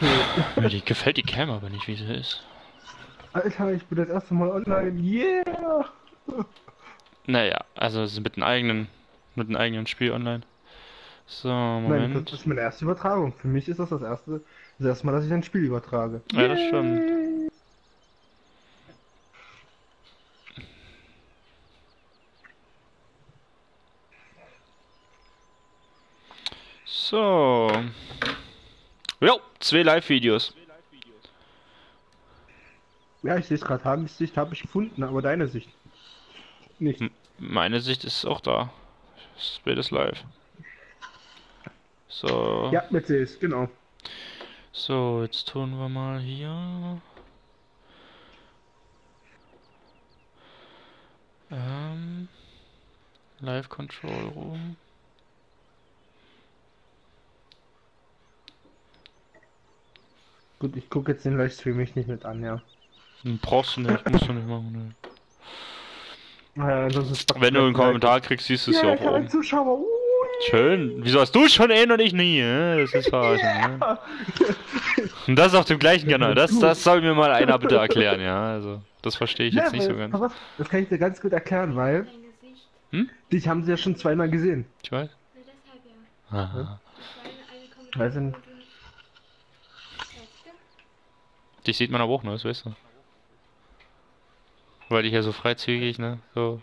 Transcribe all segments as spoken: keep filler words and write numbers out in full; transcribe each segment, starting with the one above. Mir die, gefällt die Cam aber nicht, wie sie ist. Alter, ich bin das erste Mal online. Yeah! Naja, also mit einem eigenen, mit einem eigenen Spiel online. So, Moment. Nein, das ist meine erste Übertragung. Für mich ist das das erste, das erste Mal, dass ich ein Spiel übertrage. Ja, yeah. Das stimmt. So. Jo, zwei Live-Videos. Ja, ich sehe es gerade. Hans Sicht habe ich gefunden, aber deine Sicht nicht. M meine Sicht ist auch da. Das Bild ist live. So. Ja, mit sehe es, genau. So, jetzt tun wir mal hier. Ähm, Live Control Room. Gut, ich gucke jetzt den Livestream ich nicht mit an, ja. Brauchst du nicht, musst du nicht machen, ne. Naja, das ist wenn du einen Kommentar kriegst, siehst du es ja, ja auch oben. Ein Zuschauer. Schön. Wieso hast du schon einen und ich nie? Ne? Das ist verarschend, ne? Und das auf dem gleichen Kanal. Das, das soll mir mal einer bitte erklären, ja. Also, das verstehe ich ja, jetzt nicht so ganz. Das kann ich dir ganz gut erklären, weil... Hm? Dich haben sie ja schon zweimal gesehen. Ich weiß. Aha. Weiß ich nicht. Dich sieht man aber auch nur, das weißt du. Weil ich ja so freizügig, ne? So.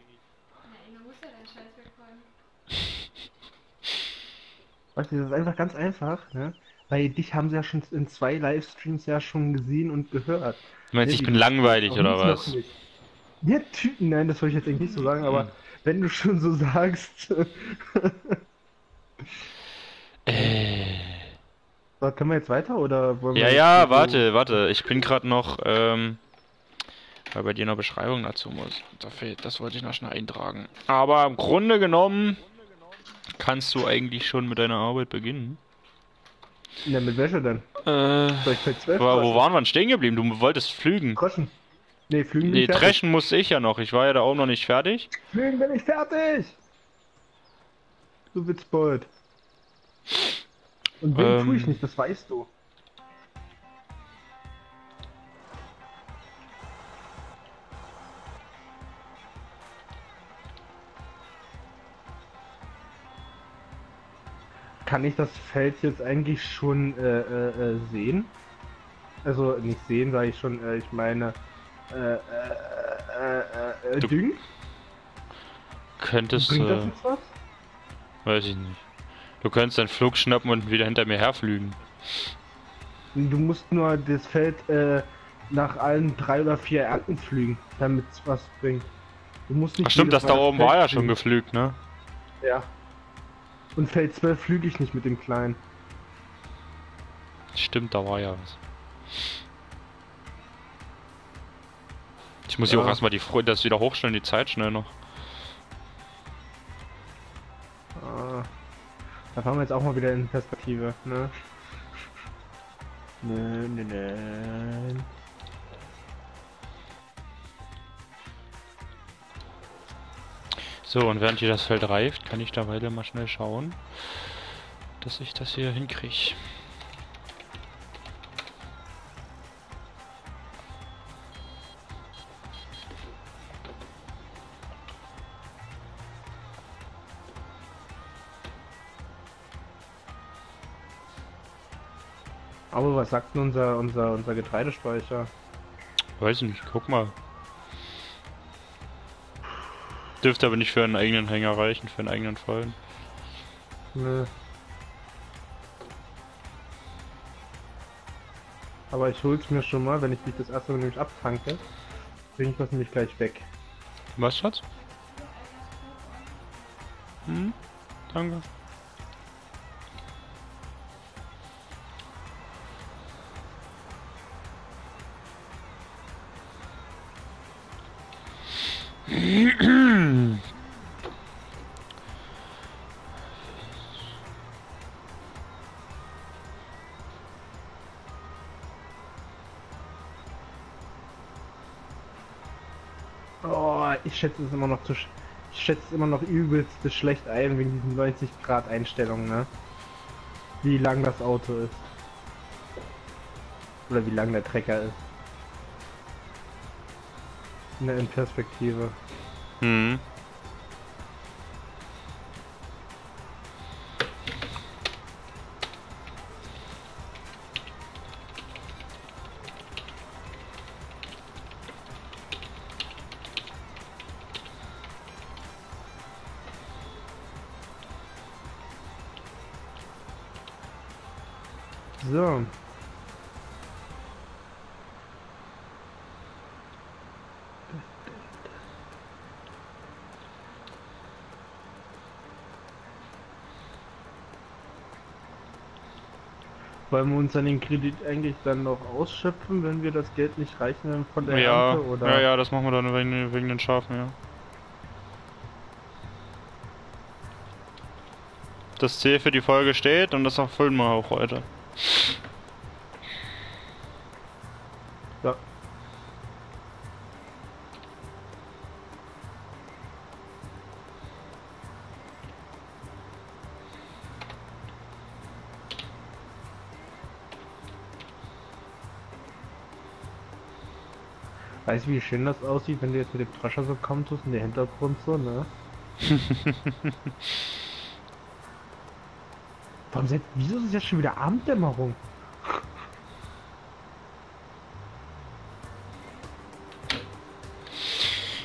Weißt du, das ist einfach ganz einfach, ne? Weil dich haben sie ja schon in zwei Livestreams ja schon gesehen und gehört. Du meinst, ja, ich bin langweilig oder was? Ja, Typen, nein, das wollte ich jetzt eigentlich nicht so sagen, aber ja. Wenn du schon so sagst. äh. So, können wir jetzt weiter oder wollen wir. Ja, ja, warte, warte. Ich bin gerade noch. Ähm... Weil bei dir noch Beschreibung dazu muss. Da fehlt, das wollte ich noch schnell eintragen. Aber im Grunde genommen kannst du eigentlich schon mit deiner Arbeit beginnen. Ja, mit welcher denn? Äh, zwölf, war, wo waren wir denn stehen geblieben? Du wolltest flügen. Dreschen. Nee, flügen nee, dreschen musste ich ja noch. Ich war ja da oben noch nicht fertig. Flügen bin ich fertig! Du Witzbold. Und wen ähm, tue ich nicht, das weißt du. Kann ich das Feld jetzt eigentlich schon äh, äh, sehen? Also nicht sehen, sage ich schon, äh, ich meine äh, äh, äh, äh, düngen? Könntest du... Äh, weiß ich nicht. Du könntest deinen Flug schnappen und wieder hinter mir herflügen. Du musst nur das Feld äh, nach allen drei oder vier Ernten flügen, damit es was bringt. Du musst nicht. Ach stimmt, das da oben war ja schon geflügt, ne? Ja. Und Feld zwölf flüge ich nicht mit dem Kleinen. Stimmt, da war ja was. Ich muss ja auch erstmal die Freude, das wieder hochstellen, die Zeit schnell noch. Ah, da fahren wir jetzt auch mal wieder in Perspektive, ne? Nö, nö, nö. So, und während hier das Feld reift, kann ich da weiter mal schnell schauen, dass ich das hier hinkriege. Aber was sagt denn unser, unser, unser Getreidespeicher? Weiß ich nicht, guck mal. Dürfte aber nicht für einen eigenen Hänger reichen, für einen eigenen Fallen. Nö. Aber ich hol's mir schon mal, wenn ich mich das erste Mal nämlich abtanke, bringe ich das nämlich gleich weg. Was, Schatz? Hm, danke. Oh, ich schätze es immer noch zu sch ich schätze es immer noch übelst schlecht ein wegen diesen neunzig Grad Einstellungen, ne? Wie lang das Auto ist. Oder wie lang der Trecker ist. In der Endperspektive. Hm. So. Wollen wir uns dann den Kredit eigentlich dann noch ausschöpfen, wenn wir das Geld nicht reichen von der ja, Ernte, oder? Ja, ja, das machen wir dann wegen, wegen den Schafen, ja. Das Ziel für die Folge steht und das erfüllen wir auch heute. Ja. Weißt du, wie schön das aussieht, wenn du jetzt mit dem Drescher so kommst und der Hintergrund so, ne? Warum seid, wieso ist es jetzt schon wieder Abenddämmerung?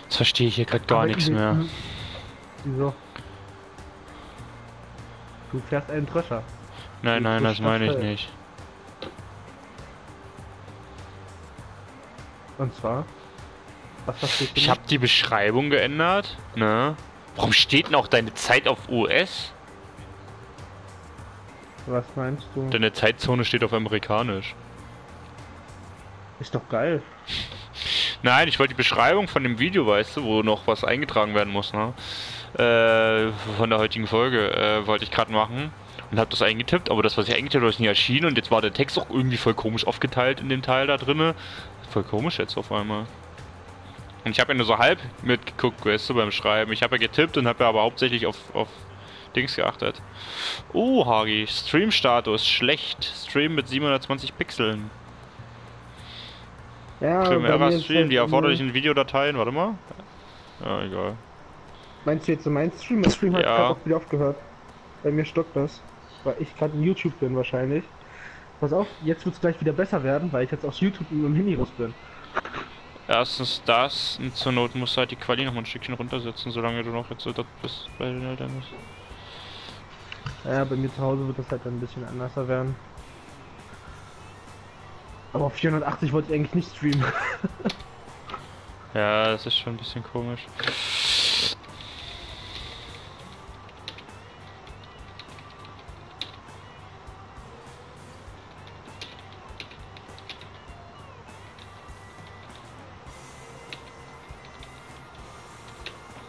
Jetzt verstehe ich hier gerade gar nichts mehr. Wieso? Du fährst einen Drescher. Nein, nein, das meine ich nicht. Und zwar? Was hast du gemacht? Ich habe die Beschreibung geändert, ne? Warum steht denn auch deine Zeit auf U S? Was meinst du? Deine Zeitzone steht auf amerikanisch. Ist doch geil. Nein, ich wollte die Beschreibung von dem Video, weißt du, wo noch was eingetragen werden muss, ne? Äh, von der heutigen Folge, äh, wollte ich gerade machen. Und hab das eingetippt, aber das, was ich eingetippt habe, ist nicht erschienen. Und jetzt war der Text auch irgendwie voll komisch aufgeteilt in dem Teil da drinne. Voll komisch jetzt auf einmal. Und ich habe ja nur so halb mitgeguckt, weißt du, beim Schreiben. Ich habe ja getippt und habe ja aber hauptsächlich auf... auf Dings geachtet. Oh, Hagi, Stream-Status schlecht. Stream mit siebenhundertzwanzig Pixeln. Ja, Stream, Stream, die erforderlichen Videodateien, warte mal. Ja, egal. Meinst du jetzt so mein Stream? Das Stream hat ja gerade auch wieder aufgehört. Bei mir stockt das. Weil ich gerade in YouTube bin wahrscheinlich. Pass auf, jetzt wird es gleich wieder besser werden, weil ich jetzt auf YouTube mit dem Handy raus bin. Erstens das, und zur Not musst du halt die Quali noch mal ein Stückchen runtersetzen, solange du noch jetzt so dort bist bei den Eltern bist. Ja, bei mir zu Hause wird das halt ein bisschen anders werden. Aber auf vierhundertachtzig wollte ich eigentlich nicht streamen. Ja, das ist schon ein bisschen komisch.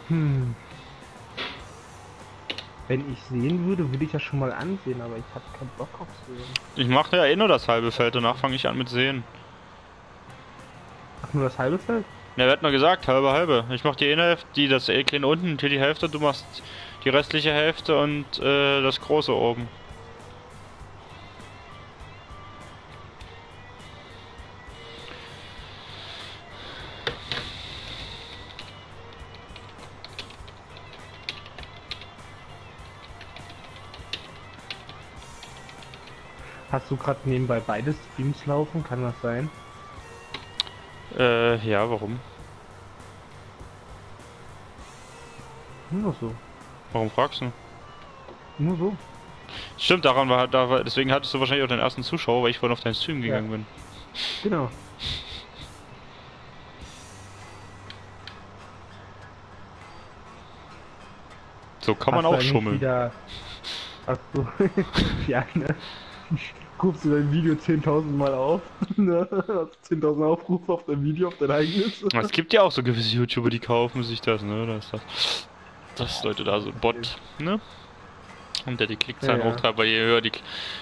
Hm. Wenn ich sehen würde, würde ich ja schon mal ansehen, aber ich habe keinen Bock auf Sehen. Ich mache ja eh nur das halbe Feld, danach fange ich an mit Sehen. Ach, nur das halbe Feld? Na, wer hat nur gesagt, halbe, halbe. Ich mache die eine Hälfte, die das kleine unten, hier die Hälfte, du machst die restliche Hälfte und äh, das große oben. Hast du gerade nebenbei beide Streams laufen? Kann das sein? Äh, ja, warum? Nur so. Warum fragst du? Nur so. Stimmt, daran war, da war, deswegen hattest du wahrscheinlich auch den ersten Zuschauer, weil ich vorhin auf deinen Stream gegangen ja. bin. Genau. So kann Hast man auch schummeln. Wieder... Ach so. Ja, ne? Rufst du dein Video zehntausend Mal auf, ne? zehntausend Aufrufe auf dein Video, auf dein eigenes. Es gibt ja auch so gewisse YouTuber, die kaufen sich das, ne? Das ist das, das Leute da so ein Bot, ne? Und der die Klickzahlen ja, ja. hochtreibt, weil je höher die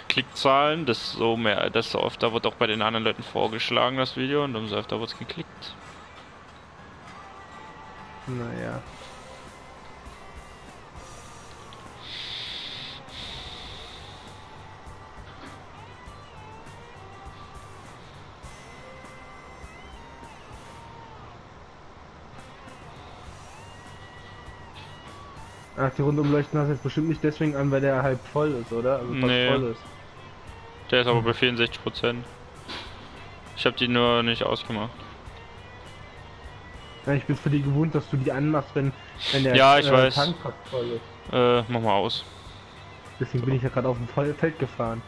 Klickzahlen, desto mehr, desto öfter wird auch bei den anderen Leuten vorgeschlagen das Video und umso öfter wird es geklickt. Naja. Ach, die Rundumleuchten hast du jetzt bestimmt nicht deswegen an, weil der halb voll ist, oder? Also fast nee. Voll ist. Der ist aber bei vierundsechzig Prozent. Ich habe die nur nicht ausgemacht. Ja, ich bin für die gewohnt, dass du die anmachst, wenn, wenn der ja, ich äh, weiß. Tank fast voll ist. Äh, mach mal aus. Deswegen so. Bin ich ja gerade auf dem Feld gefahren.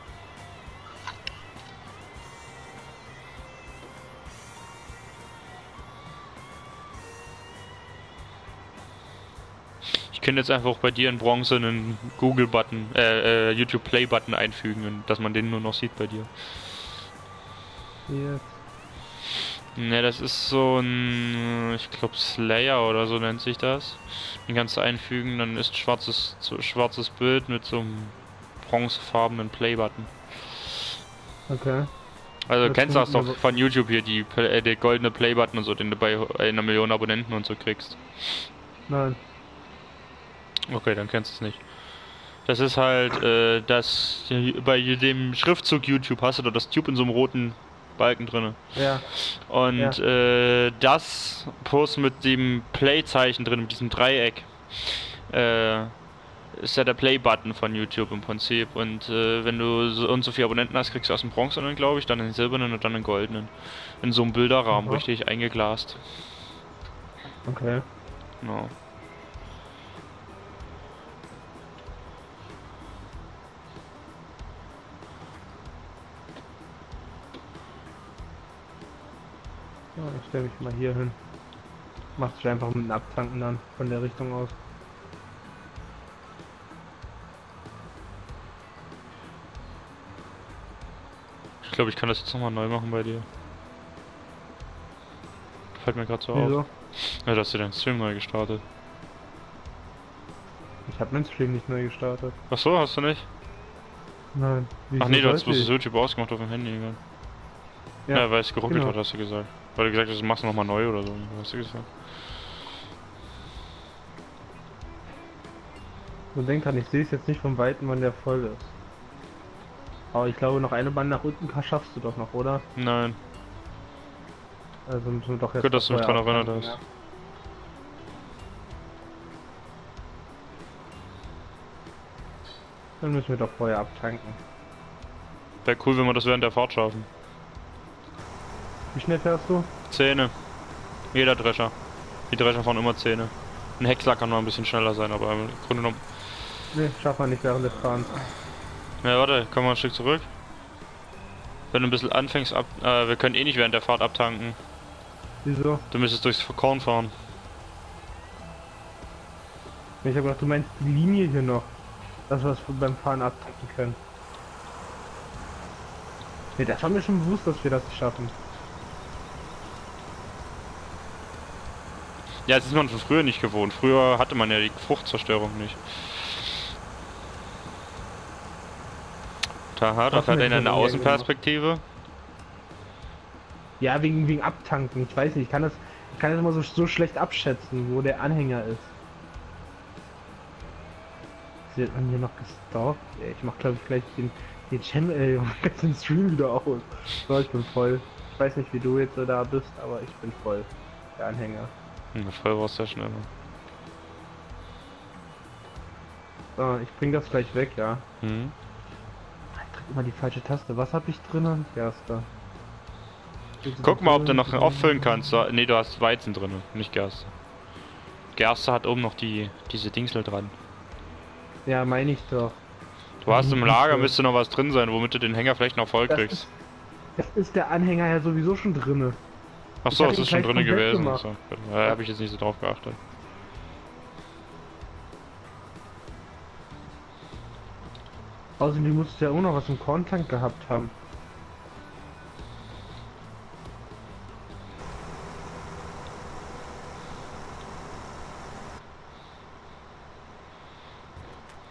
Ich könnte jetzt einfach bei dir in Bronze einen Google-Button, äh, äh, YouTube-Play-Button einfügen, und dass man den nur noch sieht bei dir. Yes. Ne, das ist so ein, ich glaube Slayer oder so nennt sich das. Den kannst du einfügen, dann ist schwarzes, schwarzes Bild mit so einem bronzefarbenen Play-Button. Okay. Also das kennst du das doch so von YouTube hier, die, äh, der goldene Play-Button und so, den du bei einer Million Abonnenten und so kriegst. Nein. Okay, dann kennst du es nicht. Das ist halt, äh, das, bei dem Schriftzug YouTube hast du da das Tube in so einem roten Balken drin. Ja. Und, ja. äh, das plus mit dem Play-Zeichen drin, mit diesem Dreieck, äh, ist ja der Play-Button von YouTube im Prinzip. Und, äh, wenn du so und so viele Abonnenten hast, kriegst du erst einen bronzenen, glaube ich, dann einen silbernen und dann einen goldenen. In so einem Bilderrahmen, mhm. richtig eingeglast. Okay. Genau. Ich stelle mich mal hier hin. Macht sich einfach mit dem Abtanken dann von der Richtung aus. Ich glaube, ich kann das jetzt nochmal neu machen bei dir. Fällt mir gerade so Wieso? auf. Ja, du hast dir deinen Stream neu gestartet. Ich habe meinen Stream nicht neu gestartet. Ach so, hast du nicht? Nein. Ach nee, du hast bloß das YouTube ausgemacht auf dem Handy. Ja, ja, weil es geruckelt genau. hat, hast du gesagt. Weil du gesagt hast, machst du nochmal neu oder so. Hast du gesagt? So denkt an, ich sehe es jetzt nicht von Weitem, wann der voll ist. Aber ich glaube, noch eine Bahn nach unten schaffst du doch noch, oder? Nein. Also müssen wir doch jetzt... Gut, dass du mich daran erinnert hast. Ja. Dann müssen wir doch vorher abtanken. Wäre cool, wenn wir das während der Fahrt schaffen. Wie schnell fährst du? Zähne. Jeder Drescher. Die Drescher fahren immer Zähne. Ein Häcksler kann noch ein bisschen schneller sein, aber im Grunde genommen... Ne, schafft man nicht während des Fahrens. Ja, warte, komm mal ein Stück zurück. Wenn du ein bisschen anfängst ab... Äh, wir können eh nicht während der Fahrt abtanken. Wieso? Du müsstest durchs Korn fahren. Ich hab gedacht, du meinst die Linie hier noch. Dass wir das beim Fahren abtanken können. Ne, das haben wir schon bewusst, dass wir das nicht schaffen. Ja, das ist man von früher nicht gewohnt. Früher hatte man ja die Fruchtzerstörung nicht. Taha, da fährt einer in der Außenperspektive. Ja, wegen, wegen Abtanken. Ich weiß nicht, ich kann das, ich kann das immer so, so schlecht abschätzen, wo der Anhänger ist. Wird man hier noch gestalkt? Ich mach, glaube ich, gleich den, den Channel, ey, den Stream wieder aus. So, ich bin voll. Ich weiß nicht, wie du jetzt so da bist, aber ich bin voll. Der Anhänger. Na, voll war's ja schneller. So, ich bring das gleich weg, ja. Mhm. Ich drück immer die falsche Taste. Was hab ich drinnen? Gerste. Guck mal, ob du noch auffüllen kannst. Ne, du hast Weizen drinnen, nicht Gerste. Gerste hat oben noch die diese Dingsel dran. Ja, meine ich doch. Du hast im Lager, müsste noch was drin sein, womit du den Hänger vielleicht noch voll kriegst. Das ist, das ist der Anhänger ja sowieso schon drinne. Ach so, es ist schon drin gewesen. So. Da habe ich jetzt nicht so drauf geachtet. Außerdem, die musst du ja auch noch was im Korntank gehabt haben.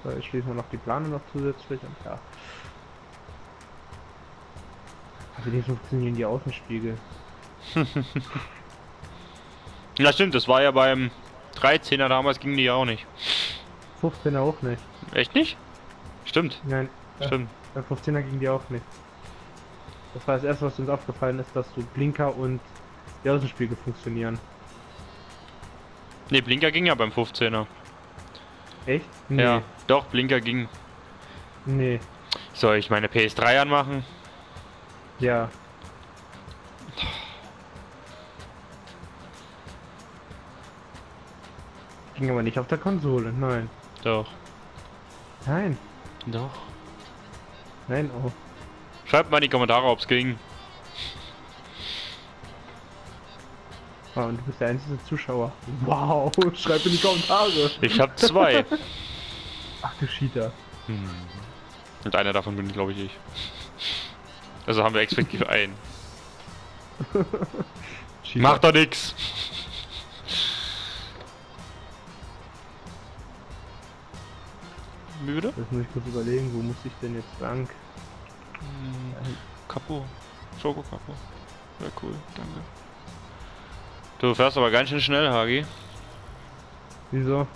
So, ich schließe noch die Plane noch zusätzlich und ja. Also, die funktionieren die Außenspiegel. Ja, stimmt, das war ja beim dreizehner damals, ging die ja auch nicht. fünfzehner auch nicht. Echt nicht? Stimmt. Nein, stimmt. Beim fünfzehner ging die auch nicht. Das war das erste, was uns aufgefallen ist, dass so Blinker und die Außenspiegel funktionieren. Ne, Blinker ging ja beim fünfzehner. Echt? Nee. Ja, doch, Blinker ging. Nee. Soll ich meine P S drei anmachen? Ja. Ging aber nicht auf der Konsole, nein. Doch. Nein. Doch. Nein, oh. Schreibt mal in die Kommentare, ob's ging. Oh, und du bist der einzige Zuschauer. Wow, schreib in die Kommentare. Ich hab zwei. Ach du Cheater. Hm. Und einer davon bin, glaube ich, ich. Also haben wir explizit einen. Macht doch nix. Müde? Jetzt muss ich kurz überlegen, wo muss ich denn jetzt lang? Hm, Kapo. Schoko Kapo. Ja, cool, danke. Du fährst aber ganz schön schnell, Hagi. Wieso?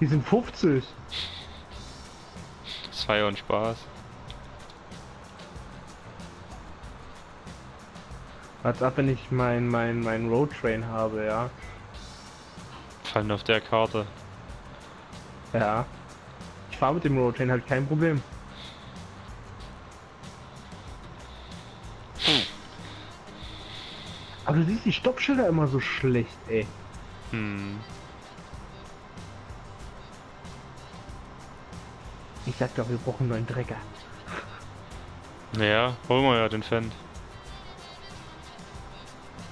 Die sind fünfzig. Das war ja ein Spaß. Warte ab, wenn ich mein, mein, mein Roadtrain habe, ja. Fallen auf der Karte. Ja. Ich fahre mit dem Roadtrain halt kein Problem. Hm. Aber du siehst die Stoppschilder immer so schlecht, ey. Hm. Ich sag doch, wir brauchen nur einen Trecker. Naja, holen wir ja den Fan.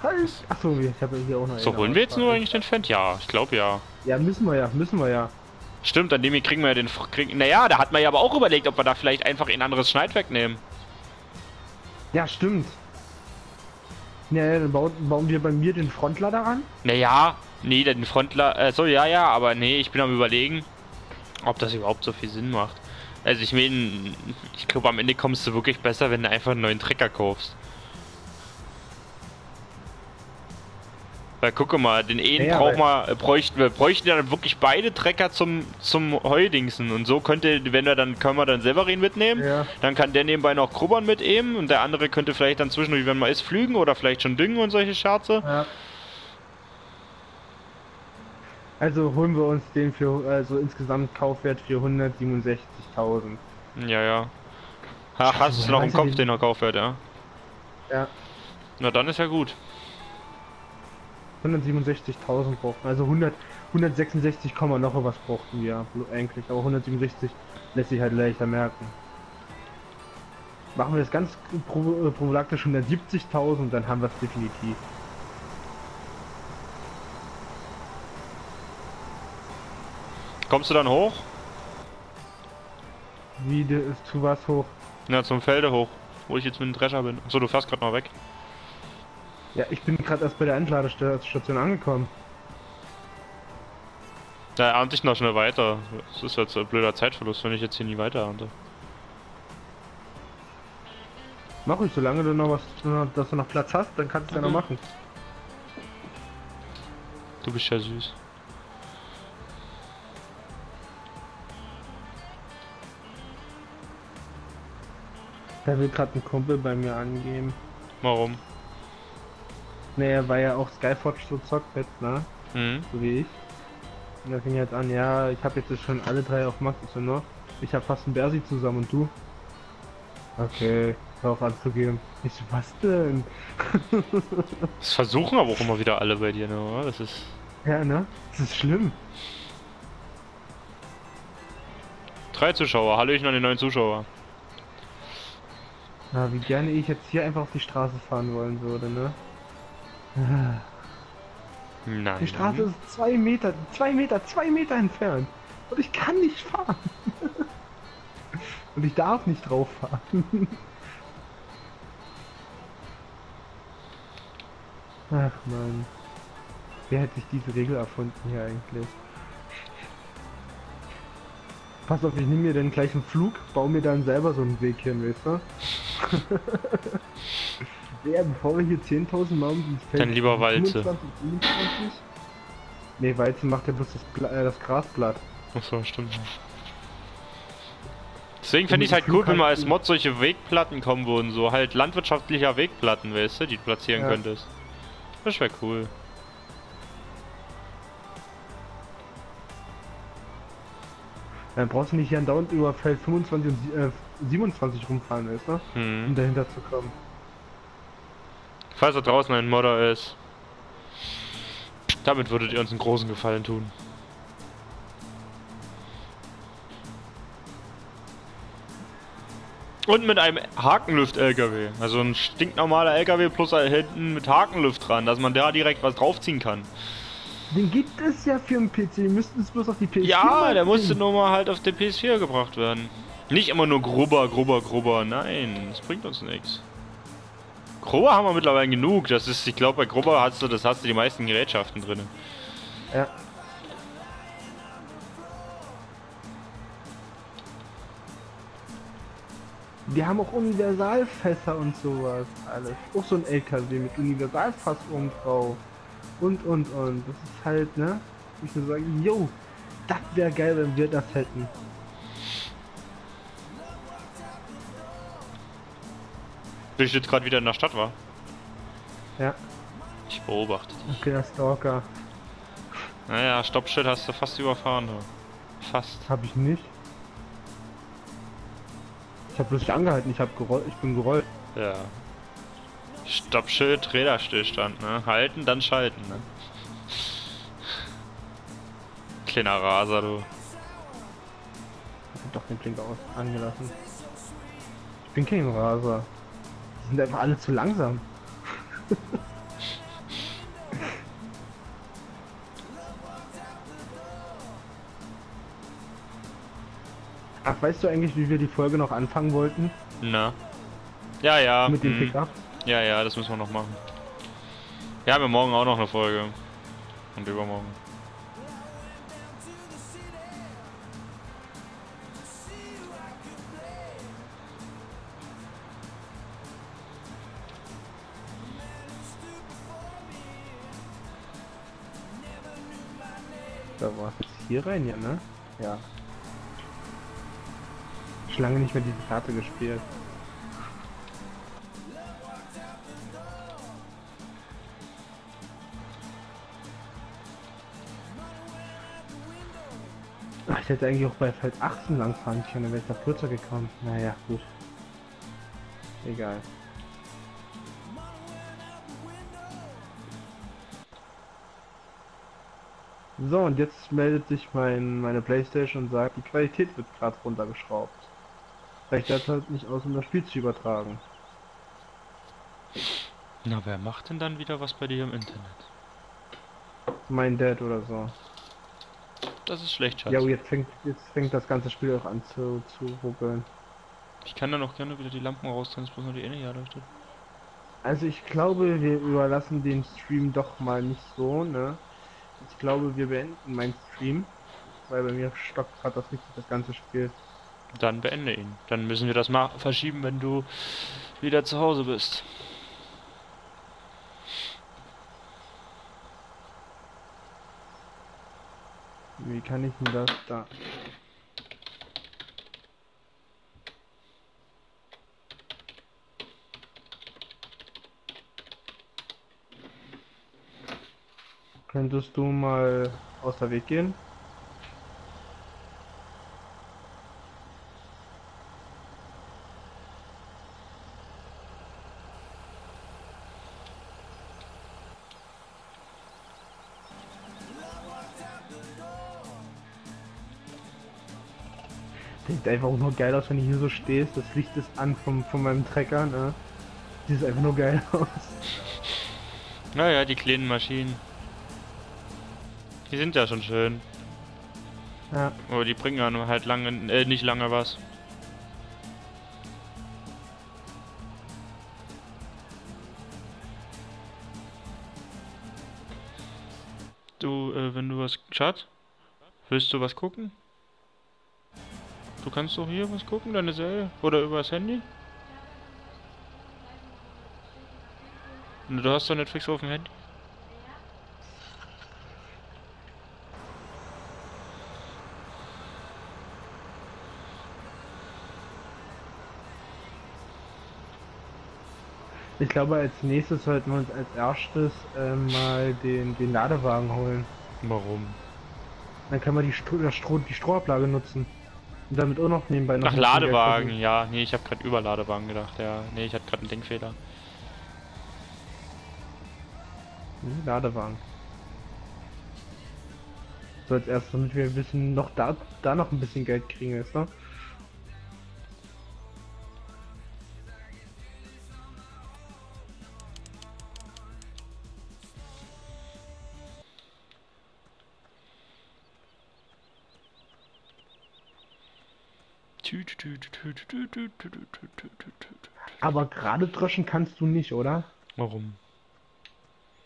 Halt! Achso, ich habe hier auch noch. So, holen wir jetzt nur eigentlich den Fan? Ja, ich glaube ja. Ja, müssen wir ja, müssen wir ja. Stimmt, an dem hier kriegen wir ja den... Kriegen, naja, da hat man ja aber auch überlegt, ob wir da vielleicht einfach ein anderes Schneidwerk nehmen. Ja, stimmt. Naja, dann bauen, bauen wir bei mir den Frontlader an? Naja, nee, den Frontlader... Äh, so, ja, ja, aber nee, ich bin am Überlegen, ob das überhaupt so viel Sinn macht. Also ich meine, ich glaube, am Ende kommst du wirklich besser, wenn du einfach einen neuen Trecker kaufst. Weil gucke mal, den einen ja, braucht man, bräuchten wir bräuchten ja dann wirklich beide Trecker zum zum Heudingsen, und so könnte, wenn wir dann können wir dann selber ihn mitnehmen, ja. Dann kann der nebenbei noch grubbern mit ihm und der andere könnte vielleicht dann zwischendurch, wenn man ist, flügen oder vielleicht schon düngen und solche Scherze. Ja. Also holen wir uns den für, also insgesamt Kaufwert vierhundertsiebenundsechzigtausend. Ja, ja. Ach, hast du ja, noch im Kopf, den noch Kaufwert, ja? Ja. Na dann ist ja gut. hundertsiebenundsechzigtausend brauchten, also hundert, hundertsechsundsechzig, noch was brauchten wir eigentlich, aber hundertsiebenundsechzig lässt sich halt leichter merken. Machen wir das ganz prophylaktisch hundertsiebzigtausend, dann haben wir es definitiv. Kommst du dann hoch? Wie, de, zu was hoch? Na, zum Felde hoch, wo ich jetzt mit dem Drescher bin. Achso, du fährst gerade noch weg. Ja, ich bin gerade erst bei der Entladestation angekommen. Da ernte ich noch schnell weiter. Das ist jetzt ein blöder Zeitverlust, wenn ich jetzt hier nie weiter ernte. Mach ich, solange du noch was, dass du noch Platz hast, dann kannst du mhm. ja noch machen. Du bist ja süß. Da will gerade ein Kumpel bei mir angeben. Warum? Naja, weil ja auch Skyforge so zockt jetzt, ne? Mhm. So wie ich. Und da fing jetzt an, ja, ich habe jetzt schon alle drei auf Max, ist ja noch. Ich habe fast einen Bersi zusammen und du? Okay, hör auf anzugeben. Ich, was denn? Das versuchen aber auch immer wieder alle bei dir, ne? Oder? Das ist... Ja, ne? Das ist schlimm. Drei Zuschauer, hallöchen an den neuen Zuschauer. Na, wie gerne ich jetzt hier einfach auf die Straße fahren wollen würde, ne? Nein. Die Straße ist zwei Meter, zwei Meter, zwei Meter entfernt. Und ich kann nicht fahren. Und ich darf nicht drauf fahren. Ach man. Wer hat sich diese Regel erfunden hier eigentlich? Pass auf, ich nehme mir den gleichen Flug, baue mir dann selber so einen Weg hin, weißt du? Ja, bevor wir hier zehntausend Mal um den Feld. Dann lieber Walze. fünfundzwanzig, fünfundzwanzig? Ne, Walze macht ja bloß das, Bla äh, das Grasblatt. Achso, stimmt. Deswegen finde ich es halt cool, wenn mal als Mod solche Wegplatten kommen würden, so halt landwirtschaftlicher Wegplatten, weißt du, die du platzieren ja. könntest. Das wäre cool. Dann brauchst du nicht hier andauernd über Feld fünfundzwanzig und äh, siebenundzwanzig rumfahren, weißt du? Hm. Um dahinter zu kommen. Falls da draußen ein Modder ist, damit würdet ihr uns einen großen Gefallen tun. Und mit einem Hakenluft-L K W. Also ein stinknormaler L K W plus hinten mit Hakenluft dran, dass man da direkt was draufziehen kann. Den gibt es ja für den P C, die müssten es bloß auf die P S vier. Ja, der musste nur mal halt auf der P S vier gebracht werden. Nicht immer nur grubber, grubber, grubber. Nein, das bringt uns nichts. Grubber haben wir mittlerweile genug. Das ist, ich glaube, bei Grubber hast du, das hast du die meisten Gerätschaften drin. Ja. Wir haben auch Universalfässer und sowas alles. Auch so ein L K W mit Universalfass oben drauf. Und, und, und. Das ist halt, ne? Ich würde sagen, yo, das wäre geil, wenn wir das hätten. Bin ich jetzt gerade wieder in der Stadt, war? Ja. Ich beobachte dich. Okay, der Stalker. Naja, Stoppschild hast du fast überfahren. Du. Fast. Hab ich nicht. Ich hab bloß nicht angehalten, ich hab gerollt, ich bin gerollt. Ja. Stoppschild, Räderstillstand, ne? Halten, dann schalten, ne? Kleiner Raser, du. Ich hab doch den Blinker aus angelassen. Ich bin kein Raser. Die sind einfach alle zu langsam. Ach, weißt du eigentlich, wie wir die Folge noch anfangen wollten? Na. Ja, ja. Mit dem Pickup? Ja, ja, das müssen wir noch machen. Ja, wir haben morgen auch noch eine Folge. Und übermorgen. Da war es jetzt hier rein, ja, ne? Ja. Ich habe lange nicht mehr diese Karte gespielt. Ach, ich hätte eigentlich auch bei Feld achtzehn lang fahren können, dann wäre ich da kürzer gekommen. Naja, gut. Egal. So, und jetzt meldet sich mein, meine PlayStation und sagt, die Qualität wird gerade runtergeschraubt. Reicht das halt nicht aus, um das Spiel zu übertragen. Na, wer macht denn dann wieder was bei dir im Internet? Mein Dad oder so. Das ist schlecht, Schatz. Ja, jetzt fängt, jetzt fängt das ganze Spiel auch an zu, zu ruckeln. Ich kann dann auch gerne wieder die Lampen rausziehen, bloß nur die Ende hier leuchtet. Also ich glaube, wir überlassen den Stream doch mal nicht so, ne? Ich glaube, wir beenden meinen Stream, weil bei mir stockt gerade das richtig das ganze Spiel. Dann beende ihn. Dann müssen wir das mal verschieben, wenn du wieder zu Hause bist. Wie kann ich denn das da? Könntest du mal aus der Weg gehen? Sieht einfach auch nur geil aus, wenn du hier so stehst. Das Licht ist an vom, von meinem Trecker, ne? Sieht einfach nur geil aus. Naja, die kleinen Maschinen. Die sind ja schon schön. Ja. Aber die bringen ja halt lange, äh, nicht lange was. Du, äh, wenn du was... Schatz? Willst du was gucken? Du kannst doch hier was gucken, deine Serie? Oder übers Handy? Du hast doch Netflix auf dem Handy. Ich glaube, als nächstes sollten wir uns als erstes äh, mal den, den Ladewagen holen. Warum? Dann können wir die, Stro das Stro die Strohablage nutzen. Und damit auch noch nebenbei noch. Ach, Ladewagen, ja. Nee, ich habe gerade über Ladewagen gedacht, ja. Nee, ich hatte gerade einen Denkfehler. Nee, Ladewagen. So, als erstes, damit wir ein bisschen noch da, da noch ein bisschen Geld kriegen, weißt du? Aber gerade dröschen kannst du nicht, oder? Warum?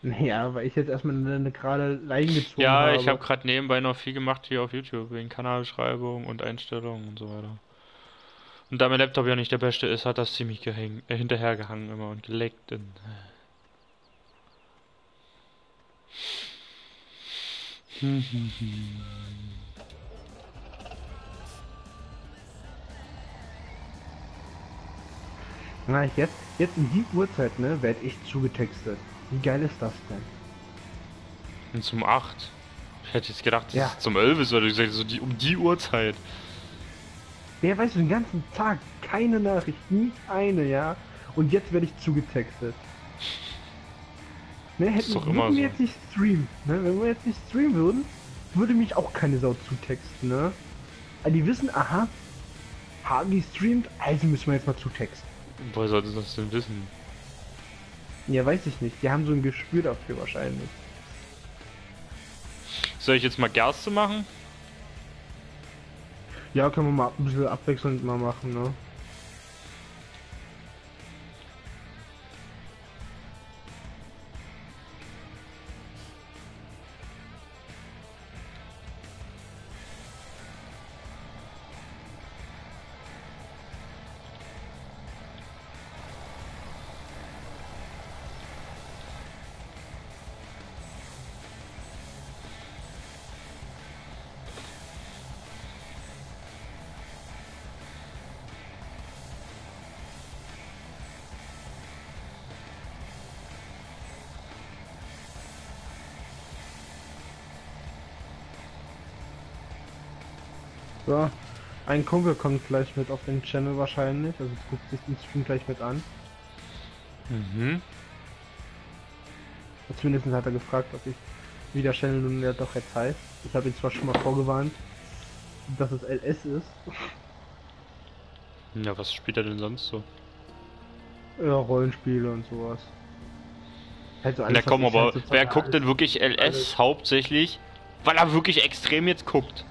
Naja, weil ich jetzt erstmal eine, eine gerade Leine gezogen ja, habe. Ja, ich habe gerade nebenbei noch viel gemacht hier auf YouTube, wegen Kanalbeschreibung und Einstellungen und so weiter. Und da mein Laptop ja nicht der beste ist, hat das ziemlich gehäng, äh, hinterhergehangen immer und geleckt. In. Na, jetzt, jetzt in die Uhrzeit, ne, werde ich zugetextet. Wie geil ist das denn? Und zum acht. Ich hätte jetzt gedacht, das ja. ist zum elf oder so die, um die Uhrzeit. Wer weiß, den ganzen Tag keine Nachricht, nicht eine, ja. Und jetzt werde ich zugetextet. Ne, hätten wir so. jetzt nicht streamen, ne? Wenn wir jetzt nicht streamen würden, würde mich auch keine Sau zutexten, ne? Aber die wissen, aha, Hagi streamt, also müssen wir jetzt mal zutexten. Woher sollte das denn wissen? Ja, weiß ich nicht. Die haben so ein Gespür dafür wahrscheinlich. Soll ich jetzt mal Gerste machen? Ja, können wir mal ein bisschen abwechselnd mal machen, ne? So, ein Kumpel kommt gleich mit auf den Channel wahrscheinlich, also guckt sich den Stream gleich mit an. Mhm. Zumindest hat er gefragt, ob ich, wie der Channel nun ja doch jetzt heißt. Ich habe ihn zwar schon mal vorgewarnt, dass es L S ist. Ja, was spielt er denn sonst so? Ja, Rollenspiele und sowas. Halt so alles, Na komm, aber halt wer guckt denn wirklich L S alles. Hauptsächlich, weil er wirklich extrem jetzt guckt?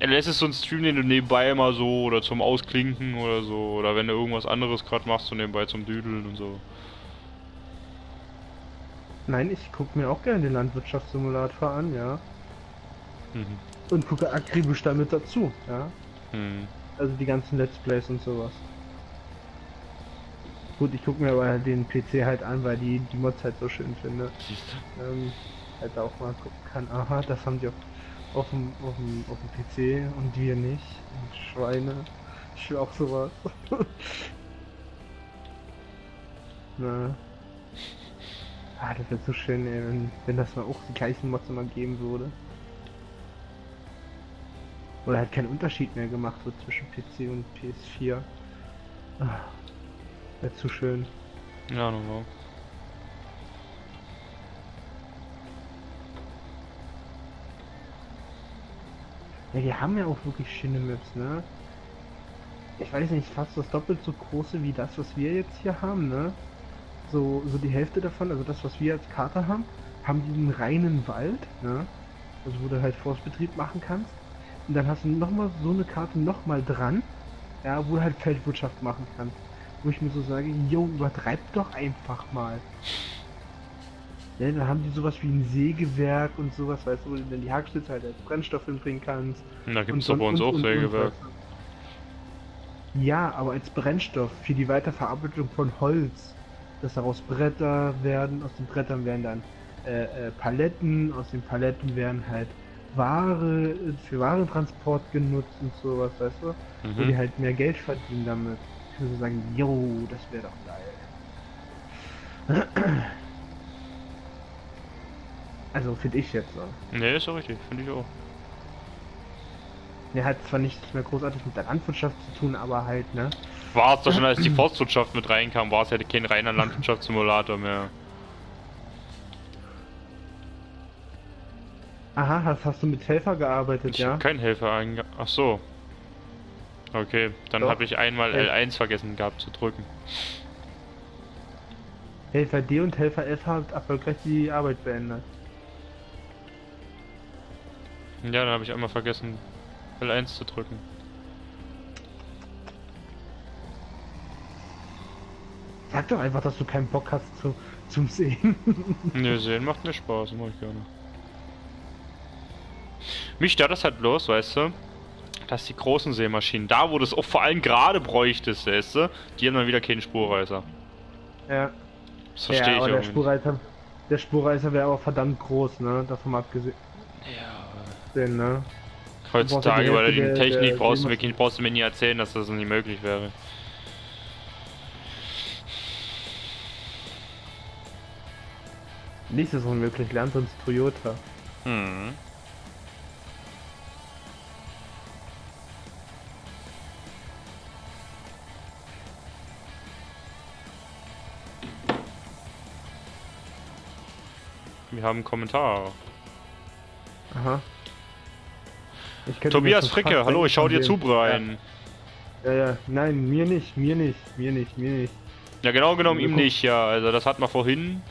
L S ist so ein Stream, den du nebenbei mal so oder zum Ausklinken oder so, oder wenn du irgendwas anderes gerade machst, so nebenbei zum Düdeln und so. Nein, ich gucke mir auch gerne den Landwirtschaftssimulator an, ja. Mhm. Und gucke akribisch damit dazu, ja. Mhm. Also die ganzen Let's Plays und sowas. Gut, ich gucke mir aber den P C halt an, weil die die Mods halt so schön finde. Ähm, halt auch mal gucken kann, aha, das haben die auch auf dem, auf dem, auf dem P C und wir nicht. Und Schweine. Ich will auch sowas. Na. Ah, das wäre so schön, ey, wenn, wenn das mal auch die gleichen Mods immer geben würde. Oder halt kein Unterschied mehr gemacht wird zwischen P C und P S vier. Ah, wäre zu schön. Ja, nochmal. Ja, die haben ja auch wirklich schöne Maps, ne? Ich weiß nicht, fast das doppelt so große wie das, was wir jetzt hier haben, ne? So, so die Hälfte davon, also das, was wir als Karte haben, haben diesen reinen Wald, ne? Also wo du halt Forstbetrieb machen kannst. Und dann hast du nochmal so eine Karte nochmal dran, ja, wo du halt Feldwirtschaft machen kannst. Wo ich mir so sage, jo, übertreib doch einfach mal. Ja, dann haben die sowas wie ein Sägewerk und sowas, weißt du, wo du dann die Hackschnitze halt als Brennstoff hinbringen kannst. Da gibt es doch bei uns auch Sägewerk. Ja, aber als Brennstoff für die Weiterverarbeitung von Holz. Dass daraus Bretter werden, aus den Brettern werden dann äh, äh, Paletten, aus den Paletten werden halt Ware für Warentransport genutzt und sowas, weißt du, mhm. Wo die halt mehr Geld verdienen damit. Ich würde sagen, jo, das wäre doch geil. Also, finde ich jetzt so. Ne, ist auch richtig, finde ich auch. Der hat zwar nichts mehr großartig mit der Landwirtschaft zu tun, aber halt, ne? War es doch schon, als die Forstwirtschaft mit reinkam, war es ja kein reiner Landwirtschaftssimulator mehr. Aha, hast, hast du mit Helfer gearbeitet, ich ja? Ich habe keinen Helfer eingearbeitet. Ach so. Okay, dann habe ich einmal L eins vergessen gehabt zu drücken. Helfer D und Helfer F hat erfolgreich die Arbeit beendet. Ja, dann habe ich einmal vergessen L eins zu drücken. Sag doch einfach, dass du keinen Bock hast zu, zum Sehen. Nö, Sehen macht mir Spaß, mache ich gerne. Mich stört das halt bloß, weißt du, dass die großen Sämaschinen, da wo du es auch vor allem gerade bräuchtest, weißt du, die haben dann wieder keinen Spurreißer. Ja. Das verstehe ja, aber ich auch der nicht. Spurreißer, der Spurreißer wäre aber verdammt groß, ne, davon mal abgesehen. Ja. Denn, ne. Heutzutage, bei der lieben Technik der, brauchst, der, du, der brauchst du mir nie erzählen, dass das nicht möglich wäre. Nichts ist unmöglich, lernt sonst Toyota. Hm. Wir haben einen Kommentar. Aha. Tobias Fricke, hallo, ich schau dir zu, Brian. Ja. ja, ja, nein, mir nicht, mir nicht, mir nicht, mir nicht. Ja, genau genommen ihm nicht, ja, also das hat man vorhin,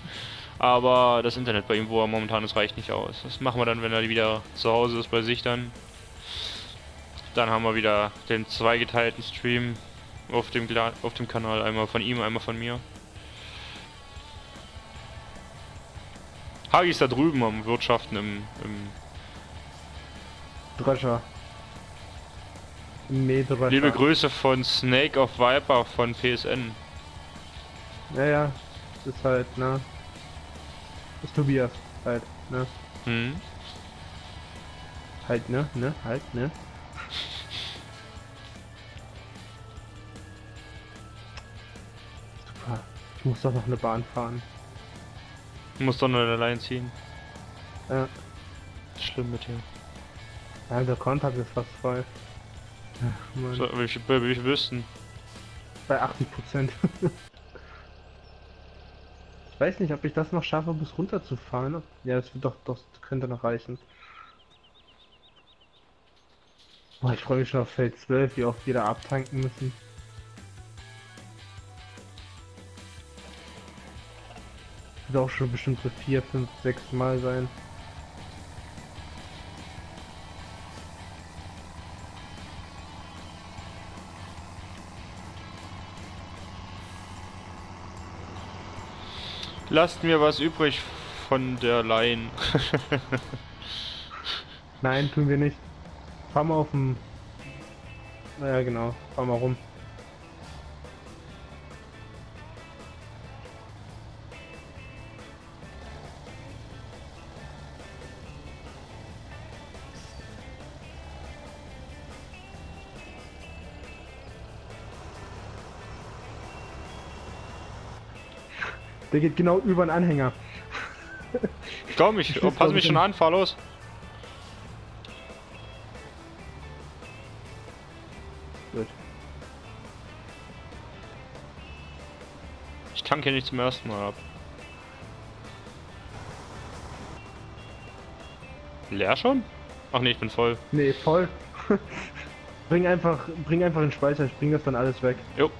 aber das Internet bei ihm, wo er momentan ist, reicht nicht aus. Das machen wir dann, wenn er wieder zu Hause ist bei sich dann. Dann haben wir wieder den zweigeteilten Stream auf dem, auf dem Kanal, einmal von ihm, einmal von mir. Hagi ist da drüben am Wirtschaften im, im Drescher. Mähdrescher. Liebe Grüße von Snake of Viper von P S N. Ja, ja, das ist halt, ne? Das ist Tobias, halt, ne? Hm. Halt, ne? Ne? Halt, ne? Super. Ich muss doch noch eine Bahn fahren. Du musst doch nur allein ziehen. Ja. Schlimm mit dir. Ja, der Kontakt ist fast voll. Ach, Mann. So, wie viel wüssten? Bei achtzig Prozent. Ich weiß nicht, ob ich das noch schaffe, bis runterzufahren. Ja, das wird doch, das könnte noch reichen. Boah, ich freue mich schon auf Feld zwölf, wie oft wir da abtanken müssen. Auch schon bestimmt so vier, fünf, sechs Mal sein. Lasst mir was übrig von der Leyen. Nein, tun wir nicht. Fahren wir auf dem... Naja, genau. Fahren wir rum. Der geht genau über den Anhänger. Komm, ich, ich oh, pass mich schon an, fahr los. Gut. Ich tanke nicht zum ersten Mal ab. Leer schon? Ach nee, ich bin voll. Nee, voll. bring einfach, bring einfach den Speicher, ich bring das dann alles weg. Jo.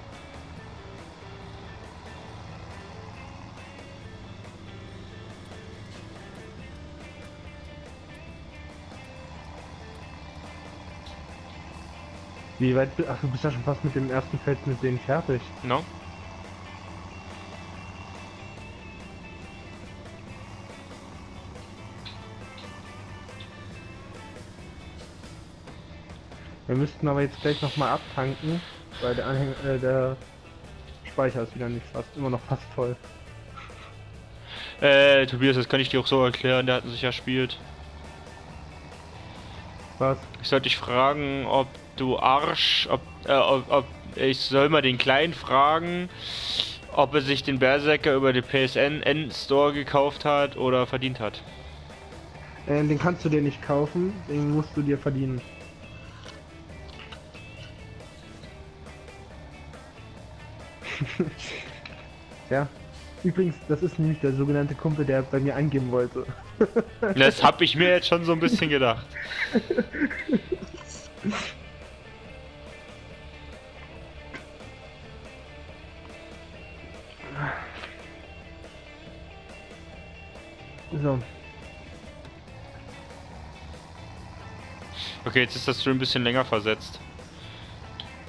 Wie weit bist du? Ach, du bist ja schon fast mit dem ersten Feld mit denen fertig. No. Wir müssten aber jetzt gleich nochmal abtanken, weil der Anhänger, äh, der Speicher ist wieder nicht fast, immer noch fast voll. Äh, Tobias, das kann ich dir auch so erklären, der hat sich ja spielt. Was? Ich sollte dich fragen, ob du Arsch, ob, äh, ob, ob ich soll mal den Kleinen fragen, ob er sich den Berserker über den P S N-Store gekauft hat oder verdient hat. Ähm, den kannst du dir nicht kaufen, den musst du dir verdienen. Ja. Übrigens, das ist nämlich der sogenannte Kumpel, der bei mir angeben wollte. Das hab ich mir jetzt schon so ein bisschen gedacht. So. Okay, jetzt ist das Stream ein bisschen länger versetzt.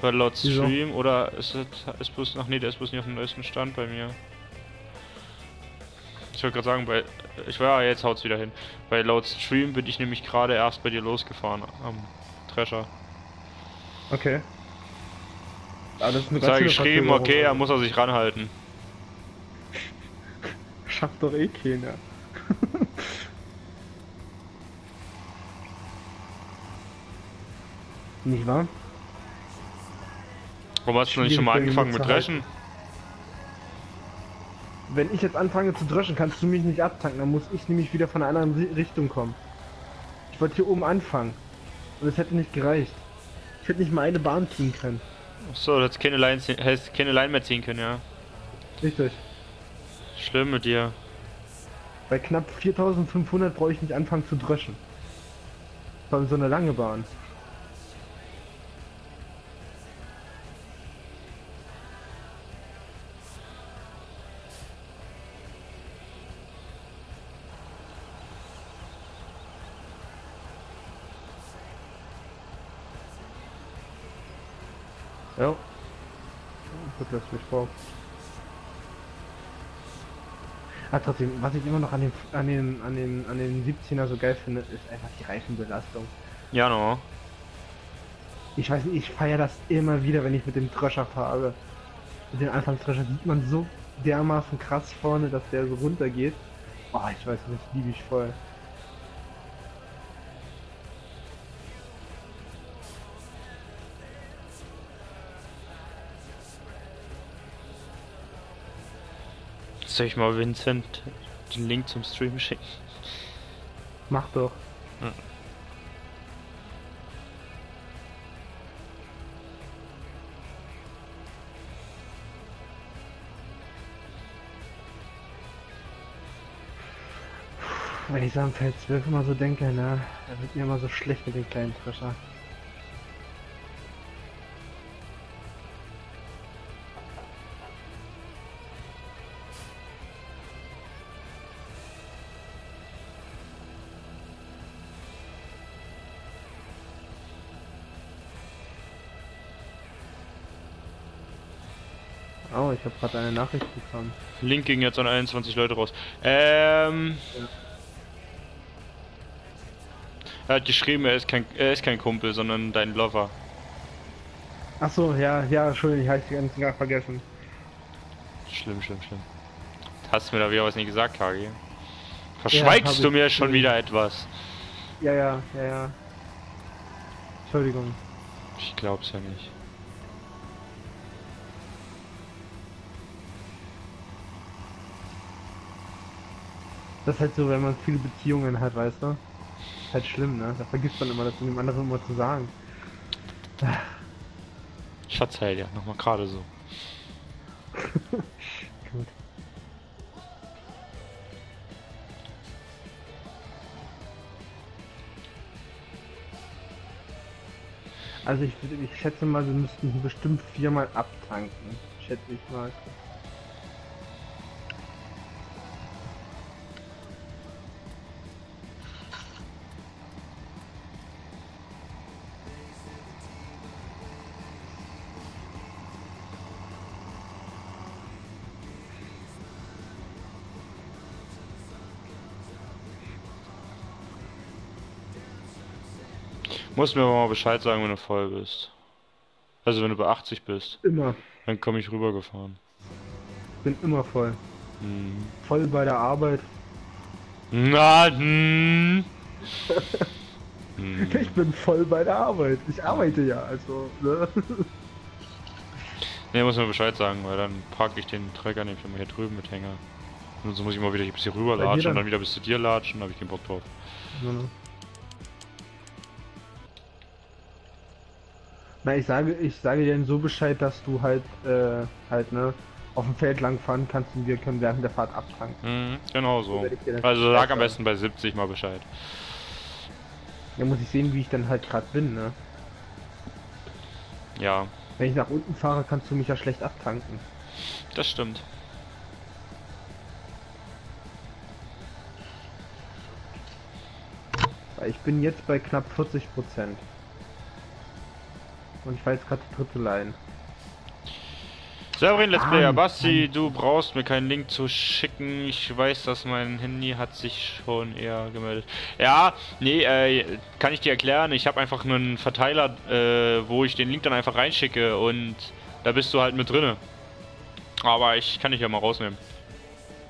Weil laut Stream, so. Oder ist das ist bloß noch, nee, der ist bloß nicht auf dem neuesten Stand bei mir. Ich wollte gerade sagen, weil ich war ja, jetzt haut's wieder hin. Weil laut Stream bin ich nämlich gerade erst bei dir losgefahren am Thresher. Okay. Ah, das ist eine ich habe geschrieben, Faktor, okay, er muss er sich ranhalten. Schafft doch eh keiner. Nicht wahr? Warum hast du nicht schon mal angefangen mit Dreschen? Wenn ich jetzt anfange zu dreschen, kannst du mich nicht abtanken, dann muss ich nämlich wieder von einer anderen Richtung kommen. Ich wollte hier oben anfangen. Und es hätte nicht gereicht. Ich hätte nicht mal eine Bahn ziehen können. Achso, du hättest keine Line, hättest keine Line mehr ziehen können, ja. Richtig. Schlimm mit dir. Bei knapp viertausendfünfhundert brauche ich nicht anfangen zu dreschen. Vor allem so eine lange Bahn. Ja. Gut, lass mich vor. Ah, trotzdem, was ich immer noch an den an den an den an den siebzehner so geil finde, ist einfach die Reifenbelastung. Ja, no. Ich weiß nicht, ich feiere das immer wieder, wenn ich mit dem Thresher fahre. Mit dem Anfangsthresher sieht man so dermaßen krass vorne, dass der so runter geht. Boah, ich weiß nicht, liebe ich voll. Soll ich mal Vincent den Link zum Stream schicken? Mach doch. Ja. Wenn ich so am Feld zwölf immer so denke, ne? Da wird mir immer so schlecht mit dem kleinen Thresher. Oh, ich habe gerade eine Nachricht bekommen. Link ging jetzt an einundzwanzig Leute raus. Ähm... Ja. Er hat geschrieben, er ist kein, er ist kein Kumpel, sondern dein Lover. Ach so, ja, ja, Entschuldigung, ich habe dich ganz gar vergessen. Schlimm, schlimm, schlimm. Hast du mir da wieder was nicht gesagt, Kagi? Verschweigst ja, du mir schon wieder etwas? Ja, ja, ja, ja. Entschuldigung. Ich glaub's ja nicht. Das ist halt so, wenn man viele Beziehungen hat, weißt du? Ist halt schlimm, ne? Da vergisst man immer, das dem anderen immer zu sagen. Ich verzeih ja nochmal gerade so. Gut. Also ich, ich schätze mal, wir müssten bestimmt viermal abtanken. Schätze ich mal. Musst mir aber mal Bescheid sagen, wenn du voll bist. Also wenn du bei achtzig bist. Immer. Dann komme ich rübergefahren. Bin immer voll. Hm. Voll bei der Arbeit. Na, hm. Hm. Ich bin voll bei der Arbeit. Ich arbeite ja, also. Ne, nee, muss mir Bescheid sagen, weil dann parke ich den Trecker nämlich immer hier drüben mit Hänger. Und so muss ich mal wieder bis hier rüber latschen dann? Und dann wieder bis zu dir latschen, da habe ich keinen Bock drauf. Mhm. Na, ich sage, ich sage dir so Bescheid, dass du halt, äh, halt, ne, auf dem Feld lang fahren kannst und wir können während der Fahrt abtanken. Mhm, genau so. so also sag am besten bei siebzig mal Bescheid. Da muss ich sehen, wie ich dann halt gerade bin, ne? Ja. Wenn ich nach unten fahre, kannst du mich ja schlecht abtanken. Das stimmt. Ich bin jetzt bei knapp vierzig Prozent. Und ich fahre jetzt gerade die dritte Line. Severin, Let's Player, Basti, du brauchst mir keinen Link zu schicken. Ich weiß, dass mein Handy hat sich schon eher gemeldet. Ja, nee, äh, kann ich dir erklären. Ich habe einfach einen Verteiler, äh, wo ich den Link dann einfach reinschicke und da bist du halt mit drinne. Aber ich kann dich ja mal rausnehmen.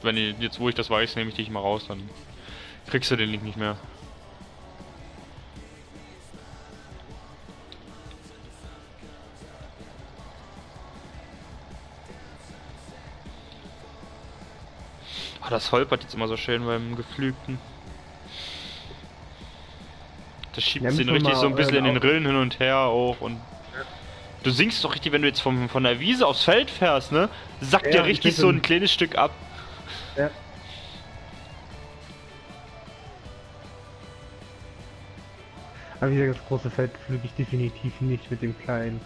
Wenn ich, jetzt, wo ich das weiß, nehme ich dich mal raus, dann kriegst du den Link nicht mehr. Das holpert jetzt immer so schön beim Geflügten. Das schiebt den richtig so ein bisschen in den Rillen hin und her auch und... Du sinkst doch richtig, wenn du jetzt vom, von der Wiese aufs Feld fährst, ne? Sackt ja richtig so ein kleines Stück ab. Ja. Aber wie gesagt, das große Feld flüge ich definitiv nicht mit dem kleinen.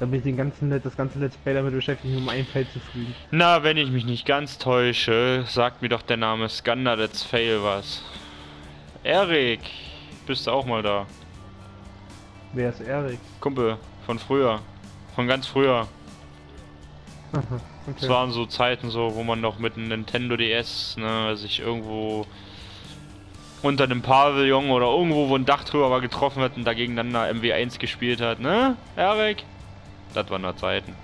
Da bin ich den ganzen, das ganze Let's Play damit beschäftigt, um ein Feld zu fliegen. Na, wenn ich mich nicht ganz täusche, sagt mir doch der Name Skanda Let's Fail was. Erik, bist du auch mal da? Wer ist Erik? Kumpel, von früher. Von ganz früher. Aha, okay. Das waren so Zeiten, so, wo man noch mit einem Nintendo D S, ne, sich irgendwo unter einem Pavillon oder irgendwo, wo ein Dach drüber war, getroffen hat und da gegeneinander M W eins gespielt hat, ne? Erik? Das waren noch Zeiten.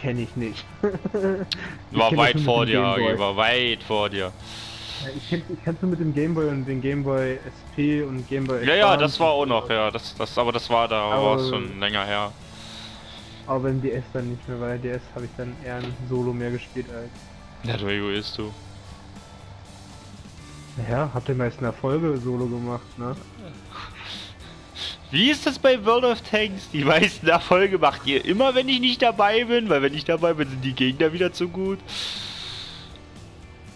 Kenn ich nicht. War weit vor dir, Agi, war weit vor dir. Ich kenn, ich kenn's nur mit dem Gameboy und den Gameboy S P und Gameboy. Ja, ja, das war auch noch, ja. Das, das, aber das war da, war schon länger her. Aber im D S dann nicht mehr, weil D S habe ich dann eher ein Solo mehr gespielt als. Ja, du Egoist, du. Naja, hab den meisten Erfolge Solo gemacht, ne? Wie ist das bei World of Tanks? Die meisten Erfolge macht ihr immer, wenn ich nicht dabei bin, weil wenn ich dabei bin, sind die Gegner wieder zu gut.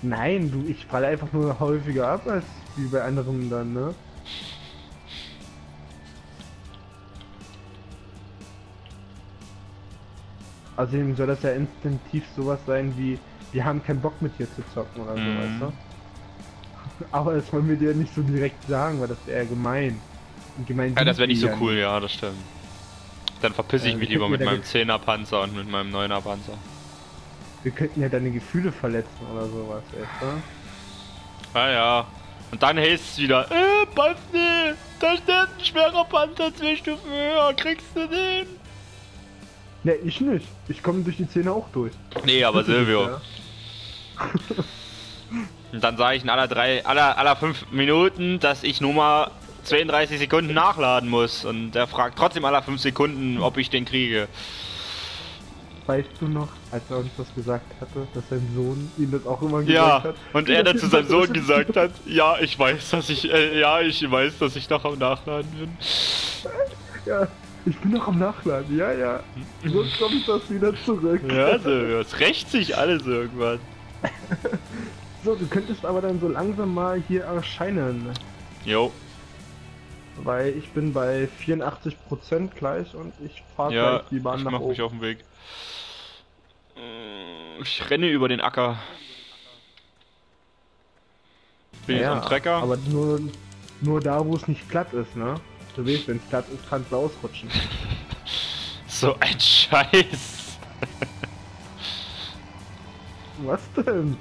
Nein, du, ich falle einfach nur häufiger ab als wie bei anderen dann, ne? Außerdem soll das ja instinktiv sowas sein wie, wir haben keinen Bock mit dir zu zocken oder so, mm. weißt du? Aber das wollen wir dir nicht so direkt sagen, weil das wäre gemein. Ja, das wäre nicht so cool, ja, das stimmt. Dann verpiss ich äh, mich lieber mit meinem Zehner-Panzer und mit meinem Neuner-Panzer. Wir könnten ja deine Gefühle verletzen oder sowas, weißt du? Ah ja. Und dann heißt es wieder, äh, Basti, da steht ein schwerer Panzer zwei Stufen höher, kriegst du den? Ne, ich nicht. Ich komme durch die Zähne auch durch. Nee, aber Silvio. Und dann sage ich in aller drei, aller, aller fünf Minuten, dass ich nur mal zweiunddreißig Sekunden nachladen muss und er fragt trotzdem alle fünf Sekunden, ob ich den kriege. Weißt du noch, als er uns das gesagt hatte, dass sein Sohn ihm das auch immer gesagt ja, hat? Ja, und er dazu seinem Sohn gesagt hat, ja, ich weiß, dass ich, äh, ja, ich weiß, dass ich noch am Nachladen bin. Ja, ich bin noch am Nachladen, ja, ja. Sonst kommt das wieder zurück. Ja, so, es rächt sich alles irgendwann. So, du könntest aber dann so langsam mal hier erscheinen. Jo. Weil ich bin bei vierundachtzig Prozent gleich und ich fahre ja, gleich die Bahn nach oben. Ja, ich mach mich auf den Weg. Ich renne über den Acker. Bin ja, jetzt am Trecker. Aber nur, nur da, wo es nicht glatt ist, ne? Du weißt, wenn es glatt ist, kannst du ausrutschen. So ein Scheiß. Was denn?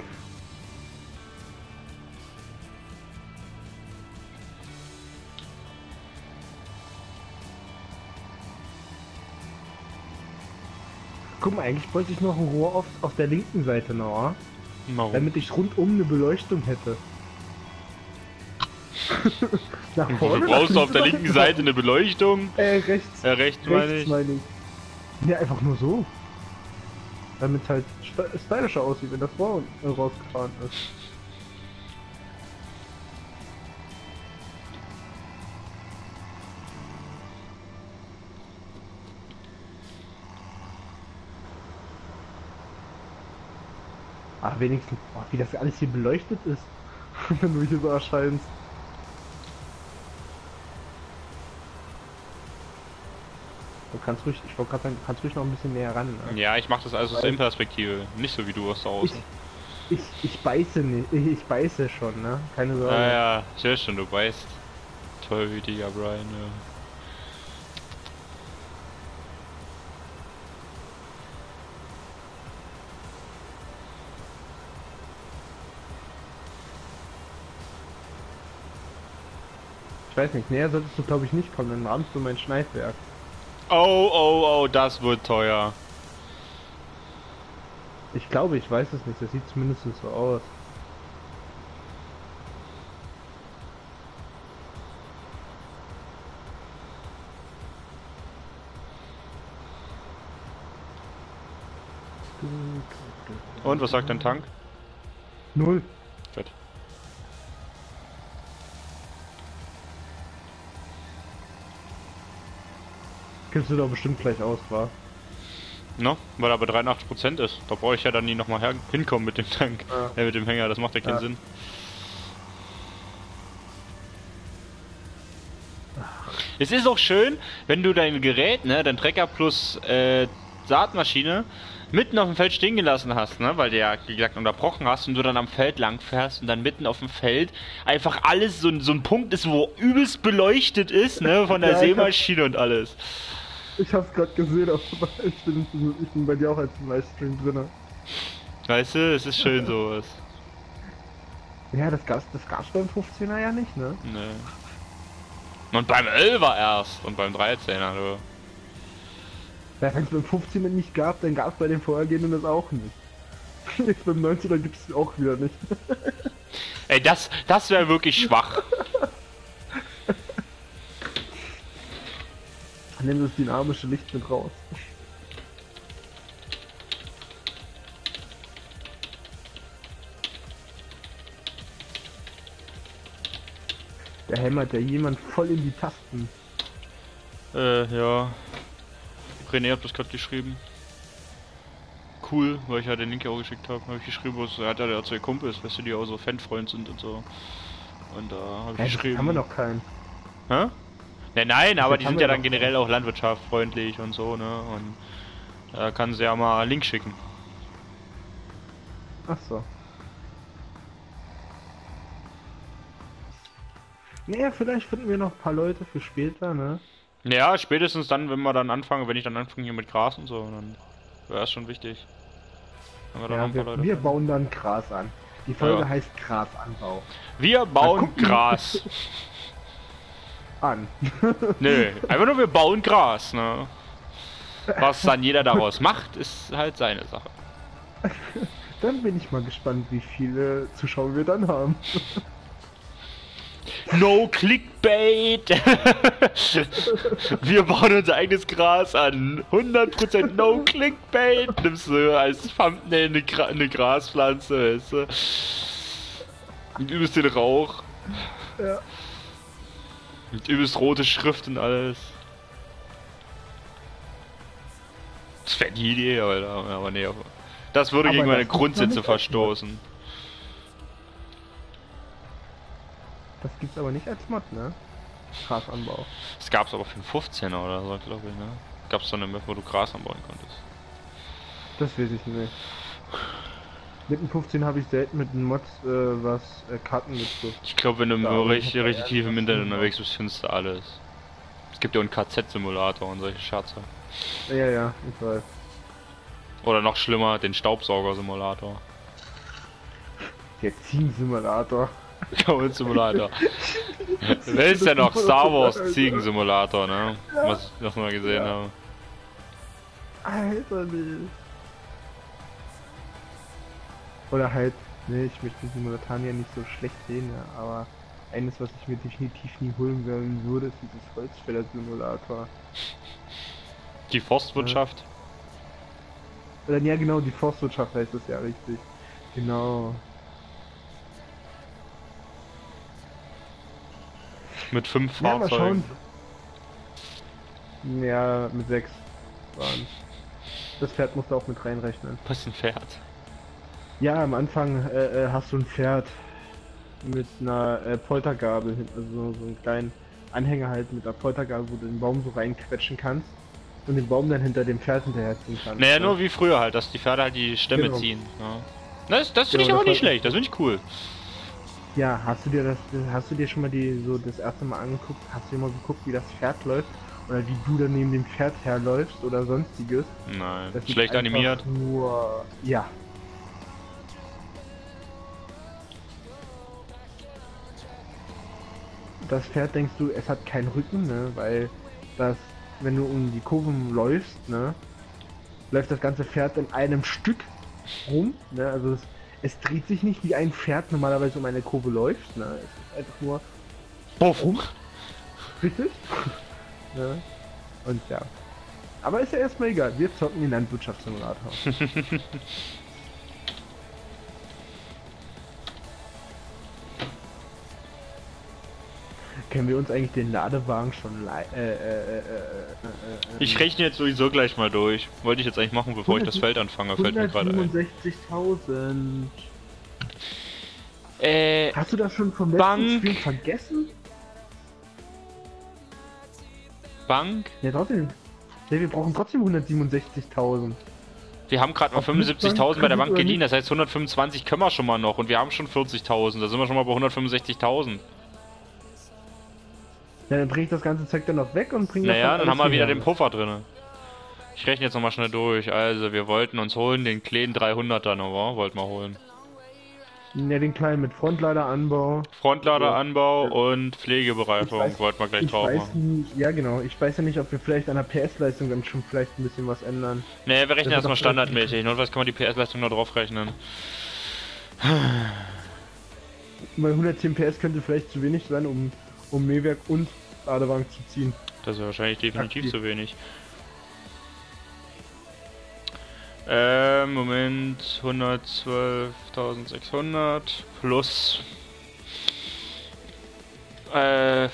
Guck mal, eigentlich bräuchte ich noch ein Rohr auf, auf der linken Seite noch, Warum? damit ich rundum eine Beleuchtung hätte. Nach vorne, du brauchst du auf der linken Seite eine Beleuchtung? Äh, rechts. Äh, rechts, rechts meine ich. Meine ich. Ja, einfach nur so. Damit halt stylischer aussieht, wenn das Rohr rausgefahren ist. Ach, wenigstens, oh, wie das alles hier beleuchtet ist, wenn du hier so erscheinst. Du kannst ruhig, ich wollte gerade sagen, kannst ruhig noch ein bisschen näher ran. Ne? Ja, ich mache das alles aus Innenperspektive, nicht so wie du aus da außen. Ich, ich, ich beiße nicht, ich, ich beiße schon, ne? Keine Sorge. Ja, ja, ich höre schon, du beißt. Toll wie die, aber eine. Ich weiß nicht, näher solltest du glaube ich nicht kommen, dann rahmst du mein Schneidwerk. Oh, oh, oh, das wird teuer. Ich glaube, ich weiß es nicht, das sieht zumindest so aus. Und was sagt dein Tank? Null. Fett. Gibst du doch bestimmt gleich aus, war? No, weil er bei dreiundachtzig Prozent ist. Da brauche ich ja dann nie nochmal hinkommen mit dem Tank. Ja. Äh, mit dem Hänger, das macht ja keinen ja. Sinn. Es ist auch schön, wenn du dein Gerät, ne, dein Trecker plus äh, Saatmaschine mitten auf dem Feld stehen gelassen hast, ne, weil du ja, wie gesagt, unterbrochen hast und du dann am Feld lang fährst und dann mitten auf dem Feld einfach alles so, so ein Punkt ist, wo übelst beleuchtet ist, ne, von der ja, Sämaschine und alles. Ich hab's gerade gesehen, aber ich bin, ich bin bei dir auch als im Livestream drin. Weißt du, es ist schön sowas. Ja, das gab's, das gab's beim fünfzehner ja nicht, ne? Nee. Und beim elfer erst und beim dreizehner, du. Ja, wenn es beim fünfzehner nicht gab, dann gab es bei den vorhergehenden das auch nicht. Jetzt beim neunzehner gibt es auch wieder nicht. Ey, das, das wäre wirklich schwach. Nimm das dynamische Licht mit raus. Da hämmert ja jemand voll in die Tasten. Äh, ja. René hat das gerade geschrieben. Cool, weil ich ja den Link auch geschickt habe. Habe ich geschrieben, was er hat ja zwei Kumpels, weißt du, die auch so Fanfreund sind und so. Und da habe ich ja, geschrieben. Haben wir noch keinen. Hä? Ne, nein, das aber die sind ja dann generell auch landwirtschaftsfreundlich und so, ne? Und da kann sie ja mal einen Link schicken. Ach so. Naja, vielleicht finden wir noch ein paar Leute für später, ne? Ja, spätestens dann, wenn wir dann anfangen, wenn ich dann anfange hier mit Gras und so, dann wäre es schon wichtig. Haben wir, dann ja, noch ein paar wir, Leute wir bauen dann Gras an. Die Folge ja. heißt Grasanbau. Wir bauen Gras. An. Nö, einfach nur wir bauen Gras, ne? Was dann jeder daraus macht, ist halt seine Sache. Dann bin ich mal gespannt, wie viele Zuschauer wir dann haben. No Clickbait! Wir bauen unser eigenes Gras an. hundert Prozent No Clickbait! Nimmst du als Thumbnail eine, Gra eine Graspflanze, weißt du? Und übelst den Rauch. Ja. Mit übelst rote Schrift und alles. Das wäre die Idee, Alter. Aber nee, das würde aber gegen meine Grundsätze verstoßen. Das gibt's aber nicht als Mod, ne? Grasanbau. Das gab's aber für den fünfzehner oder so, glaube ich, ne? Gab's so eine Map, wo du Gras anbauen konntest. Das weiß ich nicht. Mit dem fünfzehn habe ich selten mit den Mods äh, was äh, Karten gezogen. Ich glaube, wenn du ja, richtig, richtig tief im Internet unterwegs bist, findest du alles. Es gibt ja auch einen K Z-Simulator und solche Scherze. Ja, ja, ich weiß. Oder noch schlimmer, den Staubsauger-Simulator. Der Ziegen-Simulator. Simulator. Wer ist ja noch Star Wars Ziegen-Simulator, ne? Ja. Was ich noch mal gesehen ja. habe. Alter, nee. Oder halt, ne, ich möchte diesen momentan ja nicht so schlecht sehen, ja, aber eines, was ich mir definitiv nie holen wollen würde, ist dieses Holzfäller-Simulator. Die Forstwirtschaft? Ja. Oder, ja genau, die Forstwirtschaft heißt das ja richtig. Genau. Mit fünf ja, Fahrzeugen? Ja, mit sechs. Das Pferd musst du auch mit reinrechnen. Was ist ein Pferd? Ja, am Anfang äh, äh, hast du ein Pferd mit einer äh, Poltergabel, also so einen kleinen Anhänger halt mit einer Poltergabel, wo du den Baum so reinquetschen kannst und den Baum dann hinter dem Pferd hinterherziehen kannst. Naja, nur wie früher halt, dass die Pferde halt die Stämme genau. ziehen. Ja. Das, das finde genau, ich aber nicht schlecht, das finde ich cool. Ja, hast du dir das, hast du dir schon mal die so das erste Mal angeguckt, hast du dir mal geguckt, wie das Pferd läuft? Oder wie du dann neben dem Pferd herläufst oder sonstiges? Nein, das schlecht animiert. Nur, ja. Das Pferd, denkst du, es hat keinen Rücken, ne? Weil das, wenn du um die Kurven läufst, ne, läuft das ganze Pferd in einem Stück rum, ne? Also es, es dreht sich nicht wie ein Pferd normalerweise um eine Kurve läuft, ne? Es ist einfach nur rum. Richtig? Ne? Und ja. Aber ist ja erstmal egal, wir zocken den Landwirtschaftssimulator. Können wir uns eigentlich den Ladewagen schon le äh, äh, äh, äh, äh, Ich rechne jetzt sowieso gleich mal durch. Wollte ich jetzt eigentlich machen, bevor ich das Feld anfange, fällt mir gerade ein. hundertsiebenundsechzigtausend. Äh, Hast du das schon vom letzten Spiel vergessen? Bank? Ja, trotzdem. Ja, wir brauchen trotzdem hundertsiebenundsechzigtausend. Wir haben gerade mal fünfundsiebzigtausend bei der Bank geliehen, das heißt hundertfünfundzwanzig können wir schon mal noch und wir haben schon vierzigtausend, da sind wir schon mal bei hundertfünfundsechzigtausend. Ja, dann bringe ich das ganze Zeug dann noch weg und bringe naja, das dann haben wir wieder den Puffer drin. Ich rechne jetzt nochmal schnell durch. Also, wir wollten uns holen den kleinen dreihunderter noch, wa? Wollten wir holen. Ja, den kleinen mit Frontladeranbau. Frontladeranbau ja. und Pflegebereifung weiß, wollten wir gleich drauf weiß, machen. Ja, genau. Ich weiß ja nicht, ob wir vielleicht an der P S-Leistung dann schon vielleicht ein bisschen was ändern. Naja, wir rechnen erstmal standardmäßig. Notfalls kann man die P S-Leistung noch drauf rechnen. Weil hundertzehn P S könnte vielleicht zu wenig sein, um um Mähwerk und Ladewagen zu ziehen. Das ist wahrscheinlich definitiv Aktiv. zu wenig. Ähm, Moment, hundertzwölftausendsechshundert plus äh,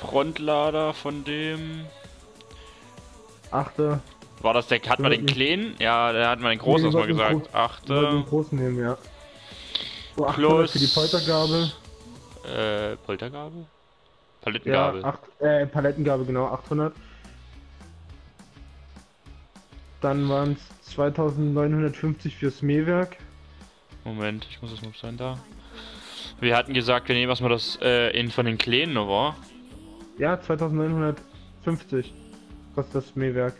Frontlader von dem. Achte. War das der, hat man den kleinen? Ja, da hat man den großen, nee, was mal gesagt. Achte. Den großen nehmen, ja. So, plus für die Poltergabel. Äh, Poltergabel? Palettengabel. Ja, acht, äh, Palettengabel, genau, achthundert. Dann waren es zweitausendneunhundertfünfzig fürs Mähwerk. Moment, ich muss das mal sein da. Wir hatten gesagt, wir nehmen erstmal das äh, in von den Kleinen, oder? Ja, zweitausendneunhundertfünfzig kostet das Mähwerk.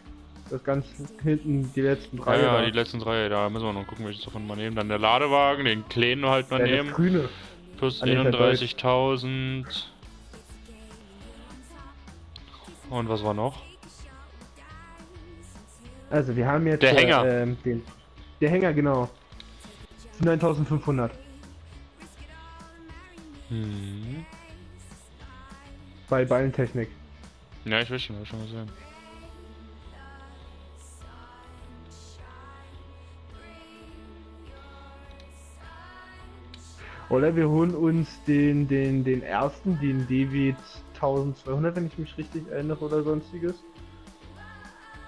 Das ganz hinten, die letzten drei. Ja, ja, die letzten drei, da müssen wir noch gucken, welches davon mal nehmen. Dann der Ladewagen, den Kleinen halt mal ja, nehmen. Das Grüne. Plus einunddreißigtausend. Und was war noch? Also wir haben jetzt... Der Hänger! Äh, äh, den, der Hänger, genau. neuntausendfünfhundert. Hm. Bei Ballentechnik. Ja, ich will schon, hab ich schon gesehen. Oder wir holen uns den, den, den ersten, den David zwölfhundert, wenn ich mich richtig erinnere, oder sonstiges.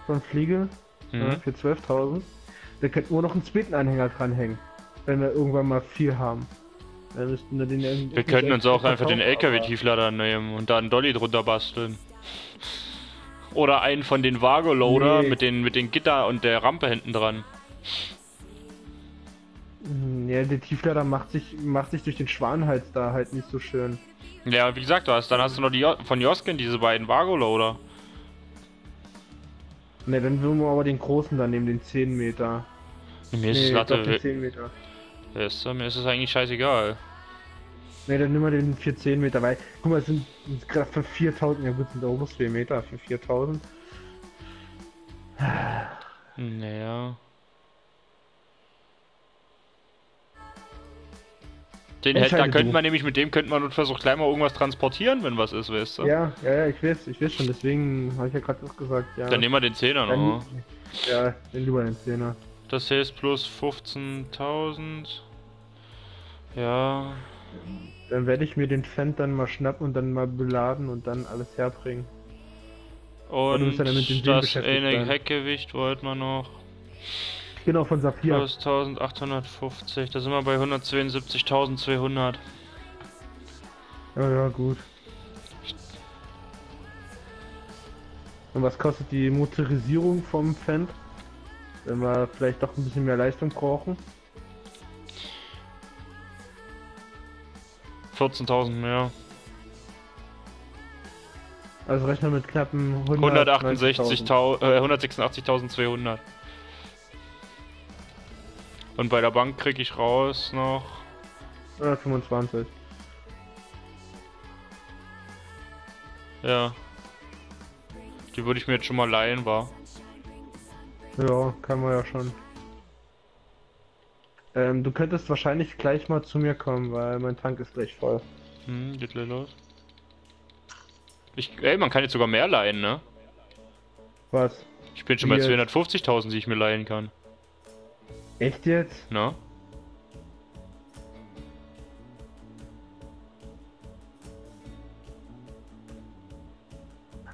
Von Fliege. Mhm. Ja, für zwölftausend. Da könnten wir noch einen zweiten Anhänger dranhängen. Wenn wir irgendwann mal viel haben. Dann müssten wir den irgendwie wir könnten uns auch einfach den L K W-Tieflader nehmen und da einen Dolly drunter basteln. Oder einen von den Vago-Loader nee. mit, den, mit den Gitter und der Rampe hinten dran. Ja, der Tieflader macht sich, macht sich durch den Schwanhals da halt nicht so schön. Ja, wie gesagt, du hast, dann hast du noch die von Joskin diese beiden Vago-Loader. Ne, dann würden wir aber den großen dann nehmen, den zehn Meter. Mir ist, nee, Latte, den zehn Meter. Ist, mir ist es eigentlich scheißegal. Ne, dann nehmen wir den für zehn Meter, weil, guck mal, es sind gerade für viertausend, ja gut, sind auch bloß vier Meter, für viertausend. Naja. Den hätte, da könnte man nämlich, mit dem könnte man versucht gleich mal irgendwas transportieren, wenn was ist, weißt du? Ja, ja, ja, ich weiß, ich weiß schon, deswegen habe ich ja gerade auch gesagt, ja. Dann nehmen wir den Zehner noch. Ja, nehmen wir den Zehner. Das heißt plus fünfzehntausend. Ja. Dann werde ich mir den Cent dann mal schnappen und dann mal beladen und dann alles herbringen. Und, und dann mit dem das eine Heckgewicht wollten wir noch. Genau, von Saphir. Plus eintausendachthundertfünfzig, da sind wir bei hundertzweiundsiebzigtausendzweihundert. Ja, ja, gut. Und was kostet die Motorisierung vom Fendt? Wenn wir vielleicht doch ein bisschen mehr Leistung brauchen? vierzehntausend mehr. Also rechnen wir mit knappen hundertachtundsechzigtausend, äh, hundertsechsundachtzigtausendzweihundert. Und bei der Bank kriege ich raus noch hundertfünfundzwanzig. Ja. Die würde ich mir jetzt schon mal leihen, war. Ja, kann man ja schon. Ähm, du könntest wahrscheinlich gleich mal zu mir kommen, weil mein Tank ist gleich voll. Hm, geht gleich los. Ich, ey, man kann jetzt sogar mehr leihen, ne? Was? Ich bin schon bei zweihundertfünfzigtausend, die ich mir leihen kann. Echt jetzt? Na?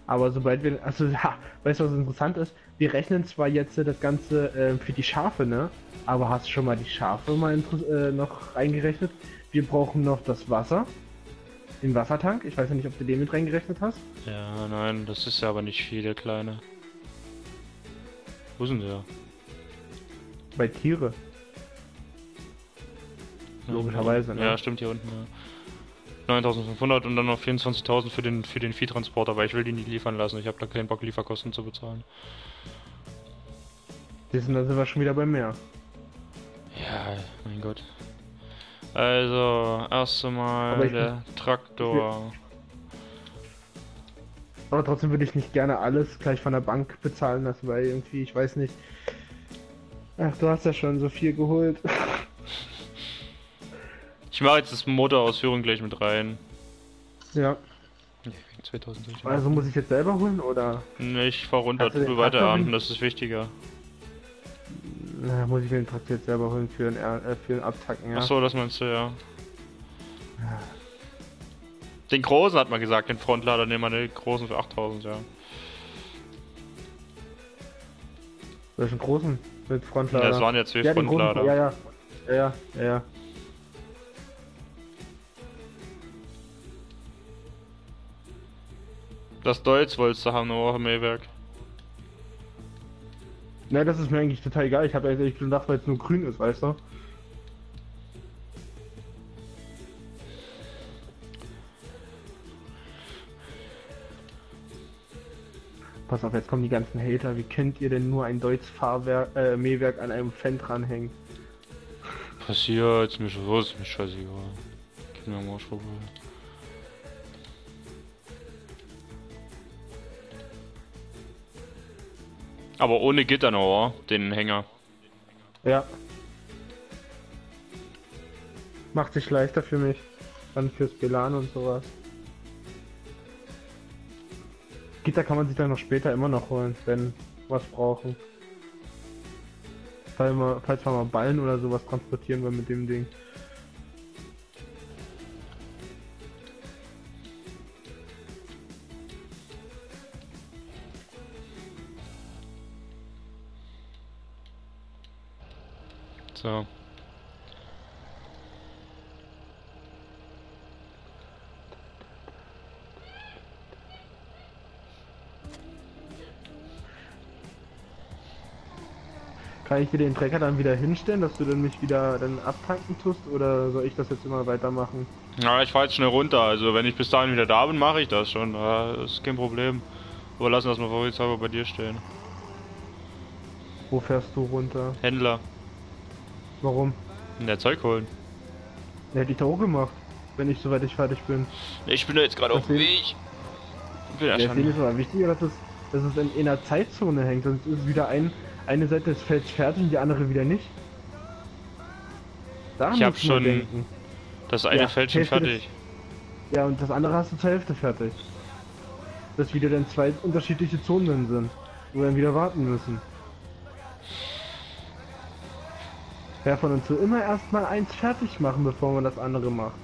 Aber sobald wir... Also ja, weißt du, was interessant ist? Wir rechnen zwar jetzt das Ganze äh, für die Schafe, ne? Aber hast du schon mal die Schafe mal äh, noch eingerechnet? Wir brauchen noch das Wasser. Den Wassertank. Ich weiß ja nicht, ob du den mit reingerechnet hast. Ja, nein, das ist ja aber nicht viel, der Kleine. Wo sind wir? Bei Tiere. Logischerweise, ne? Ja, stimmt, hier unten. Ja. neuntausendfünfhundert und dann noch vierundzwanzigtausend für den für den Viehtransporter, weil ich will die nicht liefern lassen. Ich habe da keinen Bock, Lieferkosten zu bezahlen. Das sind, da sind wir schon wieder bei mehr. Ja, mein Gott. Also, erst einmal der Traktor. Aber trotzdem würde ich nicht gerne alles gleich von der Bank bezahlen lassen, weil irgendwie, ich weiß nicht... Ach, du hast ja schon so viel geholt. Ich mache jetzt das Motorausführung gleich mit rein. Ja. zweitausend. Also muss ich jetzt selber holen, oder? Nee, ich fahr runter, du weiter ahnden, das ist wichtiger. Na, muss ich mir den Traktor jetzt selber holen für einen, äh, für einen Abtacken, ja. Achso, das meinst du, ja. Den großen hat man gesagt, den Frontlader nehmen wir, den großen für achttausend, ja. Welchen großen? Mit Frontlader. Das waren ja zwölf ja, Frontlader. Ja, ja, ja, ja, ja, ja. Das Deutsch wolltest du haben, nur Mähwerk. Na, das ist mir eigentlich total egal. Ich habe eigentlich gedacht, weil es nur grün ist, weißt du? Pass auf, jetzt kommen die ganzen Hater. Wie könnt ihr denn nur ein deutsches Fahrwerk, äh, Mähwerk an einem Fendt dranhängen? Passiert, ist mir schon bewusst, ist mir scheißegal. Gib mir am Arsch vorbei. Aber ohne Gitter noch, oder? Den Hänger. Ja. Macht sich leichter für mich. Dann fürs Belan und sowas. Gitter kann man sich dann noch später immer noch holen, wenn was brauchen. Falls wir, falls wir mal Ballen oder sowas transportieren wir mit dem Ding. So. Kann ich dir den Trecker dann wieder hinstellen, dass du dann mich wieder dann abtanken tust, oder soll ich das jetzt immer weitermachen? Na, ich fahr jetzt schnell runter, also wenn ich bis dahin wieder da bin, mache ich das schon, das ist kein Problem. Aber lassen wir das mal vorsichtshalber bei dir stehen. Wo fährst du runter? Händler. Warum? Der Zeug holen. Der hätte ich da auch gemacht, wenn ich soweit ich fertig bin. Ich bin da jetzt gerade auf dem Weg. Ich bin ja schon. Ist aber wichtiger, dass es, dass es in, in einer Zeitzone hängt, sonst ist wieder ein... Eine Seite des Felds fertig und die andere wieder nicht. Da ich hab schon denken. Das eine ja, Feld schon fertig. Des, ja, und das andere hast du zur Hälfte fertig. Dass wieder dann zwei unterschiedliche Zonen sind, wo wir dann wieder warten müssen. Wer von uns will immer erstmal eins fertig machen, bevor man das andere macht.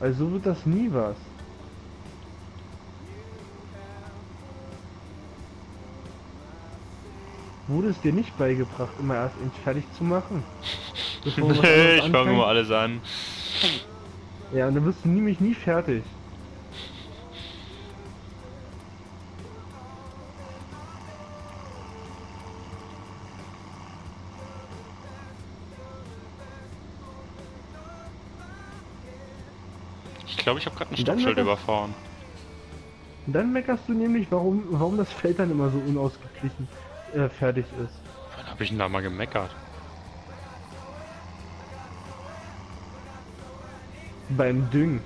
Also wird das nie was. Wurde es dir nicht beigebracht, immer erst ins fertig zu machen? Nee, ich fange immer alles an. Ja, und dann wirst du nämlich nie fertig. Ich glaube, ich habe gerade ein Stoppschild überfahren. Und dann meckerst du nämlich, warum, warum das Feld dann immer so unausgeglichen äh, fertig ist. Wann habe ich denn da mal gemeckert? Beim Düngen.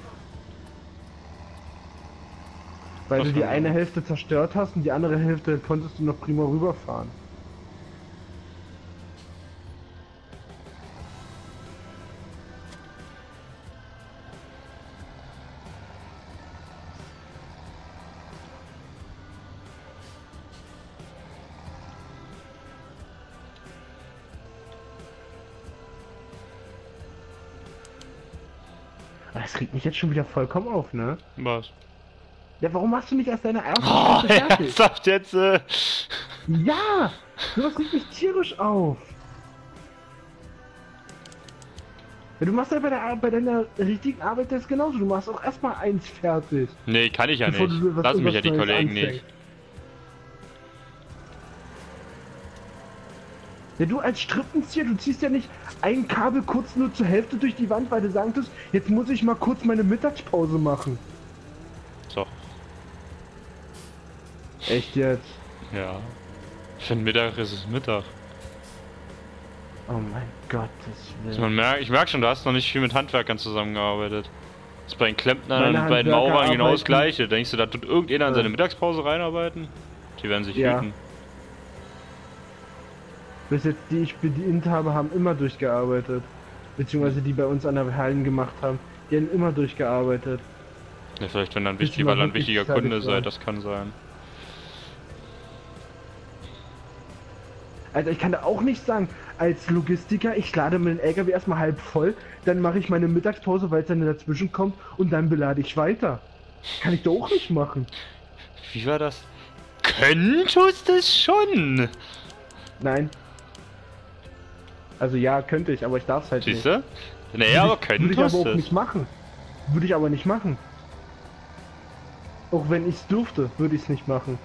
Weil Was du die eine Düngen? Hälfte zerstört hast und die andere Hälfte konntest du noch prima rüberfahren. Das regt mich jetzt schon wieder vollkommen auf, ne? Was? Ja, warum machst du nicht erst deine erste oh, fertig? Ernsthaft jetzt? Äh... Ja! Sowas regt mich tierisch auf! Ja, du machst ja bei, der, bei deiner richtigen Arbeit das genauso. Du machst auch erstmal eins fertig. Nee, kann ich ja nicht. Lassen mich ja die Kollegen anfängt. Nicht. Ja, du als Strippenzieher, du ziehst ja nicht ein Kabel kurz nur zur Hälfte durch die Wand, weil du sagtest, jetzt muss ich mal kurz meine Mittagspause machen. So. Echt jetzt? Ja. Für den Mittag ist es Mittag. Oh mein Gott, das will. Man merkt, ich merke schon, du hast noch nicht viel mit Handwerkern zusammengearbeitet. Das ist bei den Klempnern und bei den Maurern genau das Gleiche. Denkst du, da tut irgendjemand ja. in seine Mittagspause reinarbeiten? Die werden sich ja. hüten. Bis jetzt die ich bedient habe, haben immer durchgearbeitet. Beziehungsweise die bei uns an der Hallen gemacht haben, die haben immer durchgearbeitet. Ja, vielleicht wenn dann wichtig, weil ein wichtiger Kunde sei, das kann sein. Also ich kann da auch nicht sagen, als Logistiker, ich lade meinen L K W erstmal halb voll, dann mache ich meine Mittagspause, weil es dann dazwischen kommt und dann belade ich weiter. Kann ich da auch nicht machen. Wie war das? Könntest es schon? Nein. Also ja, könnte ich, aber ich darf es halt Siehste? Nicht. Siehste? Naja, aber könnte ich. Würde ich aber auch nicht machen. Würde ich aber nicht machen. Auch wenn ich es dürfte, würde ich es nicht machen.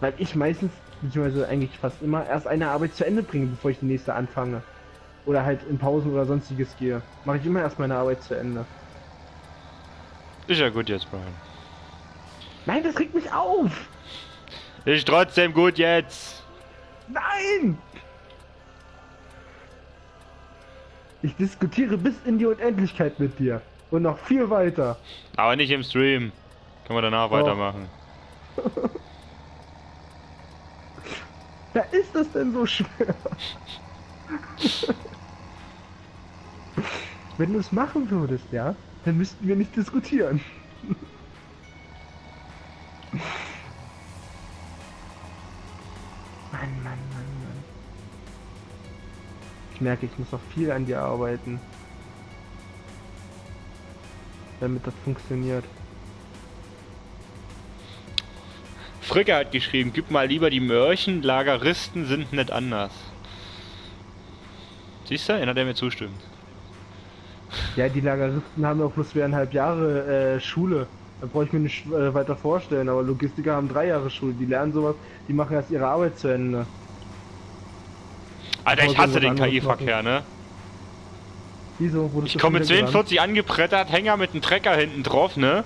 Weil ich meistens, beziehungsweise eigentlich fast immer, erst eine Arbeit zu Ende bringe, bevor ich die nächste anfange. Oder halt in Pausen oder sonstiges gehe. Mache ich immer erst meine Arbeit zu Ende. Ist ja gut jetzt, Brian. Nein, das regt mich auf! Ist trotzdem gut jetzt! Nein! Ich diskutiere bis in die Unendlichkeit mit dir. Und noch viel weiter. Aber nicht im Stream. Können wir danach oh. weitermachen. Da ist das denn so schwer. Wenn du es machen würdest, ja, dann müssten wir nicht diskutieren. Mann, Mann, Mann, Mann. Ich merke, ich muss noch viel an dir arbeiten. Damit das funktioniert. Fricke hat geschrieben, gib mal lieber die Mörchen, Lageristen sind nicht anders. Siehst du, einer der mir zustimmt. Ja, die Lageristen haben auch bloß viereinhalb Jahre äh, Schule. Da brauche ich mir nicht äh, weiter vorstellen, aber Logistiker haben drei Jahre Schule, die lernen sowas, die machen erst ihre Arbeit zu Ende. Alter, ich hasse den K I-Verkehr, ne? Wieso? Wurdest ich komme mit zweiundvierzig angeprettert, Hänger mit einem Trecker hinten drauf, ne?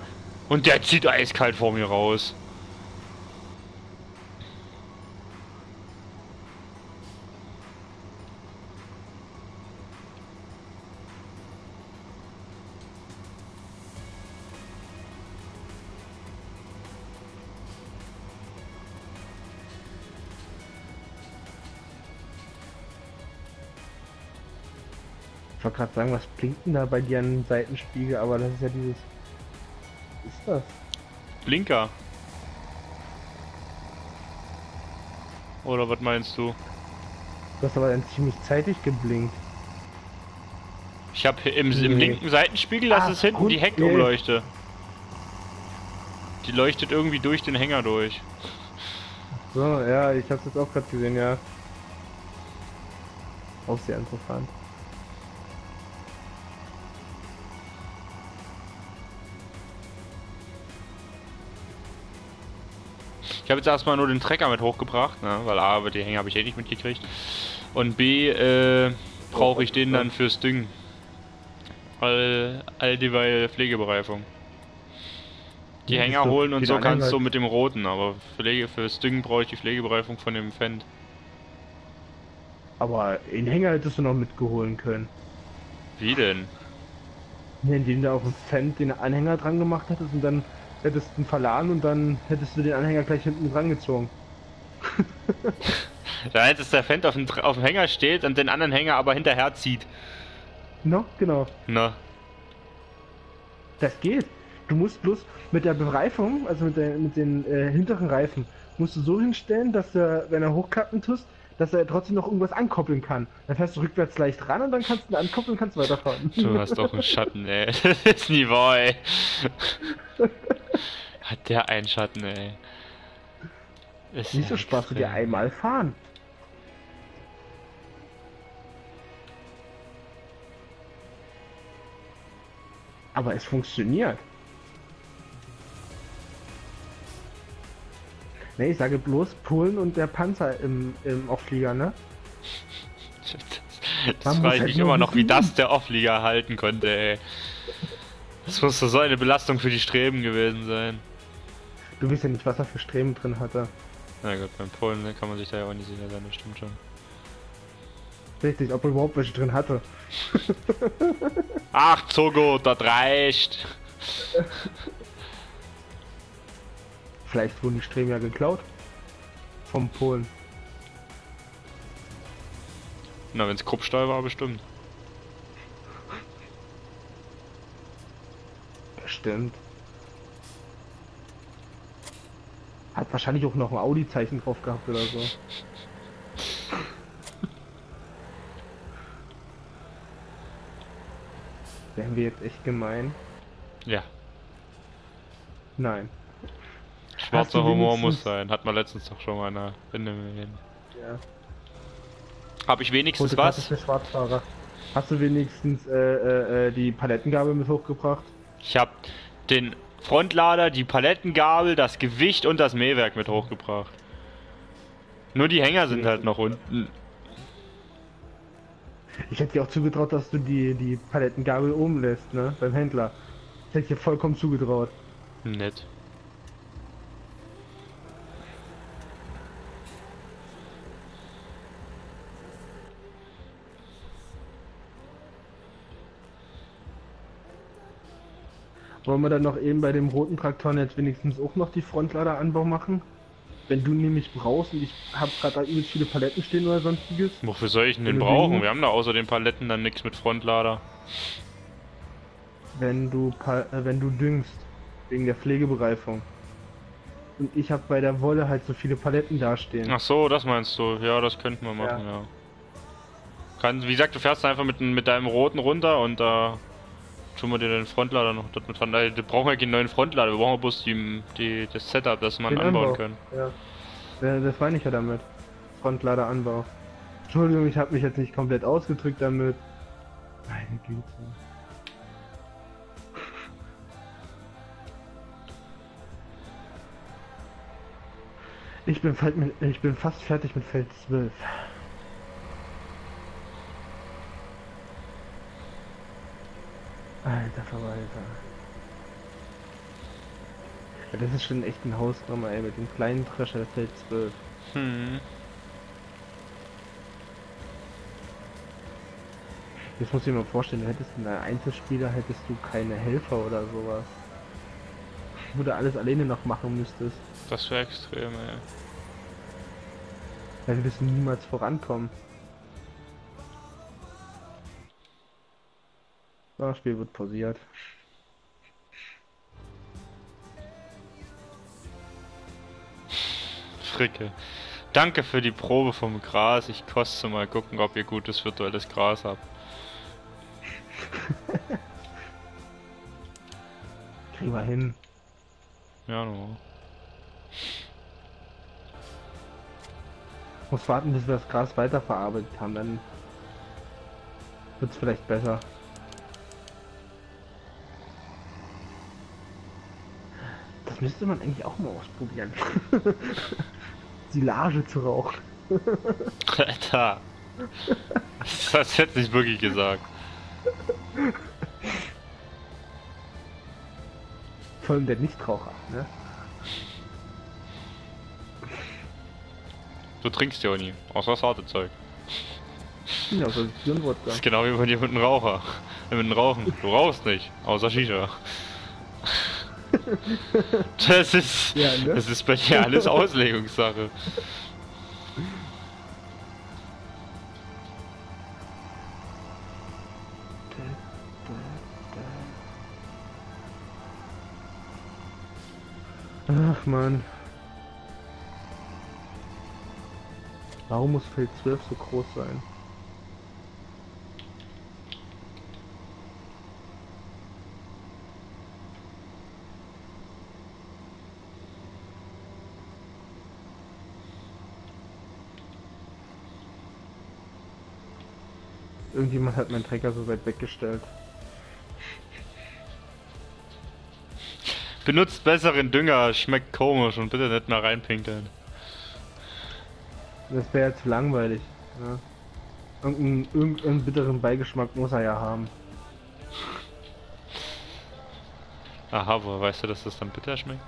Und der zieht eiskalt vor mir raus. Ich wollte gerade sagen, was blinkt denn da bei dir an dem Seitenspiegel, aber das ist ja dieses... Was ist das? Blinker. Oder was meinst du? Du hast aber dann ziemlich zeitig geblinkt. Ich habe im, nee. im linken Seitenspiegel, das Ach, ist hinten gut, die Heckumleuchte. Nee. Die leuchtet irgendwie durch den Hänger durch. So, ja, ich hab's jetzt auch gerade gesehen, ja. Auf sie anzufahren. Ich habe jetzt erstmal nur den Trecker mit hochgebracht, ne? Weil A, aber die Hänge habe ich eh nicht mitgekriegt. Und B, äh, brauche ich den dann fürs Düngen. All, all dieweil Pflegebereifung. Die Hänger holen und so kannst du mit dem roten, aber Pflege, fürs Düngen brauche ich die Pflegebereifung von dem Fendt. Aber den Hänger hättest du noch mitgeholen können. Wie denn? Indem du auf dem Fendt den Anhänger dran gemacht hattest und dann hättest du ihn verladen und dann hättest du den Anhänger gleich hinten dran gezogen. Da hättest der Fendt auf dem, auf dem Hänger steht und den anderen Hänger aber hinterher zieht. No, genau. Na. No. Das geht. Du musst bloß mit der Bereifung, also mit, der, mit den äh, hinteren Reifen, musst du so hinstellen, dass du, wenn er hochklappen tust, dass er trotzdem noch irgendwas ankoppeln kann. Dann fährst du rückwärts leicht ran und dann kannst du ihn ankoppeln und kannst weiterfahren. Du hast doch einen Schatten, ey. Das ist nie wahr, ey. Hat der einen Schatten, ey. Ist nicht so Spaß, du dir einmal fahren. Aber es funktioniert. Ne, ich sage bloß Polen und der Panzer im, im Off-Liga, ne? Das, das frage ich halt mich immer noch, wie das der Off-Liga halten konnte, ey. Das muss doch so eine Belastung für die Streben gewesen sein. Du weißt ja nicht, was er für Streben drin hatte. Na gut, beim Polen ne, kann man sich da ja auch nicht sicher sein, das stimmt schon. Richtig, ob er überhaupt welche drin hatte. Ach, so gut, das reicht. Vielleicht wurden die Streben ja geklaut. Vom Polen. Na, wenn es Kruppstahl war, bestimmt. Bestimmt. Hat wahrscheinlich auch noch ein Audi-Zeichen drauf gehabt oder so. Wären wir jetzt echt gemein? Ja. Nein. Schwarzer Humor muss sein. Hat man letztens doch schon mal eine Rinde gesehen. Ja. Hab ich wenigstens Gute was? Für Schwarzfahrer. Hast du wenigstens äh, äh, die Palettengabel mit hochgebracht? Ich hab den Frontlader, die Palettengabel, das Gewicht und das Mähwerk mit hochgebracht. Nur die Hänger sind halt noch unten. Ich hätte dir auch zugetraut, dass du die, die Palettengabel oben lässt, ne? Beim Händler. Ich hätte dir vollkommen zugetraut. Nett. Wollen wir dann noch eben bei dem roten Traktoren jetzt wenigstens auch noch die Frontladeranbau machen? Wenn du nämlich brauchst und ich habe gerade da übelst viele Paletten stehen oder sonstiges. Wofür soll ich denn den brauchen? Wegen... Wir haben da außer den Paletten dann nichts mit Frontlader. Wenn du pa äh, wenn du düngst, wegen der Pflegebereifung. Und ich habe bei der Wolle halt so viele Paletten dastehen. Ach so, das meinst du? Ja, das könnten wir machen, ja. ja. Kann, wie gesagt, du fährst einfach mit, mit deinem roten runter und da... Äh, tun wir dir den Frontlader noch dort mit dran. Wir brauchen ja keinen neuen Frontlader, wir brauchen bloß die, die, das Setup, das man den anbauen Anbau. Kann. Ja, das meine ich ja damit. Frontladeranbau. Entschuldigung, ich habe mich jetzt nicht komplett ausgedrückt damit. Meine Güte. Ich bin, ich bin fast fertig mit Feld zwölf. Alter Verwalter. Ja, das ist schon echt ein Hausnummer, ey, mit dem kleinen Trescher, der Feld zwölf. Hm. Jetzt muss ich mir mal vorstellen, du hättest in einem Einzelspieler hättest du keine Helfer oder sowas. Wo du alles alleine noch machen müsstest. Das wäre extrem, ey. Ja, wir müssen niemals vorankommen. Das Spiel wird pausiert. Fricke. Danke für die Probe vom Gras. Ich koste mal gucken, ob ihr gutes virtuelles Gras habt. Kriegen wir hin. Ja, no. Muss warten, bis wir das Gras weiterverarbeitet haben, dann wird es vielleicht besser. Das müsste man eigentlich auch mal ausprobieren. Silage zu rauchen. Alter! Das hat's jetzt nicht wirklich gesagt. Vor allem der Nichtraucher, ne? Du trinkst ja auch nie, außer das harte Zeug. Ja, so das ist genau wie bei dir mit einem Raucher. Mit einem Rauchen. Du rauchst nicht, außer Shisha. Das ist, ja, ne? Das ist bei dir alles Auslegungssache. Ach man. Warum muss Feld zwölf so groß sein? Irgendjemand hat meinen Trecker so weit weggestellt. Benutzt besseren Dünger, schmeckt komisch und bitte nicht mehr reinpinkeln. Das wäre ja zu langweilig. Ne? Irgendeinen, irgendeinen bitteren Beigeschmack muss er ja haben. Aha, woher weißt du, dass das dann bitter schmeckt?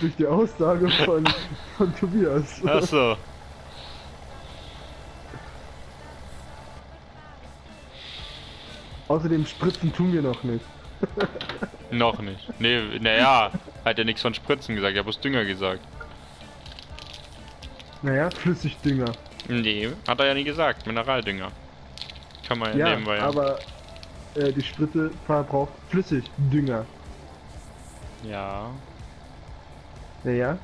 Durch die Aussage von, von Tobias. Ach so. Außerdem Spritzen tun wir noch nicht. Noch nicht. Nee, naja, hat ja nichts von Spritzen gesagt, ich hab bloß Dünger gesagt. Naja, Flüssigdünger. Nee, hat er ja nie gesagt, Mineraldünger. Kann man ja, ja nebenbei. Aber äh, die Spritze verbraucht Flüssigdünger. Ja. Naja.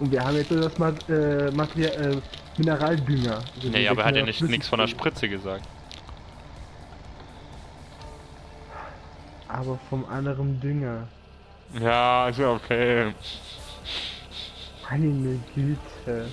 Und wir haben jetzt das Mat äh, Material äh, Mineraldünger. Also nee, aber er hat ja nicht nichts von der Spritze gesagt. Aber vom anderen Dünger. Ja, ist ja okay. Meine Güte.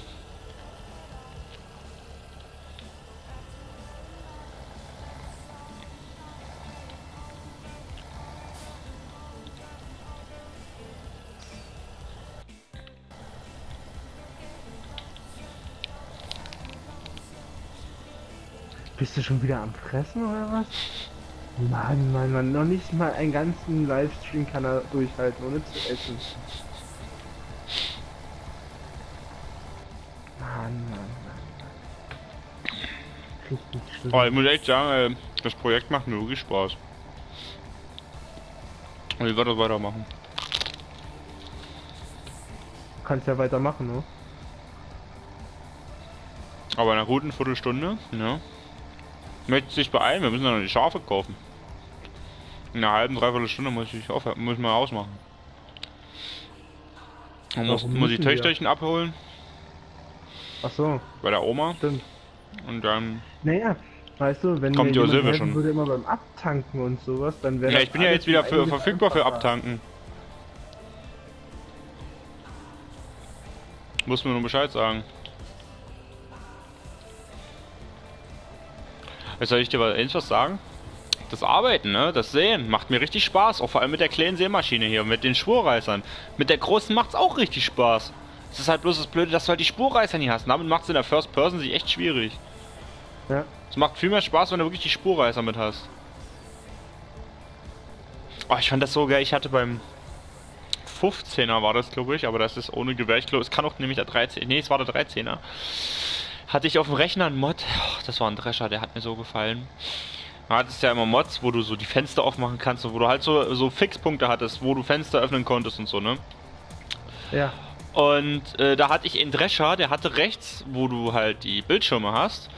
Bist du schon wieder am Fressen oder was? Mann, Mann, Mann, noch nicht mal einen ganzen Livestream kann er durchhalten, ohne zu essen. Mann, Mann, Mann. Richtig schlimm. Oh, ich muss echt sagen, das Projekt macht mir wirklich Spaß. Und ich werde das weitermachen. Du kannst ja weitermachen, ne? Aber in einer guten Viertelstunde, ne? Möchte sich beeilen, wir müssen ja noch die Schafe kaufen. In einer halben, dreiviertel Stunde muss ich aufhören, muss ich mal ausmachen. Man muss, muss die Töchterchen wir? abholen. Ach so. Bei der Oma. Stimmt. Und dann. Naja, weißt du, wenn kommt wir helfen schon. Würde immer beim Abtanken und sowas, dann wäre. Ja, ich bin ja jetzt wieder für, verfügbar für Abtanken. Muss mir nur Bescheid sagen. Jetzt soll ich dir eins was sagen? Das Arbeiten, ne? Das Säen macht mir richtig Spaß. Auch vor allem mit der kleinen Sämaschine hier und mit den Spurreißern. Mit der großen macht's auch richtig Spaß. Es ist halt bloß das Blöde, dass du halt die Spurreißer nie hast. Damit macht's in der First Person sich echt schwierig. Ja. Es macht viel mehr Spaß, wenn du wirklich die Spurreißer mit hast. Oh, ich fand das so geil. Ich hatte beim fünfzehner war das, glaube ich. Aber das ist ohne Gewehr. Ich glaube, es kann auch nämlich der dreizehner. Ne, es war der dreizehner. Hatte ich auf dem Rechner einen Mod, oh, das war ein Drescher, der hat mir so gefallen. Du hattest ja immer Mods, wo du so die Fenster aufmachen kannst und wo du halt so, so Fixpunkte hattest, wo du Fenster öffnen konntest und so, ne? Ja. Und äh, da hatte ich einen Drescher, der hatte rechts, wo du halt die Bildschirme hast.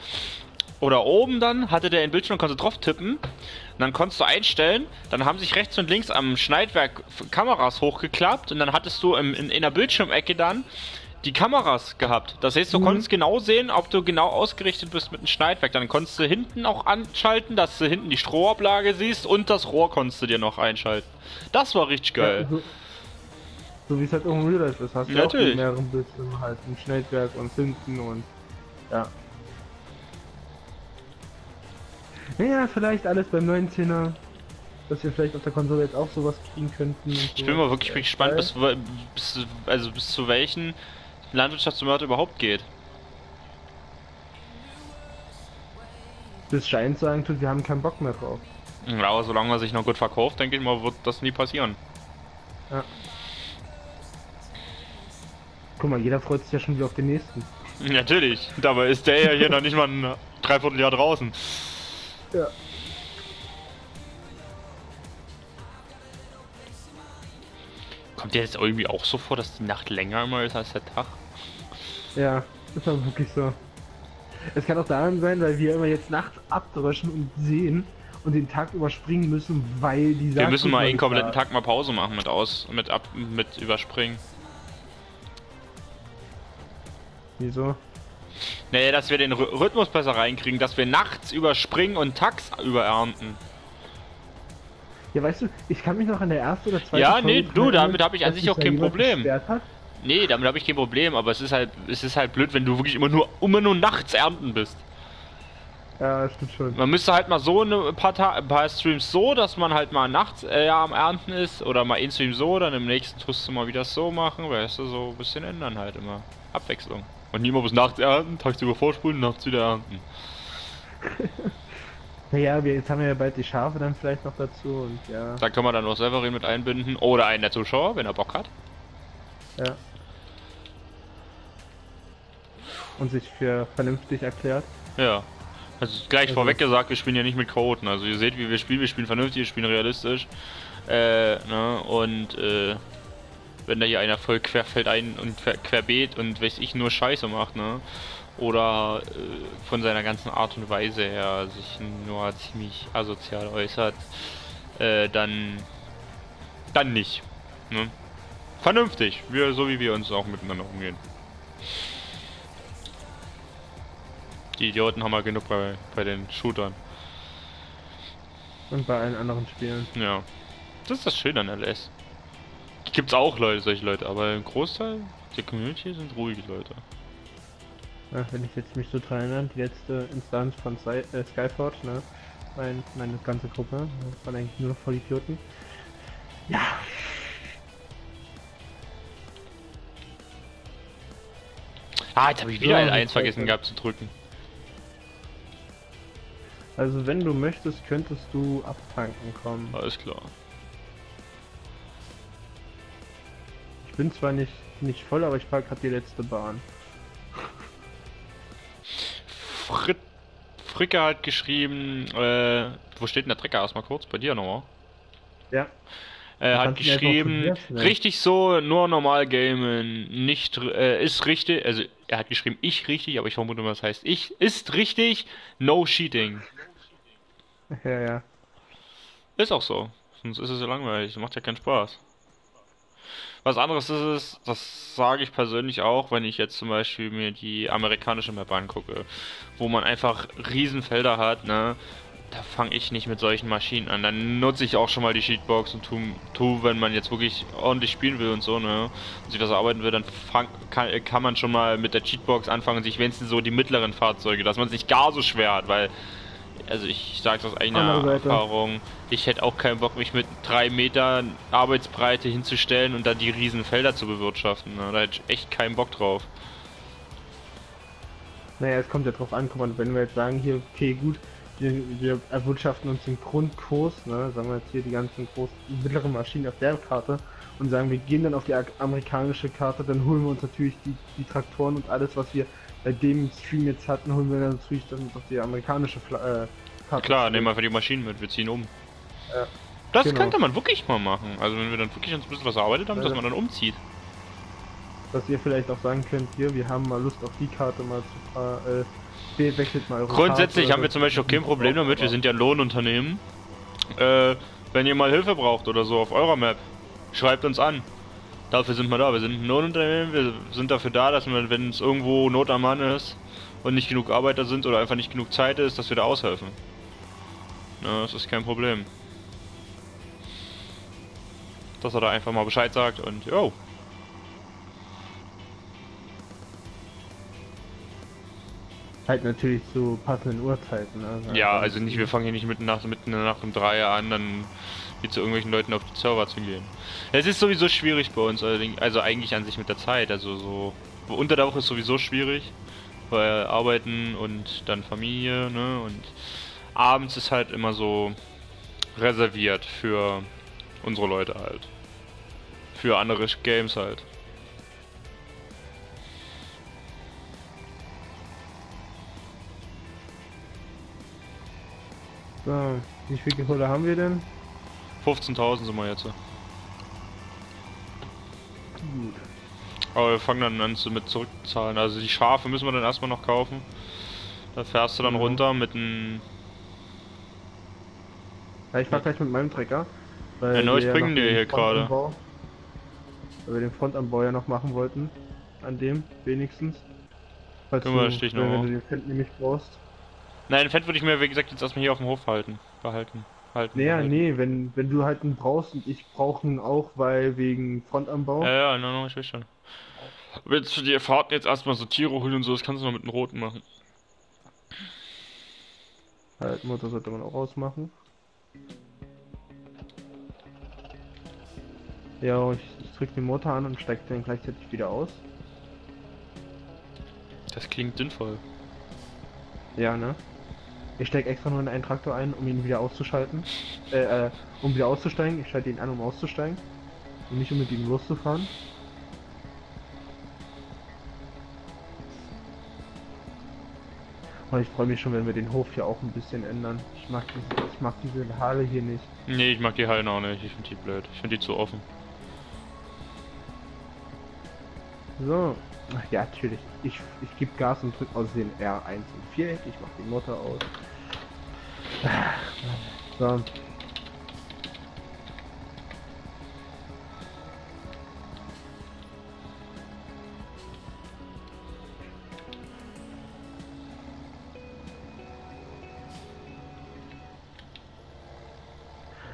Oder oben dann hatte der einen Bildschirm und konnte drauf tippen. Und dann konntest du einstellen, dann haben sich rechts und links am Schneidwerk Kameras hochgeklappt und dann hattest du im, in, in der Bildschirmecke dann die Kameras gehabt. Das heißt, du mhm. konntest genau sehen, ob du genau ausgerichtet bist mit dem Schneidwerk. Dann konntest du hinten auch anschalten, dass du hinten die Strohablage siehst und das Rohr konntest du dir noch einschalten. Das war richtig geil. Ja, so, So wie es halt auch im Real Life ist, hast du ja auch mit mehreren Bildschirmen halt ein Schnittwerk und hinten und ja. Naja, vielleicht alles beim neunzehner, dass wir vielleicht auf der Konsole jetzt auch sowas kriegen könnten. Und ich bin mal wirklich ja, gespannt, bis, bis, also bis zu welchen Landwirtschaftssimulator überhaupt geht. Das scheint zu sagen, wir haben keinen Bock mehr drauf. Ja, aber solange man sich noch gut verkauft, denke ich mal, wird das nie passieren. Ja. Guck mal, jeder freut sich ja schon wieder auf den nächsten. Natürlich, dabei ist der ja hier noch nicht mal ein Dreivierteljahr draußen. Ja. Kommt dir jetzt irgendwie auch so vor, dass die Nacht länger immer ist als der Tag? Ja, ist aber wirklich so. Es kann auch daran sein, weil wir immer jetzt nachts abdröschen und sehen und den Tag überspringen müssen, weil die Sachen. Wir müssen mal einen kompletten Tag mal Pause machen mit aus, mit ab, mit überspringen. Wieso? Naja, dass wir den Rhythmus besser reinkriegen, dass wir nachts überspringen und tags überernten. Ja, weißt du, ich kann mich noch an der ersten oder zweiten. Ja, nee, du, damit habe ich an sich auch kein Problem. Nee, damit habe ich kein Problem, aber es ist halt, es ist halt blöd, wenn du wirklich immer nur, immer nur nachts ernten bist. Ja, das stimmt schon. Man müsste halt mal so ein paar, ein paar Streams so, dass man halt mal nachts äh, am Ernten ist oder mal in Stream so, dann im nächsten tust du mal wieder so machen, weißt du, so ein bisschen ändern halt immer. Abwechslung. Und niemand muss nachts ernten, tagsüber vorspulen, nachts wieder ernten. Naja, jetzt haben wir ja bald die Schafe dann vielleicht noch dazu und ja. Da können wir dann auch Severin mit einbinden oder einen der Zuschauer, wenn er Bock hat. Ja. Und sich für vernünftig erklärt. Ja. Also gleich also vorweg gesagt, wir spielen ja nicht mit Coden. Also ihr seht, wie wir spielen, wir spielen vernünftig, wir spielen realistisch. Äh, ne, und äh, wenn da hier einer voll querfällt ein und querbeet und weiß ich nur Scheiße macht, ne? Oder äh, von seiner ganzen Art und Weise her sich nur ziemlich asozial äußert, äh, dann dann nicht. Ne? Vernünftig, wir, so wie wir uns auch miteinander umgehen. Die Idioten haben wir genug bei, bei den Shootern. Und bei allen anderen Spielen. Ja. Das ist das Schöne an L S. Gibt's auch Leute, solche Leute, aber im Großteil der Community sind ruhige Leute. Ach, wenn ich jetzt mich so dran erinnere, die letzte Instanz von Sci äh, Skyforge, ne? Mein, meine ganze Gruppe, das waren eigentlich nur noch Vollidioten. Ja. Ah, jetzt habe ich wieder ja, eins vergessen gehabt zu drücken. Also wenn du möchtest, könntest du abtanken kommen. Alles klar. Ich bin zwar nicht, nicht voll, aber ich fahre gerade die letzte Bahn. Frit Fricker hat geschrieben, äh, wo steht denn der Trecker erstmal kurz? Bei dir nochmal? Ja. Äh, hat geschrieben, richtig so, nur normal gamen, nicht, äh, ist richtig, also er hat geschrieben, ich richtig, aber ich vermute mal, das heißt ich, ist richtig, no cheating. Ja, ja. Ist auch so, sonst ist es ja langweilig, macht ja keinen Spaß. Was anderes ist es, das sage ich persönlich auch, wenn ich jetzt zum Beispiel mir die amerikanische Map angucke, wo man einfach Riesenfelder hat, ne? Da fange ich nicht mit solchen Maschinen an. Dann nutze ich auch schon mal die Cheatbox und tu, tu, wenn man jetzt wirklich ordentlich spielen will und so, ne, und sich was erarbeiten will, dann fang, kann, kann man schon mal mit der Cheatbox anfangen und sich wenigstens so die mittleren Fahrzeuge, dass man es nicht gar so schwer hat, weil, also ich sage aus eigener Erfahrung, ich hätte auch keinen Bock, mich mit drei Metern Arbeitsbreite hinzustellen und dann die riesen Felder zu bewirtschaften, ne? Da hätte ich echt keinen Bock drauf. Naja, es kommt ja drauf an, guck mal, wenn wir jetzt sagen, hier, okay, gut, Wir, wir erwirtschaften uns den Grundkurs, ne, sagen wir jetzt hier die ganzen großen, mittleren Maschinen auf der Karte und sagen, wir gehen dann auf die amerikanische Karte, dann holen wir uns natürlich die, die Traktoren und alles, was wir bei dem Stream jetzt hatten, holen wir dann natürlich dann auf die amerikanische Fla äh, Karte. Klar, nehmen wir einfach die Maschinen mit, wir ziehen um. Ja, das genau. Könnte man wirklich mal machen, also wenn wir dann wirklich uns ein bisschen was erarbeitet haben, ja, dass man dann umzieht. Dass ihr vielleicht auch sagen könnt, hier, wir haben mal Lust auf die Karte mal zu fahren, äh, Mal grundsätzlich Karte, haben wir zum Beispiel auch kein Problem damit, wir sind ja ein Lohnunternehmen. Äh, wenn ihr mal Hilfe braucht oder so auf eurer Map, schreibt uns an. Dafür sind wir da, wir sind ein Lohnunternehmen, wir sind dafür da, dass wir, wenn es irgendwo Not am Mann ist und nicht genug Arbeiter sind oder einfach nicht genug Zeit ist, dass wir da aushelfen. Na, das ist kein Problem. Dass er da einfach mal Bescheid sagt und, yo, Halt natürlich zu passenden Uhrzeiten. Also ja, also nicht, wir fangen hier nicht mitten, nach, mitten in der Nacht um drei an, dann hier zu irgendwelchen Leuten auf die Server zu gehen. Es ist sowieso schwierig bei uns, also eigentlich an sich mit der Zeit. Also so unter der Woche ist sowieso schwierig, weil arbeiten und dann Familie, ne? Und abends ist halt immer so reserviert für unsere Leute halt. Für andere Games halt. So, wie viel Kohle haben wir denn? fünfzehntausend sind wir jetzt. Gut. Aber wir fangen dann an mit zurückzahlen. Also die Schafe müssen wir dann erstmal noch kaufen. Da fährst du dann ja runter mit einem... Ja, ich fahr gleich mit meinem Trecker. Weil ja, genau, ich bringe dir hier gerade. Weil wir den Frontanbau ja noch machen wollten. An dem, wenigstens. Falls du, dich noch wenn du den Fendt nämlich brauchst. Nein, den Fendt würde ich mir, wie gesagt, jetzt erstmal hier auf dem Hof halten. Behalten. Halten, naja, behalten. Nee, wenn, wenn du halt einen brauchst und ich brauche ihn auch, weil wegen Frontanbau. Ja, ja, no, no, ich will schon. Aber jetzt für die Fahrten jetzt erstmal so Tiere holen und so, das kannst du noch mit dem Roten machen. Halt, Motor sollte man auch ausmachen. Ja, ich, ich drück den Motor an und steig den gleichzeitig wieder aus. Das klingt sinnvoll. Ja, ne? Ich steig extra nur in einen Traktor ein, um ihn wieder auszuschalten. Äh, äh, um wieder auszusteigen. Ich schalte ihn an, um auszusteigen. Und nicht um mit ihm loszufahren. Und ich freue mich schon, wenn wir den Hof hier auch ein bisschen ändern. Ich mag, diese, ich mag diese Halle hier nicht. Nee, ich mag die Hallen auch nicht. Ich finde die blöd. Ich finde die zu offen. So. Ach ja, natürlich. Ich, ich gebe Gas und drücke aus den R eins und Viereck. Ich mache den Motor aus. So.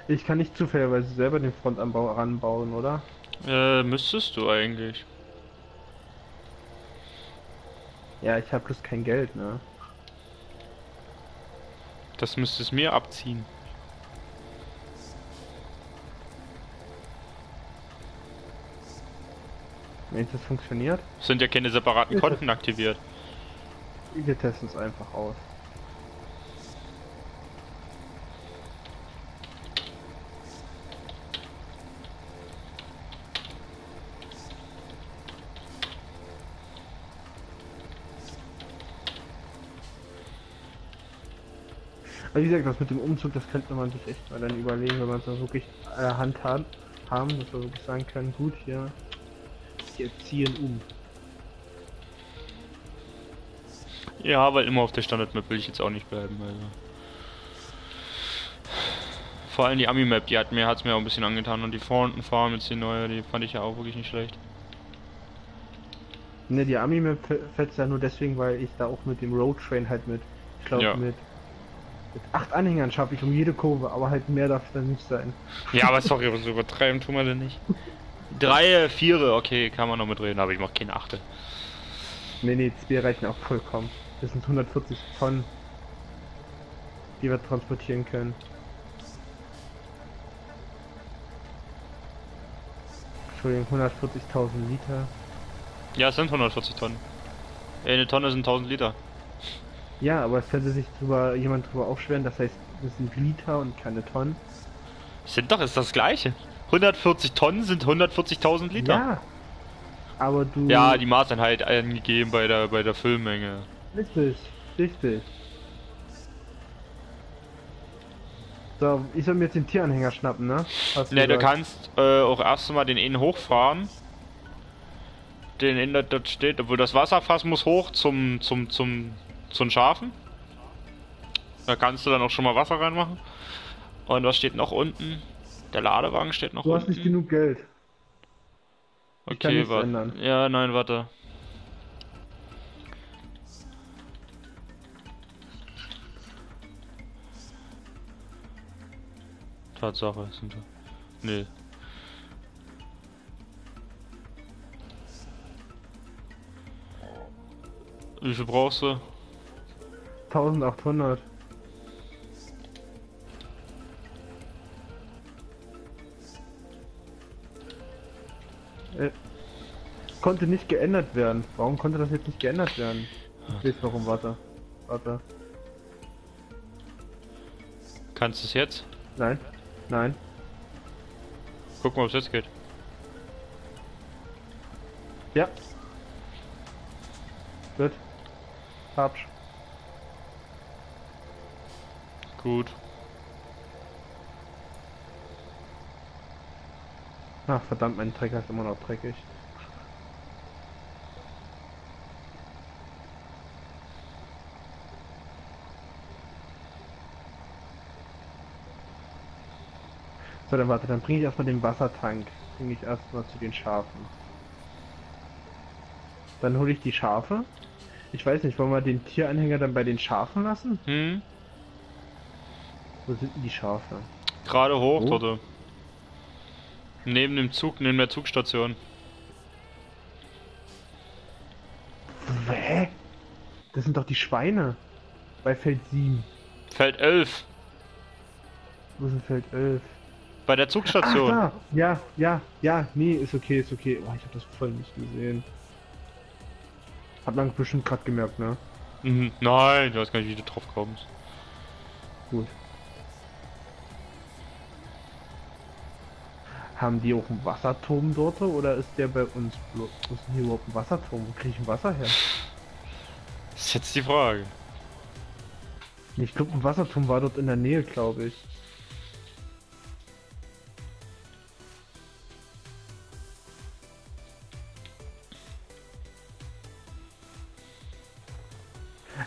Ich kann nicht zufälligerweise selber den Frontanbau ranbauen, oder? Äh, müsstest du eigentlich. Ja, ich habe bloß kein Geld, ne? Das müsste es mir abziehen. Wenn das funktioniert? Es sind ja keine separaten Konten aktiviert. Wir testen es einfach aus. Aber wie gesagt, das mit dem Umzug, das könnte man sich echt mal dann überlegen, wenn man es dann wirklich äh, handhaben, haben, dass wir wirklich sagen können, gut, hier, wir ziehen um. Ja, weil immer auf der Standard-Map will ich jetzt auch nicht bleiben, also. Vor allem die Ami-Map, die hat mir, hat's mir auch ein bisschen angetan und die Fronten-Farm, jetzt die neue, die fand ich ja auch wirklich nicht schlecht. Ne, die Ami-Map fällt ja nur deswegen, weil ich da auch mit dem Road-Train halt mit, ich glaube, ja. mit Mit acht Anhängern schaffe ich um jede Kurve, aber halt mehr darf dann nicht sein. Ja, aber sorry, so übertreiben tun wir denn nicht. Drei, vier, okay, kann man noch mitreden, aber ich mache keine Achte. Nee, nee, wir reichen auch vollkommen. Das sind hundertvierzig Tonnen, die wir transportieren können. Entschuldigung, hundertvierzigtausend Liter. Ja, es sind hundertvierzig Tonnen. Eine Tonne sind tausend Liter. Ja, aber es könnte sich drüber, jemand drüber aufschweren, das heißt, das sind Liter und keine Tonnen. Sind doch, ist das gleiche. hundertvierzig Tonnen sind hundertvierzigtausend Liter. Ja, aber du... Ja, die Maßeinheit angegeben bei der, bei der Füllmenge. Richtig, richtig. So, ich soll mir jetzt den Tieranhänger schnappen, ne? Ne, du kannst äh, auch erst mal den innen hochfahren. Den innen dort steht, obwohl das Wasserfass muss hoch zum, zum, zum... zu den Schafen. Da kannst du dann auch schon mal Wasser reinmachen. Und was steht noch unten? Der Ladewagen steht noch unten. Du hast nicht genug Geld. Okay, warte. Ja, nein, warte. Tatsache, sind da. Nee. Wie viel brauchst du? tausendachthundert. Äh, konnte nicht geändert werden. Warum konnte das jetzt nicht geändert werden? Ich weiß warum, warte. Warte. Kannst du es jetzt? Nein. Nein. Guck mal, ob es jetzt geht. Ja. Gut. Hab's. Gut. Ach verdammt, mein Trecker ist immer noch dreckig. So, dann warte, dann bringe ich erstmal den Wassertank. Bringe ich erstmal zu den Schafen. Dann hole ich die Schafe. Ich weiß nicht, wollen wir den Tieranhänger dann bei den Schafen lassen? Hm. Wo sind denn die Schafe? Gerade hoch, oh. Dort. Neben dem Zug, neben der Zugstation. Hä? Das sind doch die Schweine. Bei Feld sieben. Feld elf. Wo sind Feld elf? Bei der Zugstation. Ah, ja, ja, ja, nee, ist okay, ist okay. Oh, ich habe das voll nicht gesehen. Hat man bestimmt gerade gemerkt, ne? Mhm. Nein, ich weiß gar nicht, wie du drauf kommst. Gut. Haben die auch einen Wasserturm dort oder ist der bei uns bloß? Wo ist denn hier überhaupt ein Wasserturm? Wo kriege ich ein Wasser her? Das ist jetzt die Frage. Ich glaube, ein Wasserturm war dort in der Nähe, glaube ich.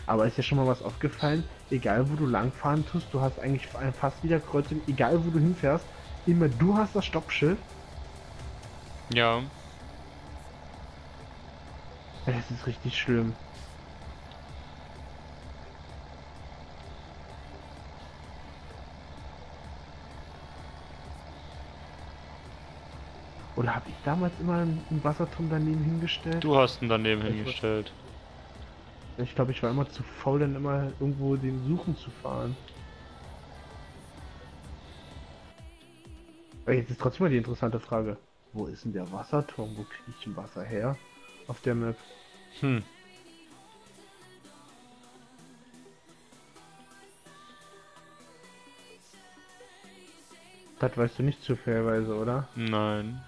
Aber ist ja schon mal was aufgefallen, egal wo du langfahren tust, du hast eigentlich fast wieder Kreuzung, egal wo du hinfährst, immer du hast das Stoppschild. Ja. Das ist richtig schlimm. Oder habe ich damals immer einen Wasserturm daneben hingestellt? Du hast ihn daneben hingestellt. Ich glaube, ich war immer zu faul, dann immer irgendwo den Suchen zu fahren. Aber jetzt ist trotzdem mal die interessante Frage. Wo ist denn der Wasserturm? Wo kriege ich denn Wasser her? Auf der Map. Hm. Das weißt du nicht zufälligerweise, oder? Nein.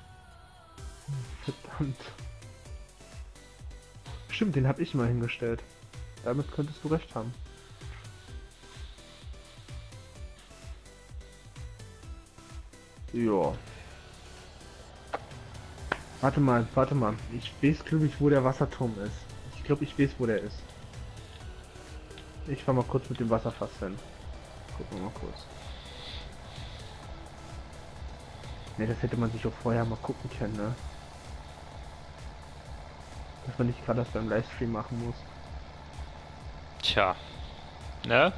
Verdammt. Stimmt, den habe ich mal hingestellt. Damit könntest du recht haben. Ja. Warte mal, warte mal. Ich weiß, glaube ich, wo der Wasserturm ist. Ich glaube, ich weiß, wo der ist. Ich fahr mal kurz mit dem Wasserfass hin. Gucken wir mal kurz. Ne, das hätte man sich auch vorher mal gucken können, ne? Dass man nicht gerade das beim Livestream machen muss. Tja. Ne?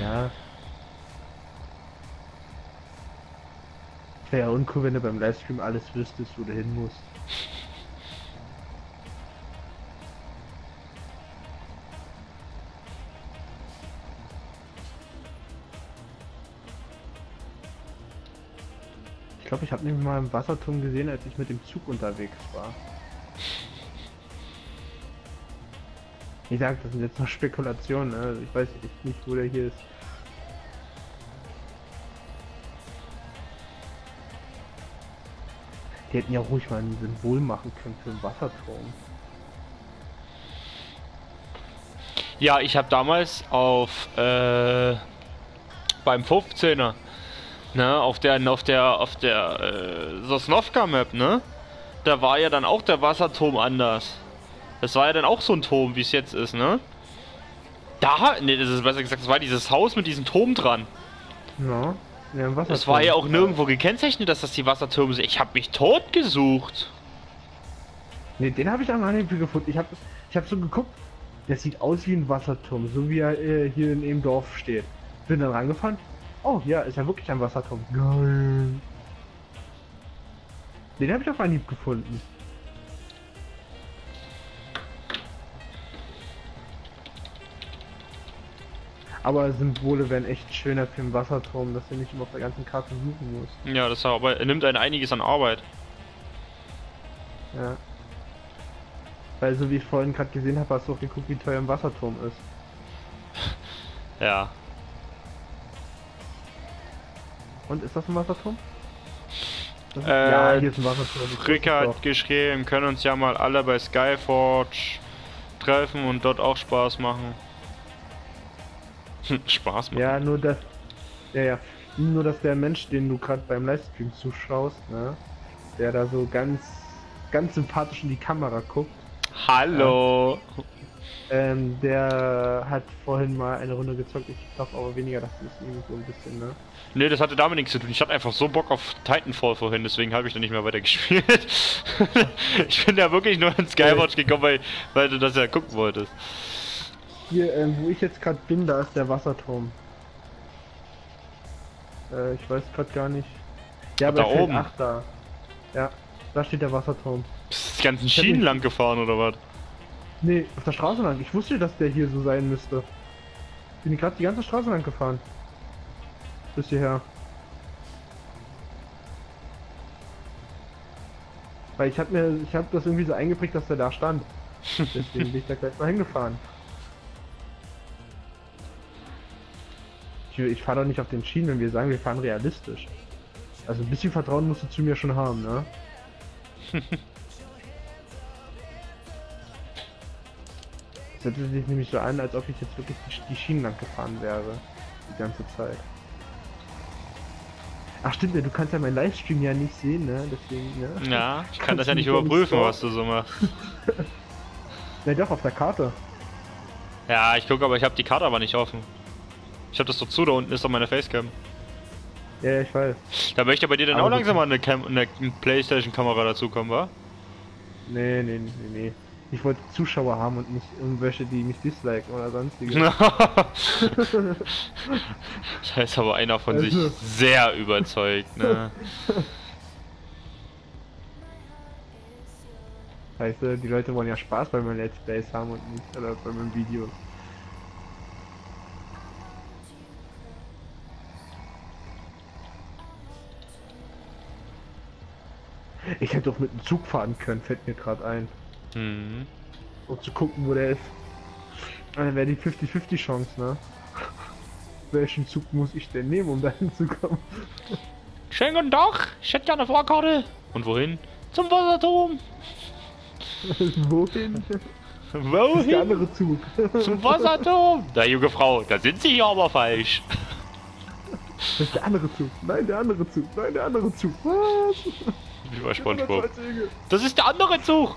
Ja. Wäre ja uncool, wenn du beim Livestream alles wüsstest, wo du hin musst. Ich glaube, ich habe nämlich mal einen Wasserturm gesehen, als ich mit dem Zug unterwegs war. Ich sag, das sind jetzt noch Spekulationen, also ich weiß echt nicht, wo der hier ist. Die hätten ja ruhig mal ein Symbol machen können für einen Wasserturm. Ja, ich habe damals auf äh, beim fünfzehner. Ne, auf der, auf der, auf der äh, Sosnovka-Map, ne? Da war ja dann auch der Wasserturm anders. Das war ja dann auch so ein Turm, wie es jetzt ist, ne? Da, ne, das ist besser gesagt, das war dieses Haus mit diesem Turm dran. Ja, ja, ein Wasserturm. Das war ja auch nirgendwo gekennzeichnet, dass das die Wassertürme sind. Ich habe mich tot gesucht. Ne, den habe ich am Anhieb gefunden. Ich habe ich hab so geguckt, das sieht aus wie ein Wasserturm, so wie er äh, hier in dem Dorf steht. Bin dann rangefahren. Oh, ja, ist ja wirklich ein Wasserturm. Geil. Den habe ich auf Anhieb gefunden. Aber Symbole wären echt schöner für den Wasserturm, dass du nicht immer auf der ganzen Karte suchen musst. Ja, das aber nimmt einen einiges an Arbeit. Ja. Weil so wie ich vorhin gerade gesehen habe, hast du auch geguckt, wie teuer ein Wasserturm ist. Ja. Und ist das ein Wasserturm? Das ist, äh, ja, hier ist ein Wasserturm. Fricker hat geschrieben, können uns ja mal alle bei Skyforge treffen und dort auch Spaß machen. Spaß machen. Ja, nur dass, ja, ja, nur dass der Mensch, den du gerade beim Livestream zuschaust, ne, der da so ganz, ganz sympathisch in die Kamera guckt. Hallo. Ähm, der hat vorhin mal eine Runde gezockt. Ich glaube aber weniger, dass das ist irgendwie so ein bisschen, ne? Ne, das hatte damit nichts zu tun. Ich hatte einfach so Bock auf Titanfall vorhin, deswegen habe ich da nicht mehr weiter gespielt. Ich bin da wirklich nur ins Skywatch gekommen, weil, weil du das ja gucken wolltest. Hier, ähm, wo ich jetzt gerade bin, da ist der Wasserturm. Äh, ich weiß gerade gar nicht. Ja, aber da oben. Ach, da. Ja, da steht der Wasserturm. Bist du die ganzen Schienen lang gefahren oder was? Ne, auf der Straße lang. Ich wusste, dass der hier so sein müsste. Bin ich gerade die ganze Straße lang gefahren. Bis hierher. Weil ich hab mir, ich hab das irgendwie so eingeprägt, dass der da stand. Deswegen bin ich da gleich mal hingefahren. Ich, ich fahre doch nicht auf den Schienen, wenn wir sagen, wir fahren realistisch. Also ein bisschen Vertrauen musst du zu mir schon haben, ne? Das hört sich nämlich so an, als ob ich jetzt wirklich die Schienen lang gefahren wäre. Die ganze Zeit. Ach stimmt, du kannst ja meinen Livestream ja nicht sehen, ne? Deswegen, ne? Ja, ich kann das ja nicht überprüfen, was du so machst. Na doch, auf der Karte. Ja, ich gucke, aber ich habe die Karte aber nicht offen. Ich habe das doch zu, da unten ist doch meine Facecam. Ja, ich weiß. Da möchte bei dir dann aber auch langsam mal eine, eine PlayStation-Kamera dazukommen, wa? Nee, nee, nee, nee. Ich wollte Zuschauer haben und nicht irgendwelche, die mich disliken oder sonstiges. Da ist aber einer von also. sich sehr überzeugt, ne? Heißt, die Leute wollen ja Spaß bei meinen Let's Plays haben und nicht oder bei meinen Videos. Ich hätte doch mit dem Zug fahren können, fällt mir gerade ein. Mhm. Um zu gucken, wo der ist. Dann wäre die fünfzig fünfzig Chance, ne? Welchen Zug muss ich denn nehmen, um dahin zu kommen? Schönen guten Tag, ich hätte ja eine Fahrkarte. Und wohin? Zum Wasserturm. Wohin? Wohin? Das ist der andere Zug. Zum Wasserturm. Na, junge Frau, da sind Sie hier aber falsch. Das ist der andere Zug. Nein, der andere Zug. Nein, der andere Zug. Was? Lieber SpongeBob. Das ist der andere Zug.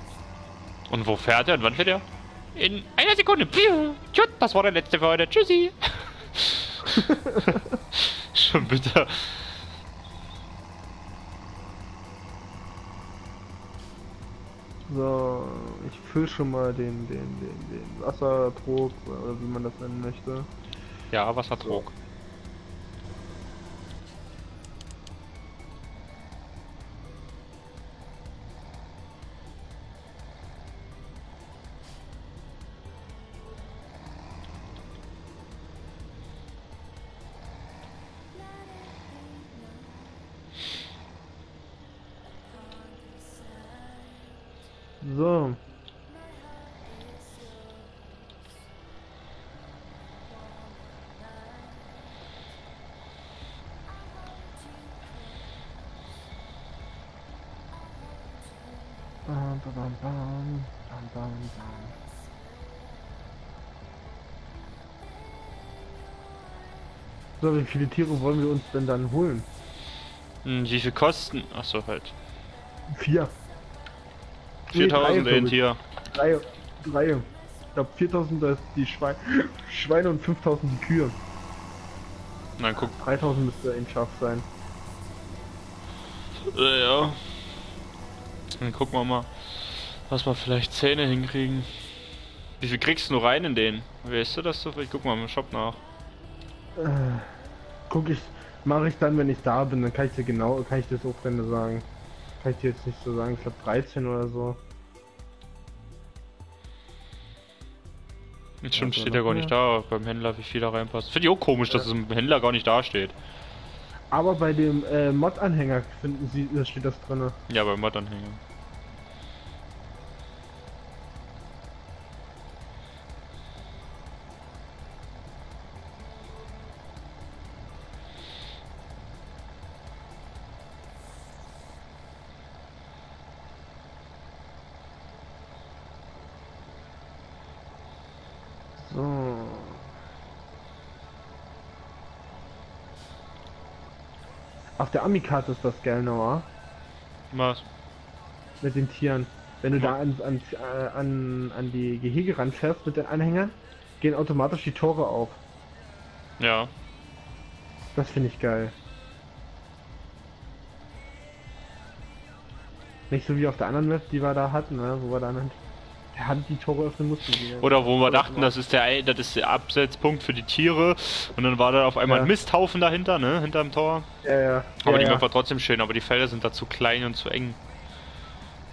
Und wo fährt er und wann fährt er? In einer Sekunde. Tschüss, das war der letzte für heute. Tschüssi. Schon bitter. So, ich fülle schon mal den, den, den, den Wassertrog, oder wie man das nennen möchte. Ja, Wassertrog. So. So. Bam, bam, bam, bam, bam, bam. So, wie viele Tiere wollen wir uns denn dann holen? Hm, wie viel kosten? Ach so, halt. Vier. viertausend nee, hier. Drei, drei. Ich glaube viertausend das die Schweine, Schweine und fünftausend die Kühe. Nein, guck. dreitausend müsste ein Schaf sein. Äh, ja. Dann gucken wir mal, was wir vielleicht Zähne hinkriegen. Wie viel kriegst du rein in den? Weißt du das so? Ich guck mal im Shop nach. Äh, guck ich, mache ich dann, wenn ich da bin. Dann kann ich dir genau, kann ich dir das auch dann sagen. Kann ich dir jetzt nicht so sagen, ich glaube dreizehn oder so. Jetzt stimmt, also steht ja gar nicht da beim Händler, wie viel da reinpasst. Finde ich auch komisch, ja, dass es im Händler gar nicht da steht. Aber bei dem äh, Mod-Anhänger finden Sie, da steht das drin. Ja, beim Mod-Anhänger. Auf der Ami-Karte ist das geil, Noah. Was? Mit den Tieren. Wenn du da an, an, an, an die Gehege ranfährst mit den Anhängern, gehen automatisch die Tore auf. Ja. Das finde ich geil. Nicht so wie auf der anderen Map, die wir da hatten, ne? Wo wir da an der Hand die Tore öffnen mussten. Oder wo wir dachten, das ist der, das ist der Absetzpunkt für die Tiere, und dann war da auf einmal ja. ein Misthaufen dahinter, ne? Hinterm Tor. Ja, ja. Aber ja, die ja. Map war trotzdem schön, aber die Felder sind da zu klein und zu eng.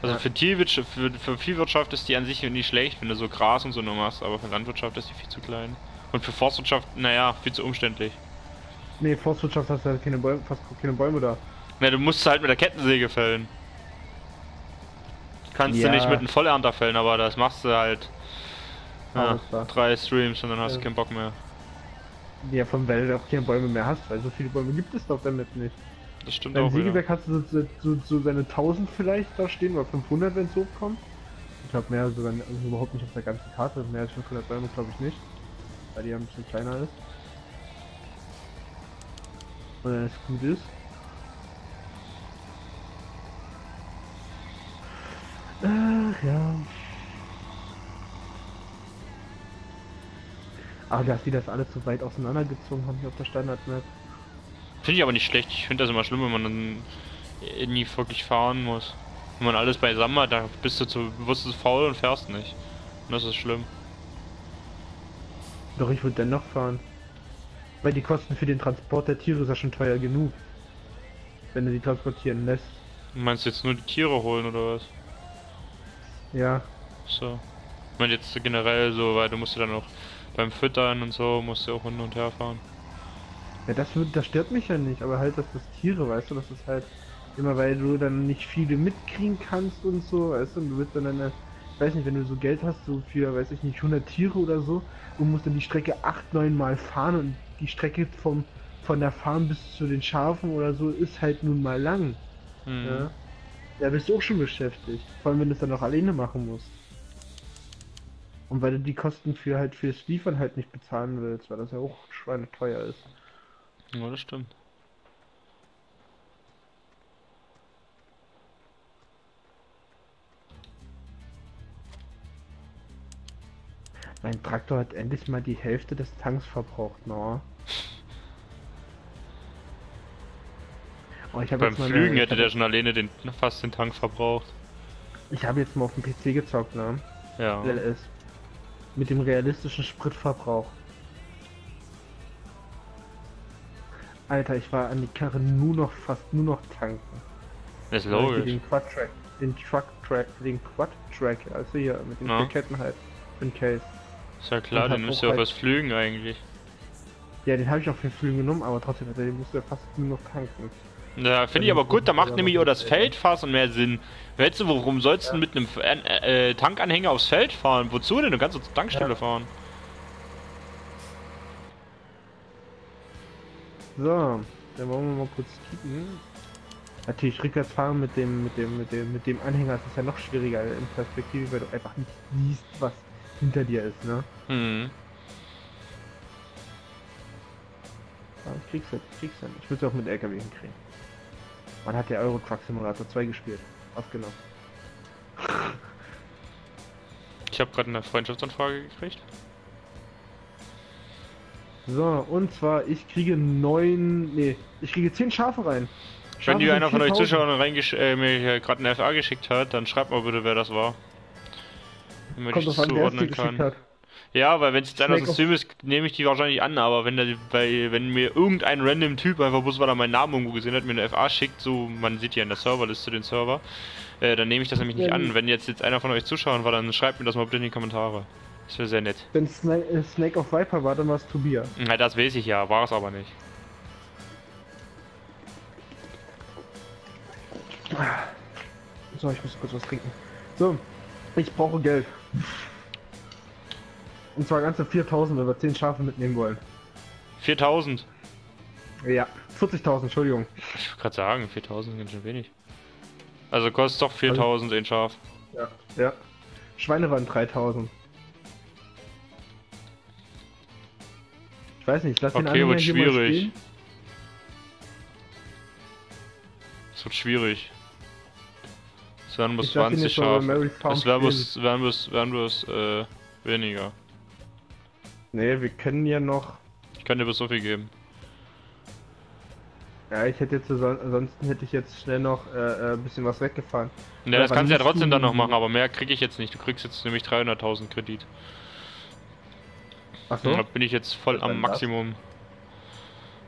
Also ja. für Tierwirtschaft, für, für Viehwirtschaft ist die an sich nicht schlecht, wenn du so Gras und so nur machst, aber für Landwirtschaft ist die viel zu klein. Und für Forstwirtschaft, naja, viel zu umständlich. Ne, Forstwirtschaft hast du halt keine Bäume, fast keine Bäume da. Na, du musst halt mit der Kettensäge fällen. Kannst ja. du nicht mit einem Vollernter fällen, aber das machst du halt ja, da. drei Streams und dann hast ja. du keinen Bock mehr. Ja, von weil du auch keine Bäume mehr hast, weil so viele Bäume gibt es doch damit nicht. Das stimmt Beim auch. Im Sägewerk hast du so, so, so seine tausend vielleicht da stehen, oder fünfhundert, wenn es hochkommt. Ich glaube, mehr sogar also überhaupt nicht auf der ganzen Karte. Mehr als fünfhundert Bäume glaube ich nicht, weil die ja ein bisschen kleiner ist. Und wenn es gut ist. Ach ja. Aber dass die das alle zu weit auseinandergezogen haben hier auf der Standard-Map. Finde ich aber nicht schlecht. Ich finde das immer schlimm, wenn man dann nie wirklich fahren muss. Wenn man alles beisammen hat, dann bist du zu, wirst du faul und fährst nicht. Und das ist schlimm. Doch, ich würde dennoch fahren. Weil die Kosten für den Transport der Tiere ist ja schon teuer genug. Wenn du die transportieren lässt. Meinst du jetzt nur die Tiere holen oder was? Ja. So. Ich meine jetzt generell so, weil du musst ja dann auch beim Füttern und so, musst du auch hin und her fahren. Ja, das wird, das stört mich ja nicht, aber halt, dass das Tiere, weißt du, das ist halt immer, weil du dann nicht viele mitkriegen kannst und so, weißt du, und du willst dann eine, ich weiß nicht, wenn du so Geld hast, so für, weiß ich nicht, hundert Tiere oder so, und musst dann die Strecke acht, neun Mal fahren, und die Strecke vom, von der Farm bis zu den Schafen oder so ist halt nun mal lang. Mhm. Ja? Da bist du auch schon beschäftigt, vor allem wenn du es dann auch alleine machen musst. Und weil du die Kosten für halt fürs Liefern halt nicht bezahlen willst, weil das ja auch schweineteuer ist. Ja, das stimmt. Mein Traktor hat endlich mal die Hälfte des Tanks verbraucht, no. Oh, ich Beim Flügen hätte der schon alleine den, fast den Tank verbraucht. Ich habe jetzt mal auf dem P C gezockt, ne? Ja. L S. Mit dem realistischen Spritverbrauch. Alter, ich war an die Karre nur noch fast nur noch tanken. Das ist logisch. Den Quad Track, den Truck Track, den Quad Track, also hier mit den ja. Ketten halt, für den Case. Ist ja klar, den müsst ihr auch was flügen eigentlich. Ja, den habe ich auch für Flügen genommen, aber trotzdem, also, den musst du ja fast nur noch tanken. Ja, finde ich aber gut, da macht nämlich auch das Feld fast mehr Sinn. Weißt du, warum sollst du ja. mit einem äh, äh, Tankanhänger aufs Feld fahren? Wozu denn? Du kannst doch zur Tankstelle ja. fahren. So, dann wollen wir mal kurz kicken. Natürlich rückwärts fahren mit dem, mit dem, mit dem, mit dem Anhänger, das ist ja noch schwieriger in Perspektive, weil du einfach nicht siehst, was hinter dir ist, ne? Mhm. Aber ich krieg's halt, ich krieg's halt. Ich will's auch mit L K W hinkriegen. Man hat ja Euro Truck Simulator zwei gespielt. Aufgenommen. Ich habe gerade eine Freundschaftsanfrage gekriegt. So, und zwar, ich kriege neun, nee, ich kriege zehn Schafe rein. Schafe Wenn die einer von euch Zuschauern reingesch äh, mir gerade eine F A geschickt hat, dann schreibt mal bitte, wer das war. Damit Kommt ich das zuordnen kann. Hat. Ja, weil wenn es jetzt einer aus dem Stream ist, nehme ich die wahrscheinlich an, aber wenn der, weil, wenn mir irgendein random Typ einfach bloß, weil er meinen Namen irgendwo gesehen hat, mir eine F A schickt, so, man sieht hier in der Serverliste den Server, äh, dann nehme ich das nämlich nicht ja, an. Wenn jetzt, jetzt einer von euch Zuschauern war, dann schreibt mir das mal bitte in die Kommentare. Das wäre sehr nett. Wenn Snake of Viper war, dann war es Tobias. Na, das weiß ich ja, war es aber nicht. So, ich muss kurz was trinken. So, ich brauche Geld. Und zwar ganze viertausend, wenn wir zehn Schafe mitnehmen wollen. viertausend? Ja, vierzigtausend, Entschuldigung. Ich wollte gerade sagen, viertausend ganz schön wenig. Also kostet doch viertausend also, ein Schaf. Ja, ja. Schweine waren dreitausend. Ich weiß nicht, lass den anderen mal stehen. Okay, wird schwierig. Es wird schwierig. Es werden bloß zwanzig Schafe. Es werden bloß, werden bloß, werden bloß, äh, weniger. Nee, wir können ja noch... Ich kann dir bis so viel geben. Ja, ich hätte jetzt, ansonsten hätte ich jetzt schnell noch äh, ein bisschen was weggefahren. Ja, das kannst du ja trotzdem dann noch machen, aber mehr kriege ich jetzt nicht. Du kriegst jetzt nämlich dreihunderttausend Kredit. Ach so? Da bin ich jetzt voll am Maximum.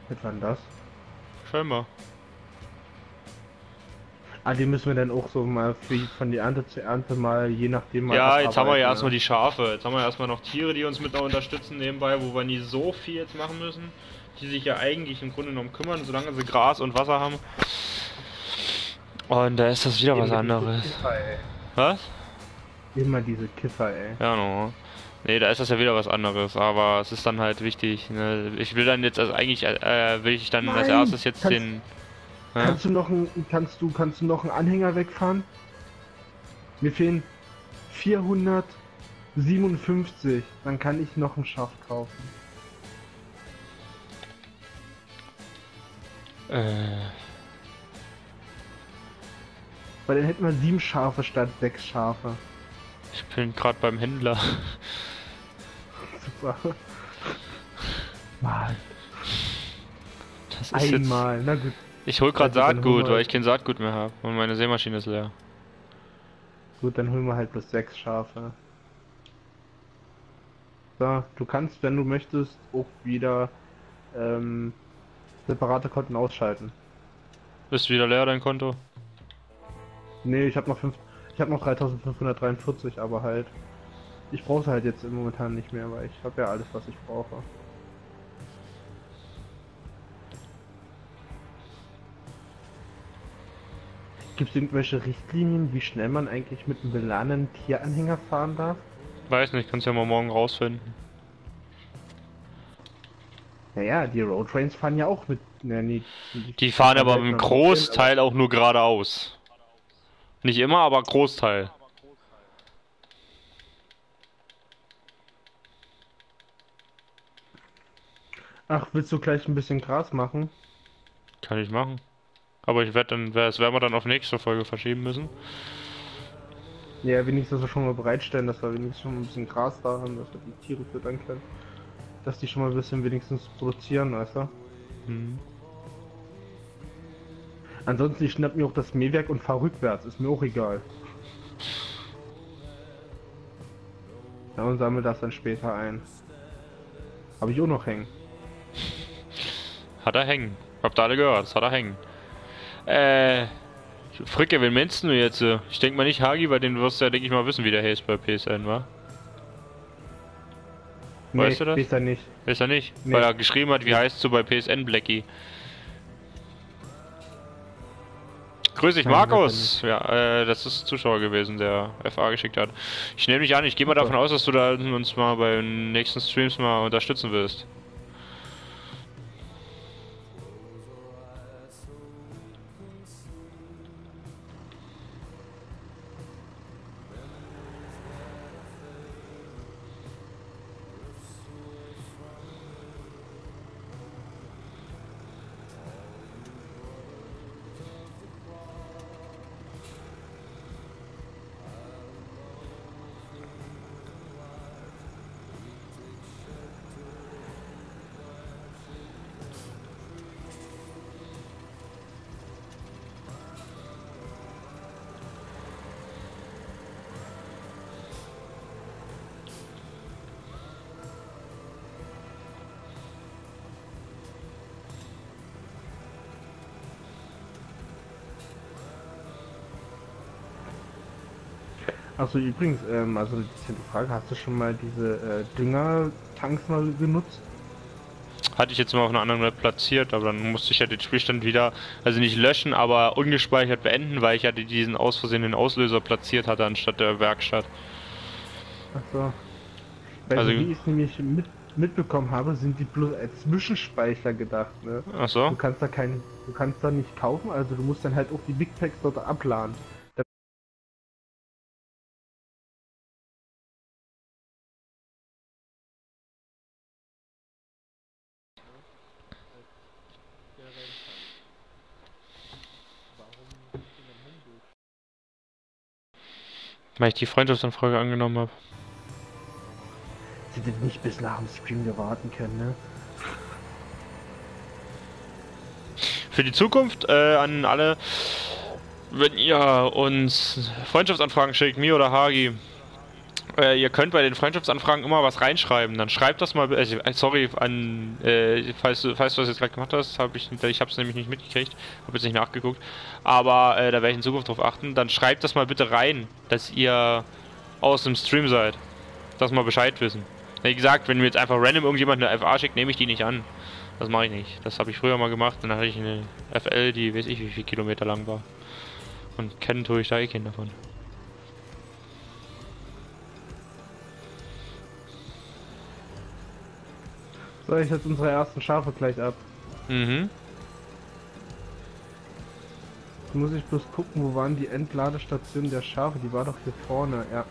Mit wann das? Scheinbar. Ah, die müssen wir dann auch so mal für, von die Ernte zu Ernte mal, je nachdem mal. Ja, jetzt haben wir ja erstmal die Schafe. Jetzt haben wir erstmal noch Tiere, die uns mit da unterstützen nebenbei, wo wir nie so viel jetzt machen müssen. Die sich ja eigentlich im Grunde genommen kümmern, solange sie Gras und Wasser haben. Und da ist das wieder was anderes. Kiffer, was? Immer diese Kiffer, ey. Ja, no. Ne, da ist das ja wieder was anderes, aber es ist dann halt wichtig. Ne? Ich will dann jetzt also eigentlich, äh, will ich dann Nein, als erstes jetzt kannst, den... Ja? Kannst du noch ein, kannst du, kannst du noch einen Anhänger wegfahren? Mir fehlen vierhundertsiebenundfünfzig, dann kann ich noch ein Schaf kaufen. Weil dann hätten wir sieben Schafe statt sechs Schafe. Ich bin gerade beim Händler. Super. Mal. Das ist einmal. Jetzt... Na gut. Ich hol gerade Saatgut, weil ich kein Saatgut mehr habe und meine Sämaschine ist leer. Gut, dann holen wir halt bloß sechs Schafe. So, du kannst, wenn du möchtest, auch wieder ähm, separate Konten ausschalten. Bist du wieder leer, dein Konto? Nee, ich habe noch fünf, ich habe noch dreitausendfünfhundertdreiundvierzig, aber halt ich brauche halt jetzt momentan nicht mehr, weil ich habe ja alles, was ich brauche. Gibt es irgendwelche Richtlinien, wie schnell man eigentlich mit einem beladenen Tieranhänger fahren darf? Weiß nicht, kannst ja mal morgen rausfinden. Naja, die Roadtrains fahren ja auch mit... Na, nee, die, die fahren aber im Großteil auch nur geradeaus. Nicht immer, aber Großteil. Ach, willst du gleich ein bisschen Gras machen? Kann ich machen. Aber ich werde dann, das werden wir dann auf nächste Folge verschieben müssen. Ja, wenigstens, dass wir schon mal bereitstellen, dass wir wenigstens schon ein bisschen Gras da haben, dass wir die Tiere füttern können. Dass die schon mal ein bisschen wenigstens produzieren, weißt du? Mhm. Ansonsten, ich schnapp mir auch das Mähwerk und fahr rückwärts, ist mir auch egal. Ja, und sammle das dann später ein. Habe ich auch noch hängen. Hat er hängen. Habt ihr alle gehört, das hat er hängen. Äh, Fricke, wen meinst du jetzt? Ich denke mal nicht Hagi, weil den wirst du ja, denke ich mal, wissen, wie der heißt bei P S N, wa? Weißt nee, du das? Ist er nicht. Ist er nicht? Nee. Weil er geschrieben hat, wie nee. heißt du bei P S N, Blackie? Grüß dich, Markus! Nein, ja, äh, das ist Zuschauer gewesen, der F A geschickt hat. Ich nehme dich an, ich gehe mal davon aus, dass du da uns mal bei den nächsten Streams mal unterstützen wirst. Achso, übrigens, ähm, also die Frage, hast du schon mal diese äh, Düngertanks mal genutzt? Hatte ich jetzt mal auf einer anderen Map platziert, aber dann musste ich ja den Spielstand wieder, also nicht löschen, aber ungespeichert beenden, weil ich ja diesen aus Versehen den Auslöser platziert hatte anstatt der Werkstatt. Achso. Weil also, wie ich es nämlich mit, mitbekommen habe, sind die bloß als Zwischenspeicher gedacht, ne? Achso. Du kannst da keinen, du kannst da nicht kaufen, also du musst dann halt auch die Big Packs dort abladen. Weil ich die Freundschaftsanfrage angenommen habe. Sie hätten nicht bis nach dem Stream warten können, ne? Für die Zukunft äh, an alle, wenn ihr uns Freundschaftsanfragen schickt, mir oder Hagi, äh, ihr könnt bei den Freundschaftsanfragen immer was reinschreiben. Dann schreibt das mal, äh, sorry, an, äh, falls, falls du das jetzt gerade gemacht hast, hab ich, ich habe es nämlich nicht mitgekriegt, habe jetzt nicht nachgeguckt, aber äh, da werde ich in Zukunft drauf achten. Dann schreibt das mal bitte rein, dass ihr aus dem Stream seid. Dass mal Bescheid wissen. Wie gesagt, wenn mir jetzt einfach random irgendjemand eine F A schickt, nehme ich die nicht an. Das mache ich nicht. Das habe ich früher mal gemacht. Dann hatte ich eine F L, die weiß ich wie viel Kilometer lang war. Und kennen tue ich da eh keinen davon. So, ich setze unsere ersten Schafe gleich ab. Mhm. Jetzt muss ich bloß gucken, wo waren die Entladestationen der Schafe? Die war doch hier vorne, ja.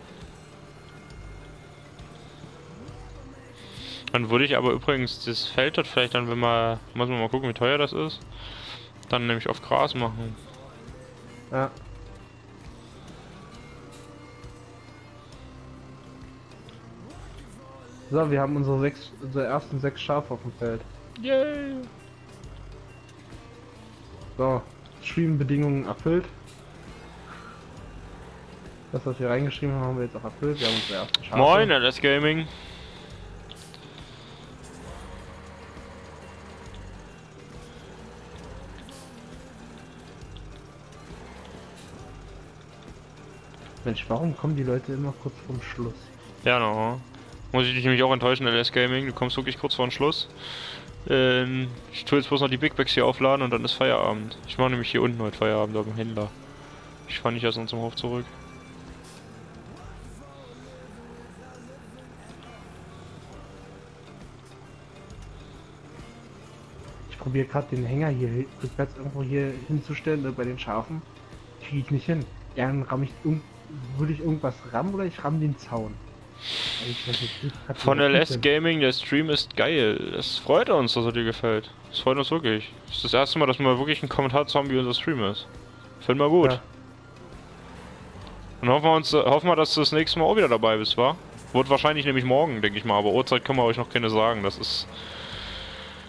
Dann würde ich aber übrigens das Feld dort vielleicht dann, wenn man, muss man mal gucken, wie teuer das ist, dann nämlich auf Gras machen. Ja. So, wir haben unsere, sechs, unsere ersten sechs Schafe auf dem Feld. Yay! So, Streambedingungen erfüllt. Das, was wir reingeschrieben haben, haben wir jetzt auch erfüllt. Wir haben unsere ersten Schafe. Moin, das Gaming! Mensch, warum kommen die Leute immer kurz vorm Schluss? Ja, no. Muss ich dich nämlich auch enttäuschen, L S Gaming. Du kommst wirklich kurz vorm Schluss. Ähm, ich tue jetzt bloß noch die Big Bags hier aufladen und dann ist Feierabend. Ich mache nämlich hier unten heute Feierabend auf dem Händler. Ich fahre nicht aus unserem Hof zurück. Ich probiere gerade den Hänger hier rückwärts irgendwo hier hinzustellen, bei den Schafen. Kriege ich nicht hin. Ja, dann ramm ich um. Würde ich irgendwas rammen oder ich ramm den Zaun? Ich weiß nicht, von L S Gaming, der Stream ist geil. Das freut uns, dass er dir gefällt. Das freut uns wirklich. Das ist das erste Mal, dass wir wirklich einen Kommentar haben, wie unser Stream ist. Finden wir gut. Ja. Und hoffen wir, uns, hoffen wir, dass du das nächste Mal auch wieder dabei bist, wa? Wird wahrscheinlich nämlich morgen, denke ich mal. Aber Uhrzeit können wir euch noch keine sagen. Das ist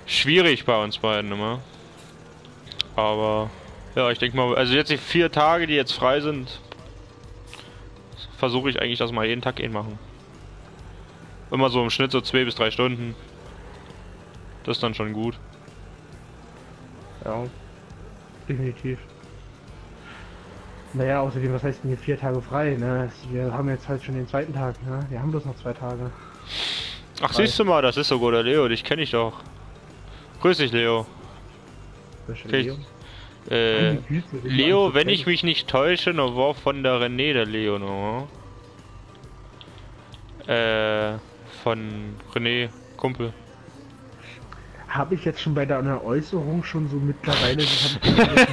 schwierig bei uns beiden immer. Aber ja, ich denke mal, also jetzt die vier Tage, die jetzt frei sind, versuche ich eigentlich, dass wir jeden Tag eh machen. Immer so im Schnitt so zwei bis drei Stunden. Das ist dann schon gut. Ja, definitiv. Naja, außerdem, was heißt denn hier vier Tage frei, ne? Wir haben jetzt halt schon den zweiten Tag, ne? Wir haben bloß noch zwei Tage. Ach, frei. Siehst du mal, das ist sogar der Leo, dich kenne ich doch. Grüß dich, Leo. Leo? Äh, Güte, Leo, wenn ich mich nicht täusche, noch war von der René der Leo noch. Äh, von René, Kumpel. Habe ich jetzt schon bei deiner Äußerung schon so mittlerweile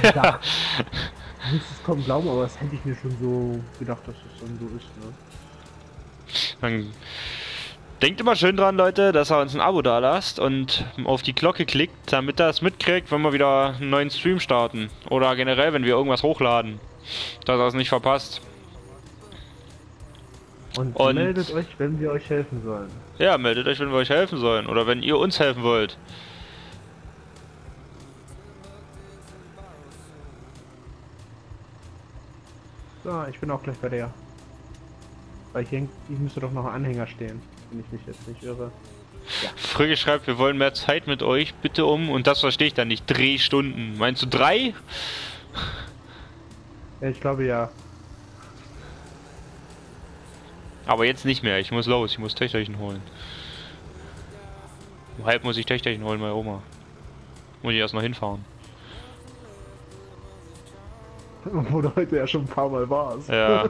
gedacht. Ich muss es kaum glauben, aber das hätte ich mir schon so gedacht, dass es das dann so ist, ne? Dann denkt immer schön dran, Leute, dass ihr uns ein Abo da lasst und auf die Glocke klickt, damit ihr es mitkriegt, wenn wir wieder einen neuen Stream starten. Oder generell, wenn wir irgendwas hochladen, dass ihr es nicht verpasst. Und, und meldet euch, wenn wir euch helfen sollen. Ja, meldet euch, wenn wir euch helfen sollen. Oder wenn ihr uns helfen wollt. So, ich bin auch gleich bei der. Weil ich, ich müsste doch noch ein Anhänger stehen, wenn ich mich jetzt nicht irre. Ja. Fröge schreibt, wir wollen mehr Zeit mit euch, bitte um. Und das verstehe ich dann nicht. Drei Stunden. Meinst du drei? Ja, ich glaube ja. Aber jetzt nicht mehr, ich muss los, ich muss Töchterchen holen. Weshalb muss ich Töchterchen holen, meine Oma? Muss ich erst noch hinfahren. Wo du heute ja schon ein paar Mal warst. Ja.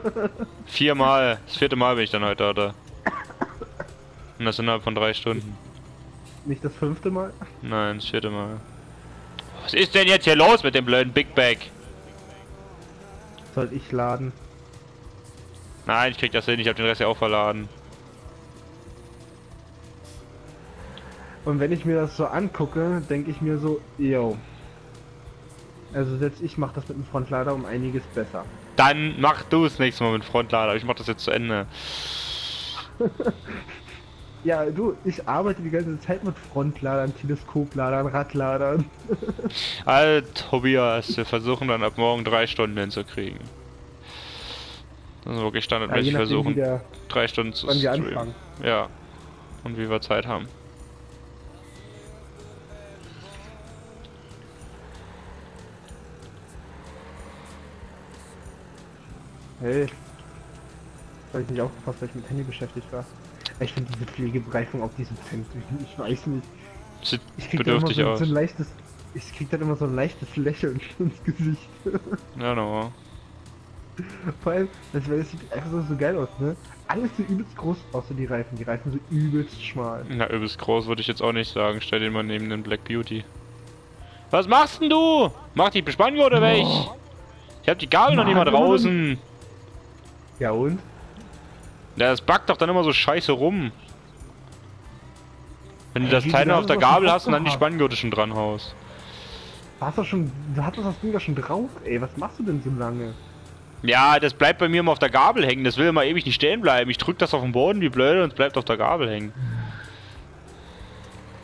Viermal, das vierte Mal bin ich dann heute da. Und das innerhalb von drei Stunden. Nicht das fünfte Mal? Nein, das vierte Mal. Was ist denn jetzt hier los mit dem blöden Big Bag? Soll ich laden? Nein, ich krieg das hin, ich hab den Rest ja auch verladen. Und wenn ich mir das so angucke, denke ich mir so, yo. Also selbst ich mach das mit dem Frontlader um einiges besser. Dann mach du es nächstes Mal mit dem Frontlader, ich mach das jetzt zu Ende. Ja, du, ich arbeite die ganze Zeit mit Frontladern, Teleskopladern, Radladern. Alter, Tobias, wir versuchen dann ab morgen drei Stunden hinzukriegen. Das ist wirklich standardmäßig, ja, versuchen, der, drei Stunden zu streamen. Wir anfangen. Ja, und wie wir Zeit haben. Hey, weil ich nicht aufgepasst, weil ich mit Handy beschäftigt war. Ich finde diese Pflegebreifung auf diesem Cent, ich weiß nicht. Sieht ich krieg bedürftig immer so, aus. So ein leichtes, ich krieg dann immer so ein leichtes Lächeln ins Gesicht. Ja, no. Vor allem, das, das sieht einfach so, so geil aus, ne? Alles so übelst groß, außer die Reifen. Die Reifen so übelst schmal. Na, übelst groß würde ich jetzt auch nicht sagen. Stell den mal neben den Black Beauty. Was machst denn du? Mach die Bespanngurte weg! Ich hab die Gabel Mann, noch nicht mal draußen. Ja und? Ja, das backt doch dann immer so scheiße rum. Wenn du das Teil noch auf der Gabel hast und dann die Spanngurte schon dran haust. Hast du schon, hast du das Ding da schon drauf, ey? Was machst du denn so lange? Ja, das bleibt bei mir immer auf der Gabel hängen. Das will immer ewig nicht stehen bleiben. Ich drück das auf den Boden wie blöde und es bleibt auf der Gabel hängen.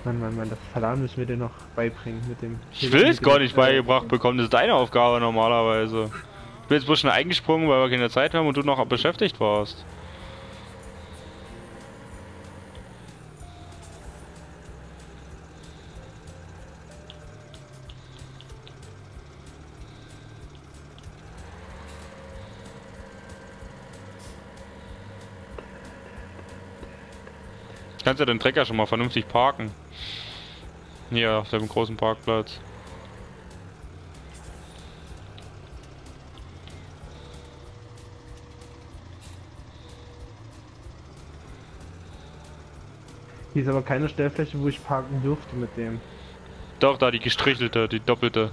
Mann, Mann, Mann, das Verladen müssen wir dir noch beibringen mit dem... Ich will es gar nicht beigebracht bekommen. Das ist deine Aufgabe normalerweise. Ich bin jetzt bloß schon eingesprungen, weil wir keine Zeit haben und du noch beschäftigt warst. Kannst ja den Trecker schon mal vernünftig parken. Hier auf dem großen Parkplatz. Hier ist aber keine Stellfläche, wo ich parken dürfte mit dem. Doch, da die gestrichelte, die doppelte.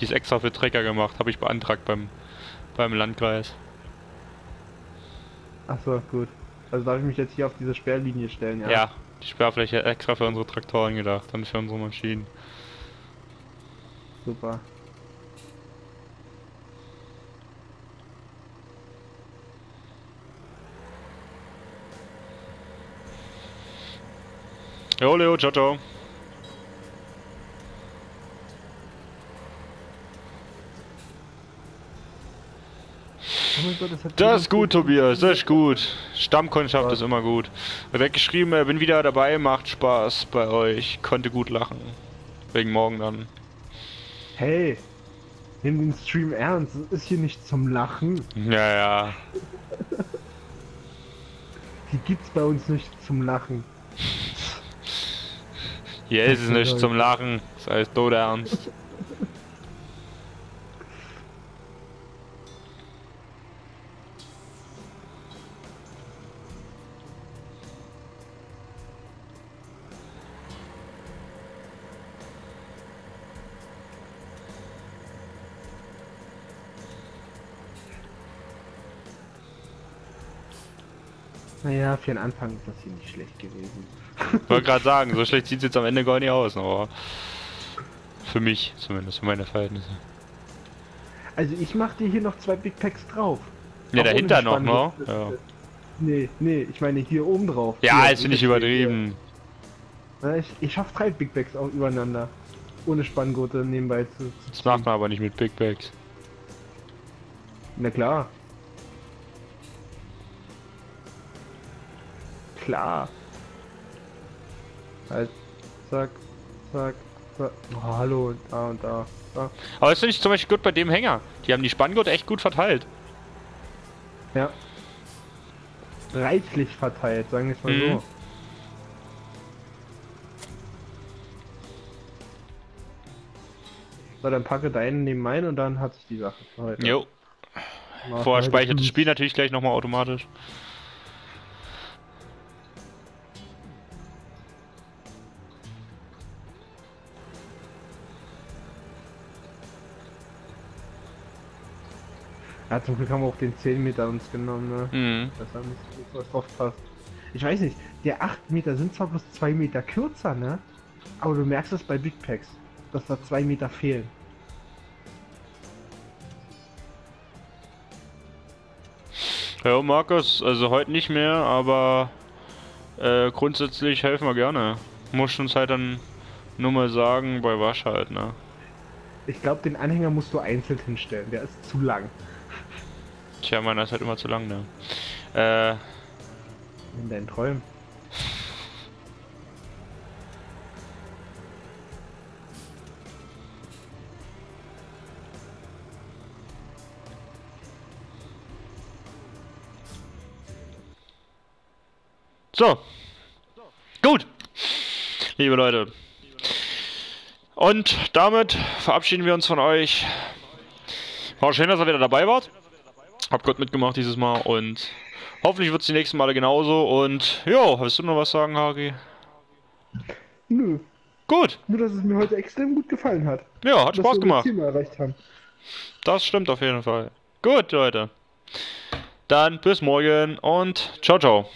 Die ist extra für Trecker gemacht, habe ich beantragt beim, beim Landkreis. Achso, gut. Also darf ich mich jetzt hier auf diese Sperrlinie stellen, ja? Ja, die Sperrfläche extra für unsere Traktoren gedacht, dann für unsere Maschinen. Super. Jo, Leo, ciao, ciao. Das ist gut, Tobias, das ist gut. Stammkundschaft ist immer gut. Weggeschrieben, bin wieder dabei, macht Spaß bei euch. Konnte gut lachen. Wegen morgen dann. Hey, nimm den Stream ernst, das ist hier nicht zum Lachen. Ja, ja. Die gibt's bei uns nicht zum Lachen. Hier ist es nicht zum Lachen, das heißt tot ernst. Naja, für den Anfang ist das hier nicht schlecht gewesen. Ich wollte gerade sagen, so schlecht sieht es jetzt am Ende gar nicht aus, aber für mich zumindest, für meine Verhältnisse. Also ich mache dir hier noch zwei Big Packs drauf. Ja, auch dahinter noch, ne? Ja. Nee, nee, ich meine hier oben drauf. Ja, ist nicht übertrieben. Na, ich, ich schaffe drei Big Packs auch übereinander. Ohne Spanngurte nebenbei zu, zu das macht man aber nicht mit Big Packs. Na klar. Klar. Also, zack, zack, zack. Oh, hallo, und da und da, da. Aber das finde ich zum Beispiel gut bei dem Hänger. Die haben die Spanngurte echt gut verteilt. Ja. reichlich verteilt, sagen wir es mal mhm. so. So, dann packe deinen neben meinen und dann hat sich die Sache für heute. Jo. Vorher speichert das Spiel natürlich gleich nochmal automatisch. Ja, zum Glück haben wir auch den zehn Meter uns genommen, ne? Mhm. Dass da nicht was drauf passt. Ich weiß nicht, der acht Meter sind zwar bloß zwei Meter kürzer, ne? Aber du merkst es bei Big Packs, dass da zwei Meter fehlen. Ja, Markus, also heute nicht mehr, aber äh, grundsätzlich helfen wir gerne. Musst uns halt dann nur mal sagen, bei Wasch halt, ne? Ich glaube, den Anhänger musst du einzeln hinstellen, der ist zu lang. Tja, meiner ist halt immer zu lang, ne? Äh. In deinen Träumen. So. Gut. Liebe Leute. Und damit verabschieden wir uns von euch. War schön, dass ihr wieder dabei wart. Hab gut mitgemacht dieses Mal und hoffentlich wird es die nächsten Male genauso. Und jo, hast du noch was sagen, Hagi? Nö. Gut. Nur, dass es mir heute extrem gut gefallen hat. Ja, hat Spaß gemacht. Dass wir das Thema erreicht haben. Das stimmt auf jeden Fall. Gut, Leute. Dann bis morgen und ciao, ciao.